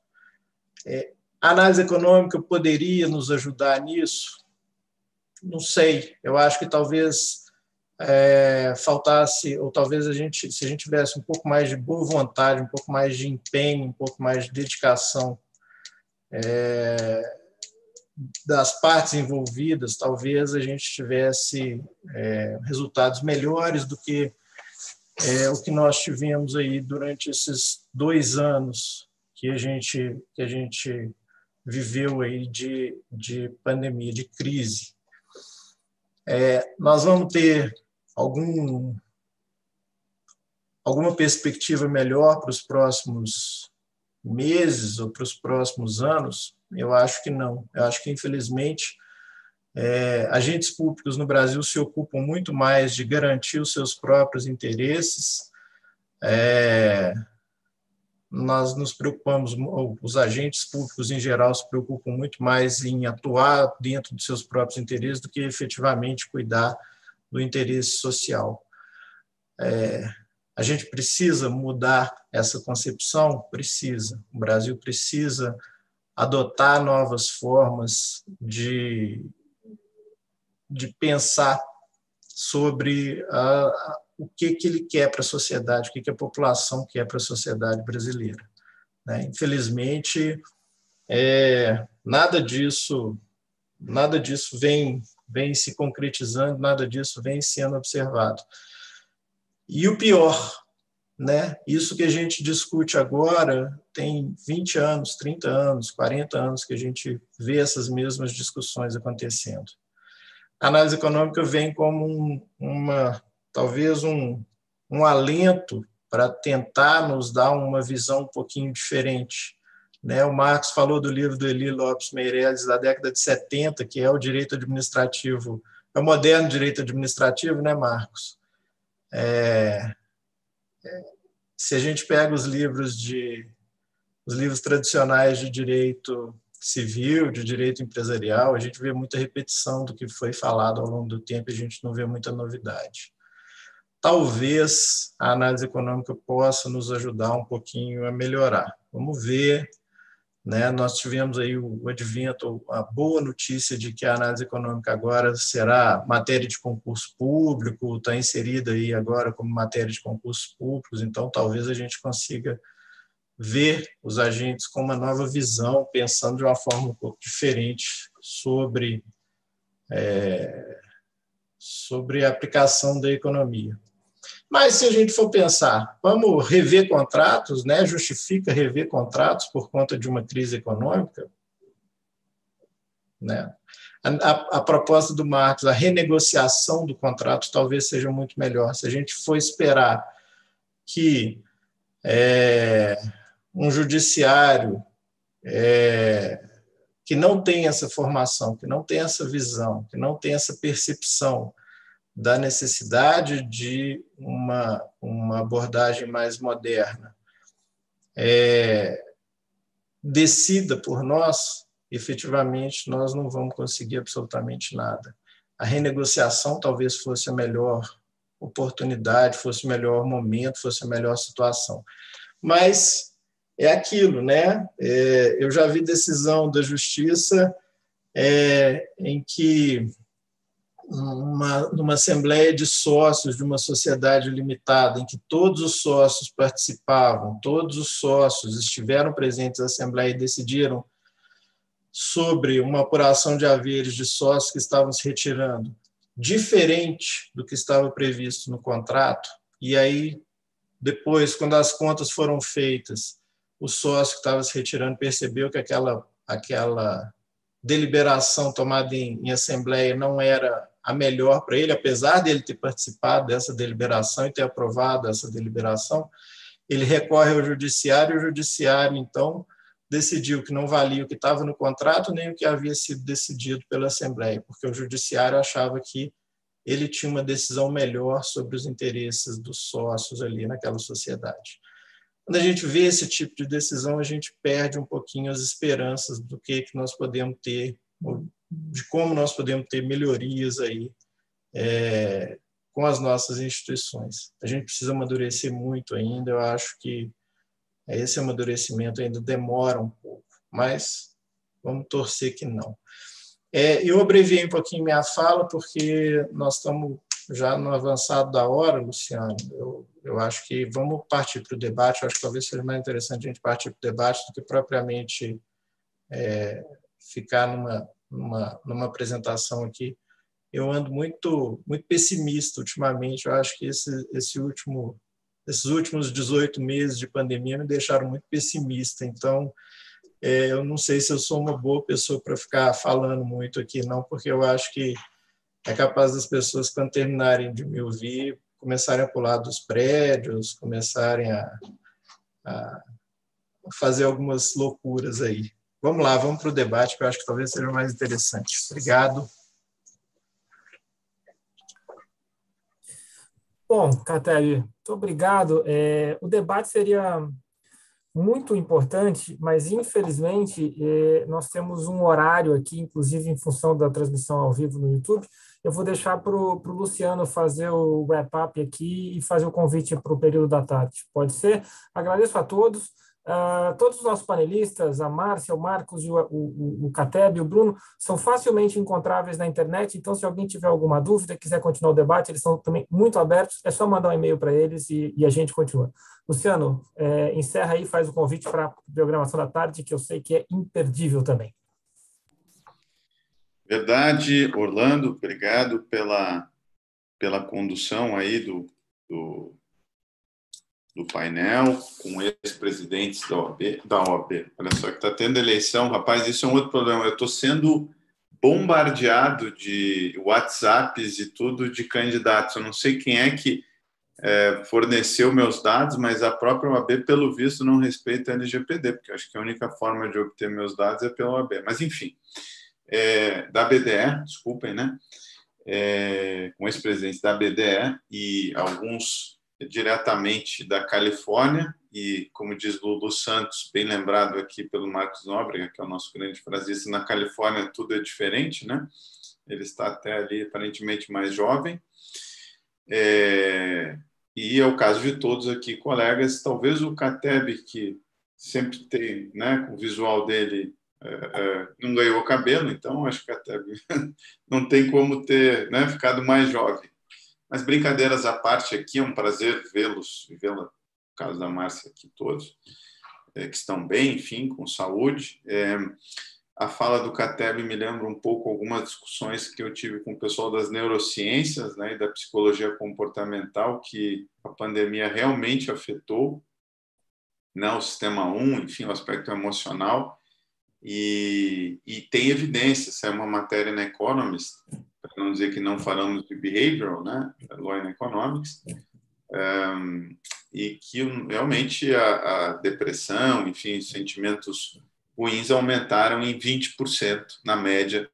É, a análise econômica poderia nos ajudar nisso? Não sei, eu acho que talvez é, faltasse, ou talvez a gente, se a gente tivesse um pouco mais de boa vontade, um pouco mais de empenho, um pouco mais de dedicação, É, das partes envolvidas, talvez a gente tivesse é, resultados melhores do que é, o que nós tivemos aí durante esses dois anos que a gente, que a gente viveu aí de, de pandemia, de crise. É, nós vamos ter algum, alguma perspectiva melhor para os próximos meses ou para os próximos anos? Eu acho que não. Eu acho que, infelizmente, é, agentes públicos no Brasil se ocupam muito mais de garantir os seus próprios interesses. É, nós nos preocupamos, os agentes públicos em geral se preocupam muito mais em atuar dentro dos seus próprios interesses do que efetivamente cuidar do interesse social. É, a gente precisa mudar essa concepção? Precisa. O Brasil precisa adotar novas formas de, de pensar sobre a, a, o que, que ele quer para a sociedade, o que, que a população quer para a sociedade brasileira. Né? Infelizmente, é, nada disso, nada disso vem, vem se concretizando, nada disso vem sendo observado. E o pior, né? Isso que a gente discute agora tem vinte anos, trinta anos, quarenta anos que a gente vê essas mesmas discussões acontecendo. A análise econômica vem como um, uma, talvez um, um alento para tentar nos dar uma visão um pouquinho diferente. Né? O Marcos falou do livro do Hely Lopes Meirelles da década de setenta, que é o direito administrativo, é o moderno direito administrativo, né, Marcos? É... Se a gente pega os livros de os livros tradicionais de direito civil, de direito empresarial, a gente vê muita repetição do que foi falado ao longo do tempo e a gente não vê muita novidade. Talvez a análise econômica possa nos ajudar um pouquinho a melhorar. Vamos ver, né? Nós tivemos aí o advento, a boa notícia de que a análise econômica agora será matéria de concurso público, está inserida aí agora como matéria de concursos públicos, então talvez a gente consiga ver os agentes com uma nova visão, pensando de uma forma um pouco diferente sobre, é, sobre a aplicação da economia. Mas se a gente for pensar, vamos rever contratos, né? Justifica rever contratos por conta de uma crise econômica? Né? A, a, a proposta do Marcos, a renegociação do contrato talvez seja muito melhor. Se a gente for esperar que é, um judiciário é, que não tem essa formação, que não tem essa visão, que não tem essa percepção da necessidade de uma, uma abordagem mais moderna, é, decida por nós, efetivamente nós não vamos conseguir absolutamente nada. A renegociação talvez fosse a melhor oportunidade, fosse o melhor momento, fosse a melhor situação. Mas é aquilo, né? É, eu já vi decisão da Justiça é, em que Uma, numa assembleia de sócios de uma sociedade limitada, em que todos os sócios participavam, todos os sócios estiveram presentes na assembleia e decidiram sobre uma apuração de haveres de sócios que estavam se retirando, diferente do que estava previsto no contrato, e aí, depois, quando as contas foram feitas, o sócio que estava se retirando percebeu que aquela, aquela deliberação tomada em, em assembleia não era a melhor para ele, apesar dele ter participado dessa deliberação e ter aprovado essa deliberação, ele recorre ao judiciário, e o judiciário, então, decidiu que não valia o que estava no contrato nem o que havia sido decidido pela Assembleia, porque o judiciário achava que ele tinha uma decisão melhor sobre os interesses dos sócios ali naquela sociedade. Quando a gente vê esse tipo de decisão, a gente perde um pouquinho as esperanças do que, que nós podemos ter, de como nós podemos ter melhorias aí, é, com as nossas instituições. A gente precisa amadurecer muito ainda, eu acho que esse amadurecimento ainda demora um pouco, mas vamos torcer que não. É, eu abreviei um pouquinho minha fala, porque nós estamos já no avançado da hora, Luciano. Eu, eu acho que vamos partir para o debate, eu acho que talvez seja mais interessante a gente partir para o debate do que propriamente é, ficar numa, numa, numa apresentação aqui, eu ando muito, muito pessimista ultimamente. Eu acho que esse, esse último, esses últimos dezoito meses de pandemia me deixaram muito pessimista. Então, é, eu não sei se eu sou uma boa pessoa para ficar falando muito aqui, não, porque eu acho que é capaz das pessoas, quando terminarem de me ouvir, começarem a pular dos prédios, começarem a, a fazer algumas loucuras aí. Vamos lá, vamos para o debate, que eu acho que talvez seja mais interessante. Obrigado. Bom, Cateb, muito obrigado. É, o debate seria muito importante, mas, infelizmente, é, nós temos um horário aqui, inclusive em função da transmissão ao vivo no YouTube. Eu vou deixar para o Luciano fazer o wrap-up aqui e fazer o convite para o período da tarde. Pode ser? Agradeço a todos. Uh, todos os nossos panelistas, a Márcia, o Marcos, o, o, o Cateb e o Bruno, são facilmente encontráveis na internet, então se alguém tiver alguma dúvida, quiser continuar o debate, eles são também muito abertos, é só mandar um e-mail para eles e, e a gente continua. Luciano, é, encerra aí, faz o convite para a programação da tarde, que eu sei que é imperdível também. Verdade, Orlando, obrigado pela, pela condução aí do... do... do painel, com ex-presidentes da O A B, da O A B. Olha só que está tendo eleição, rapaz, isso é um outro problema. Eu estou sendo bombardeado de WhatsApps e tudo de candidatos. Eu não sei quem é que é, forneceu meus dados, mas a própria O A B, pelo visto, não respeita a L G P D, porque eu acho que a única forma de obter meus dados é pela O A B. Mas, enfim, é, da B D E, desculpem, né? É, com ex-presidentes da B D E e alguns... diretamente da Califórnia e, como diz Lulu Santos, bem lembrado aqui pelo Marcos Nóbrega, que é o nosso grande frasista, na Califórnia tudo é diferente, né? Ele está até ali aparentemente mais jovem. É... E é o caso de todos aqui, colegas, talvez o Cateb, que sempre tem, né, com o visual dele, é, é, não ganhou cabelo, então acho que o Cateb não tem como ter, né, ficado mais jovem. Mas brincadeiras à parte aqui, é um prazer vê-los, vê-la, no caso da Márcia aqui, todos, é, que estão bem, enfim, com saúde. É, a fala do Cateb me lembra um pouco algumas discussões que eu tive com o pessoal das neurociências, né, e da psicologia comportamental, que a pandemia realmente afetou, né, o sistema um, enfim, o aspecto emocional, e, e tem evidência, isso é uma matéria na Economist, para não dizer que não falamos de behavioral, né, law and economics, um, e que realmente a, a depressão, enfim, sentimentos ruins aumentaram em vinte por cento na média,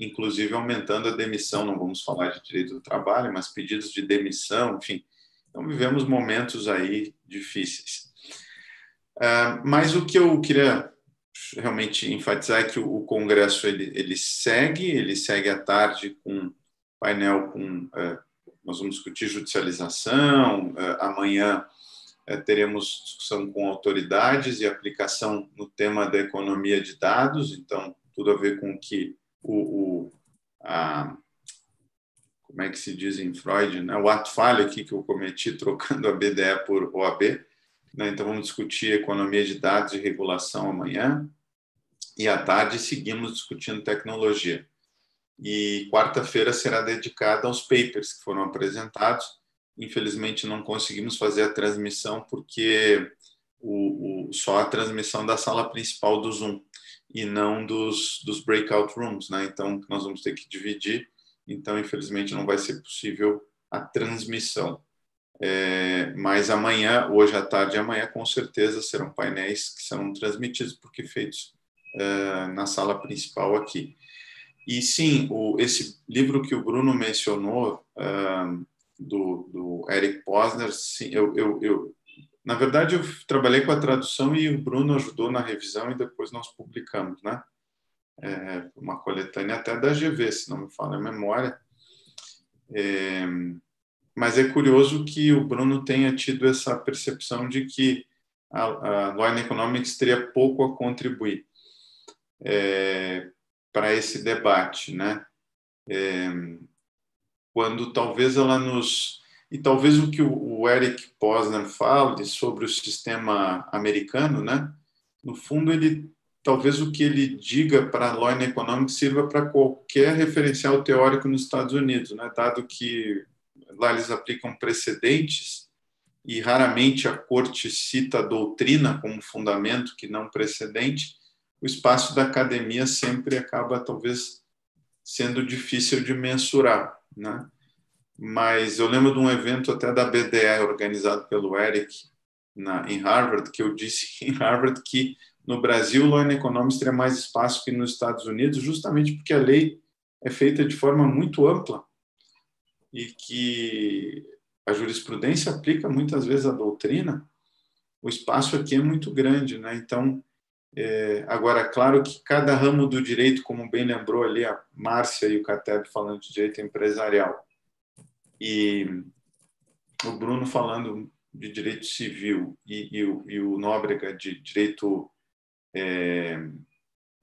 inclusive aumentando a demissão, não vamos falar de direito do trabalho, mas pedidos de demissão, enfim. Então, vivemos momentos aí difíceis. Uh, mas o que eu queria... realmente enfatizar que o Congresso ele, ele segue, ele segue à tarde com painel com, eh, nós vamos discutir judicialização, eh, amanhã eh, teremos discussão com autoridades e aplicação no tema da economia de dados, então tudo a ver com que o, o a, como é que se diz em Freud, né, o ato falho aqui que eu cometi trocando a B D E por O A B. Então, vamos discutir economia de dados e regulação amanhã. E, à tarde, seguimos discutindo tecnologia. E quarta-feira será dedicada aos papers que foram apresentados. Infelizmente, não conseguimos fazer a transmissão, porque o, o, só a transmissão da sala principal do Zoom e não dos, dos breakout rooms, né? Então, nós vamos ter que dividir. Então, infelizmente, não vai ser possível a transmissão. É, mas amanhã, hoje à tarde e amanhã, com certeza serão painéis que serão transmitidos, porque feitos é, na sala principal aqui. E sim, o, esse livro que o Bruno mencionou, é, do, do Eric Posner, sim, eu, eu, eu, na verdade eu trabalhei com a tradução e o Bruno ajudou na revisão e depois nós publicamos, né? É, uma coletânea até da G V, se não me falha a memória. É, Mas é curioso que o Bruno tenha tido essa percepção de que a, a Law and Economics teria pouco a contribuir é, para esse debate, né? É, quando talvez ela nos... E talvez o que o, o Eric Posner fala sobre o sistema americano, né? No fundo, ele talvez o que ele diga para Law and Economics sirva para qualquer referencial teórico nos Estados Unidos, né? Dado que lá eles aplicam precedentes e raramente a corte cita a doutrina como fundamento que não precedente, o espaço da academia sempre acaba, talvez, sendo difícil de mensurar, né? Mas eu lembro de um evento até da B D E, organizado pelo Eric, na, em Harvard, que eu disse em Harvard que no Brasil o Law and Economics teria mais espaço que nos Estados Unidos, justamente porque a lei é feita de forma muito ampla e que a jurisprudência aplica muitas vezes a doutrina, o espaço aqui é muito grande, né? Então, é, agora, claro que cada ramo do direito, como bem lembrou ali a Márcia e o Cateb falando de direito empresarial, e o Bruno falando de direito civil e, e, o, e o Nóbrega de direito é,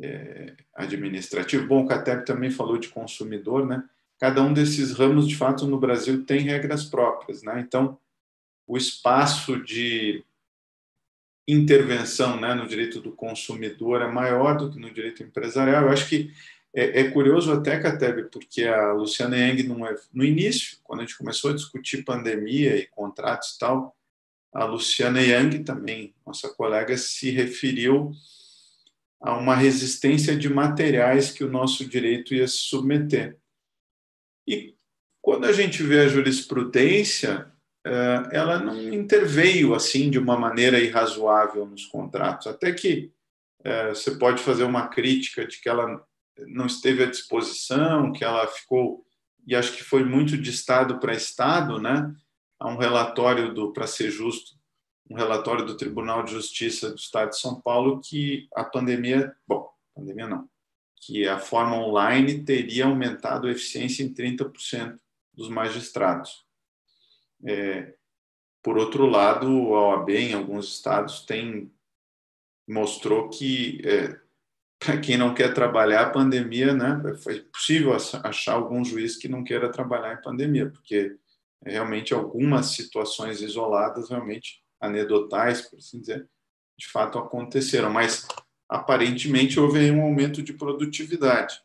é, administrativo. Bom, o Cateb também falou de consumidor, né? Cada um desses ramos, de fato, no Brasil tem regras próprias, né? Então, o espaço de intervenção, né, no direito do consumidor é maior do que no direito empresarial. Eu acho que É, é curioso até, Cateb, porque a Luciana Yang, no início, quando a gente começou a discutir pandemia e contratos e tal, a Luciana Yang também, nossa colega, se referiu a uma resistência de materiais que o nosso direito ia se submeter. E quando a gente vê a jurisprudência, ela não interveio assim de uma maneira irrazoável nos contratos. Até que você pode fazer uma crítica de que ela não esteve à disposição, que ela ficou, e acho que foi muito de Estado para Estado, né? Há um relatório, do para ser justo, um relatório do Tribunal de Justiça do Estado de São Paulo que a pandemia, bom, pandemia não, que a forma online teria aumentado a eficiência em trinta por cento dos magistrados. É, por outro lado, a O A B, em alguns estados, tem, mostrou que... É, para quem não quer trabalhar a pandemia, né, é possível achar algum juiz que não queira trabalhar em pandemia, porque realmente algumas situações isoladas, realmente anedotais, por assim dizer, de fato aconteceram, mas aparentemente houve aí um aumento de produtividade.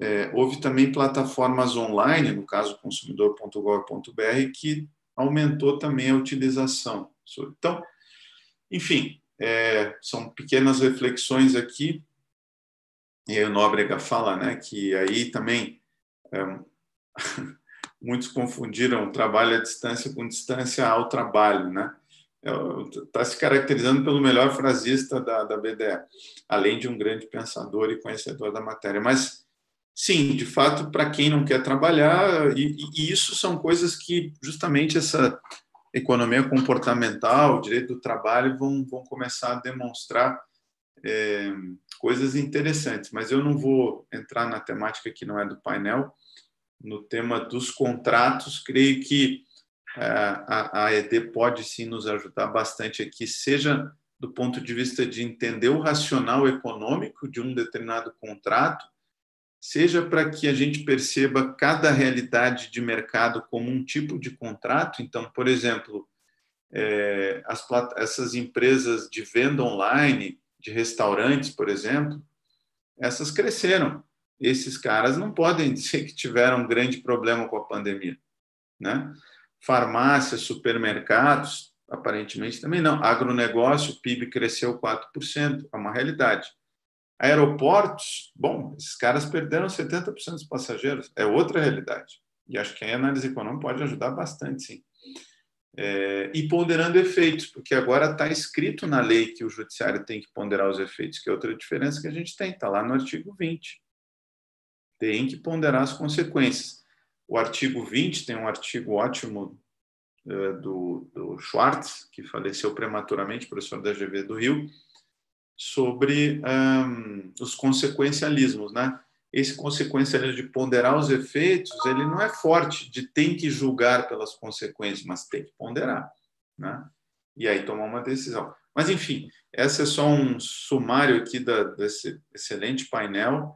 É, houve também plataformas online, no caso consumidor ponto gov ponto br, que aumentou também a utilização. Então, enfim... É, são pequenas reflexões aqui, e aí o Nóbrega fala, né, que aí também é, muitos confundiram trabalho à distância com distância ao trabalho, né? Está se caracterizando pelo melhor frasista da, da B D E, além de um grande pensador e conhecedor da matéria. Mas, sim, de fato, para quem não quer trabalhar, e, e isso são coisas que justamente essa... economia comportamental, direito do trabalho, vão, vão começar a demonstrar é, coisas interessantes. Mas eu não vou entrar na temática que não é do painel, no tema dos contratos. Creio que a, a E D pode, sim, nos ajudar bastante aqui, seja do ponto de vista de entender o racional econômico de um determinado contrato, seja para que a gente perceba cada realidade de mercado como um tipo de contrato. Então, por exemplo, é, as, essas empresas de venda online, de restaurantes, por exemplo, essas cresceram. Esses caras não podem dizer que tiveram um grande problema com a pandemia, né? Farmácias, supermercados, aparentemente também não. Agronegócio, o P I B cresceu quatro por cento, é uma realidade. Aeroportos, bom, esses caras perderam setenta por cento dos passageiros, é outra realidade. E acho que a análise econômica pode ajudar bastante, sim. É, e ponderando efeitos, porque agora está escrito na lei que o judiciário tem que ponderar os efeitos, que é outra diferença que a gente tem, está lá no artigo vinte. Tem que ponderar as consequências. O artigo vinte tem um artigo ótimo uh, do, do Schwartz, que faleceu prematuramente, professor da G V do Rio, sobre um, os consequencialismos, né? Esse consequencialismo de ponderar os efeitos, ele não é forte, de tem que julgar pelas consequências, mas tem que ponderar, né? E aí tomar uma decisão. Mas, enfim, esse é só um sumário aqui da, desse excelente painel,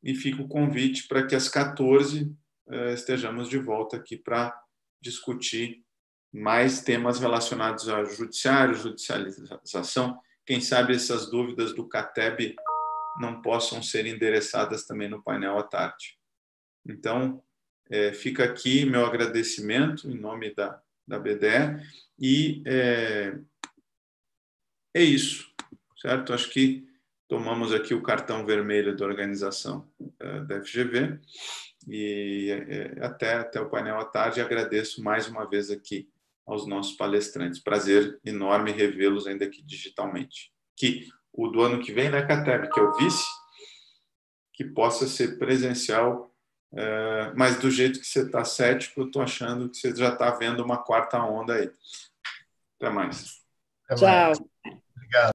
e fica o convite para que às quatorze eh, estejamos de volta aqui para discutir mais temas relacionados ao judiciário, judicialização, Quem sabe essas dúvidas do Cateb não possam ser endereçadas também no painel à tarde. Então, é, fica aqui meu agradecimento em nome da, da B D E e é, é isso, certo? Acho que tomamos aqui o cartão vermelho da organização é, da F G V e é, até, até o painel à tarde. Agradeço mais uma vez aqui aos nossos palestrantes. Prazer enorme revê-los ainda aqui digitalmente. Que o do ano que vem, né, Cateb, que é o vice, que possa ser presencial. Uh, mas do jeito que você está cético, eu estou achando que você já está vendo uma quarta onda aí. Até mais. Até mais. Tchau.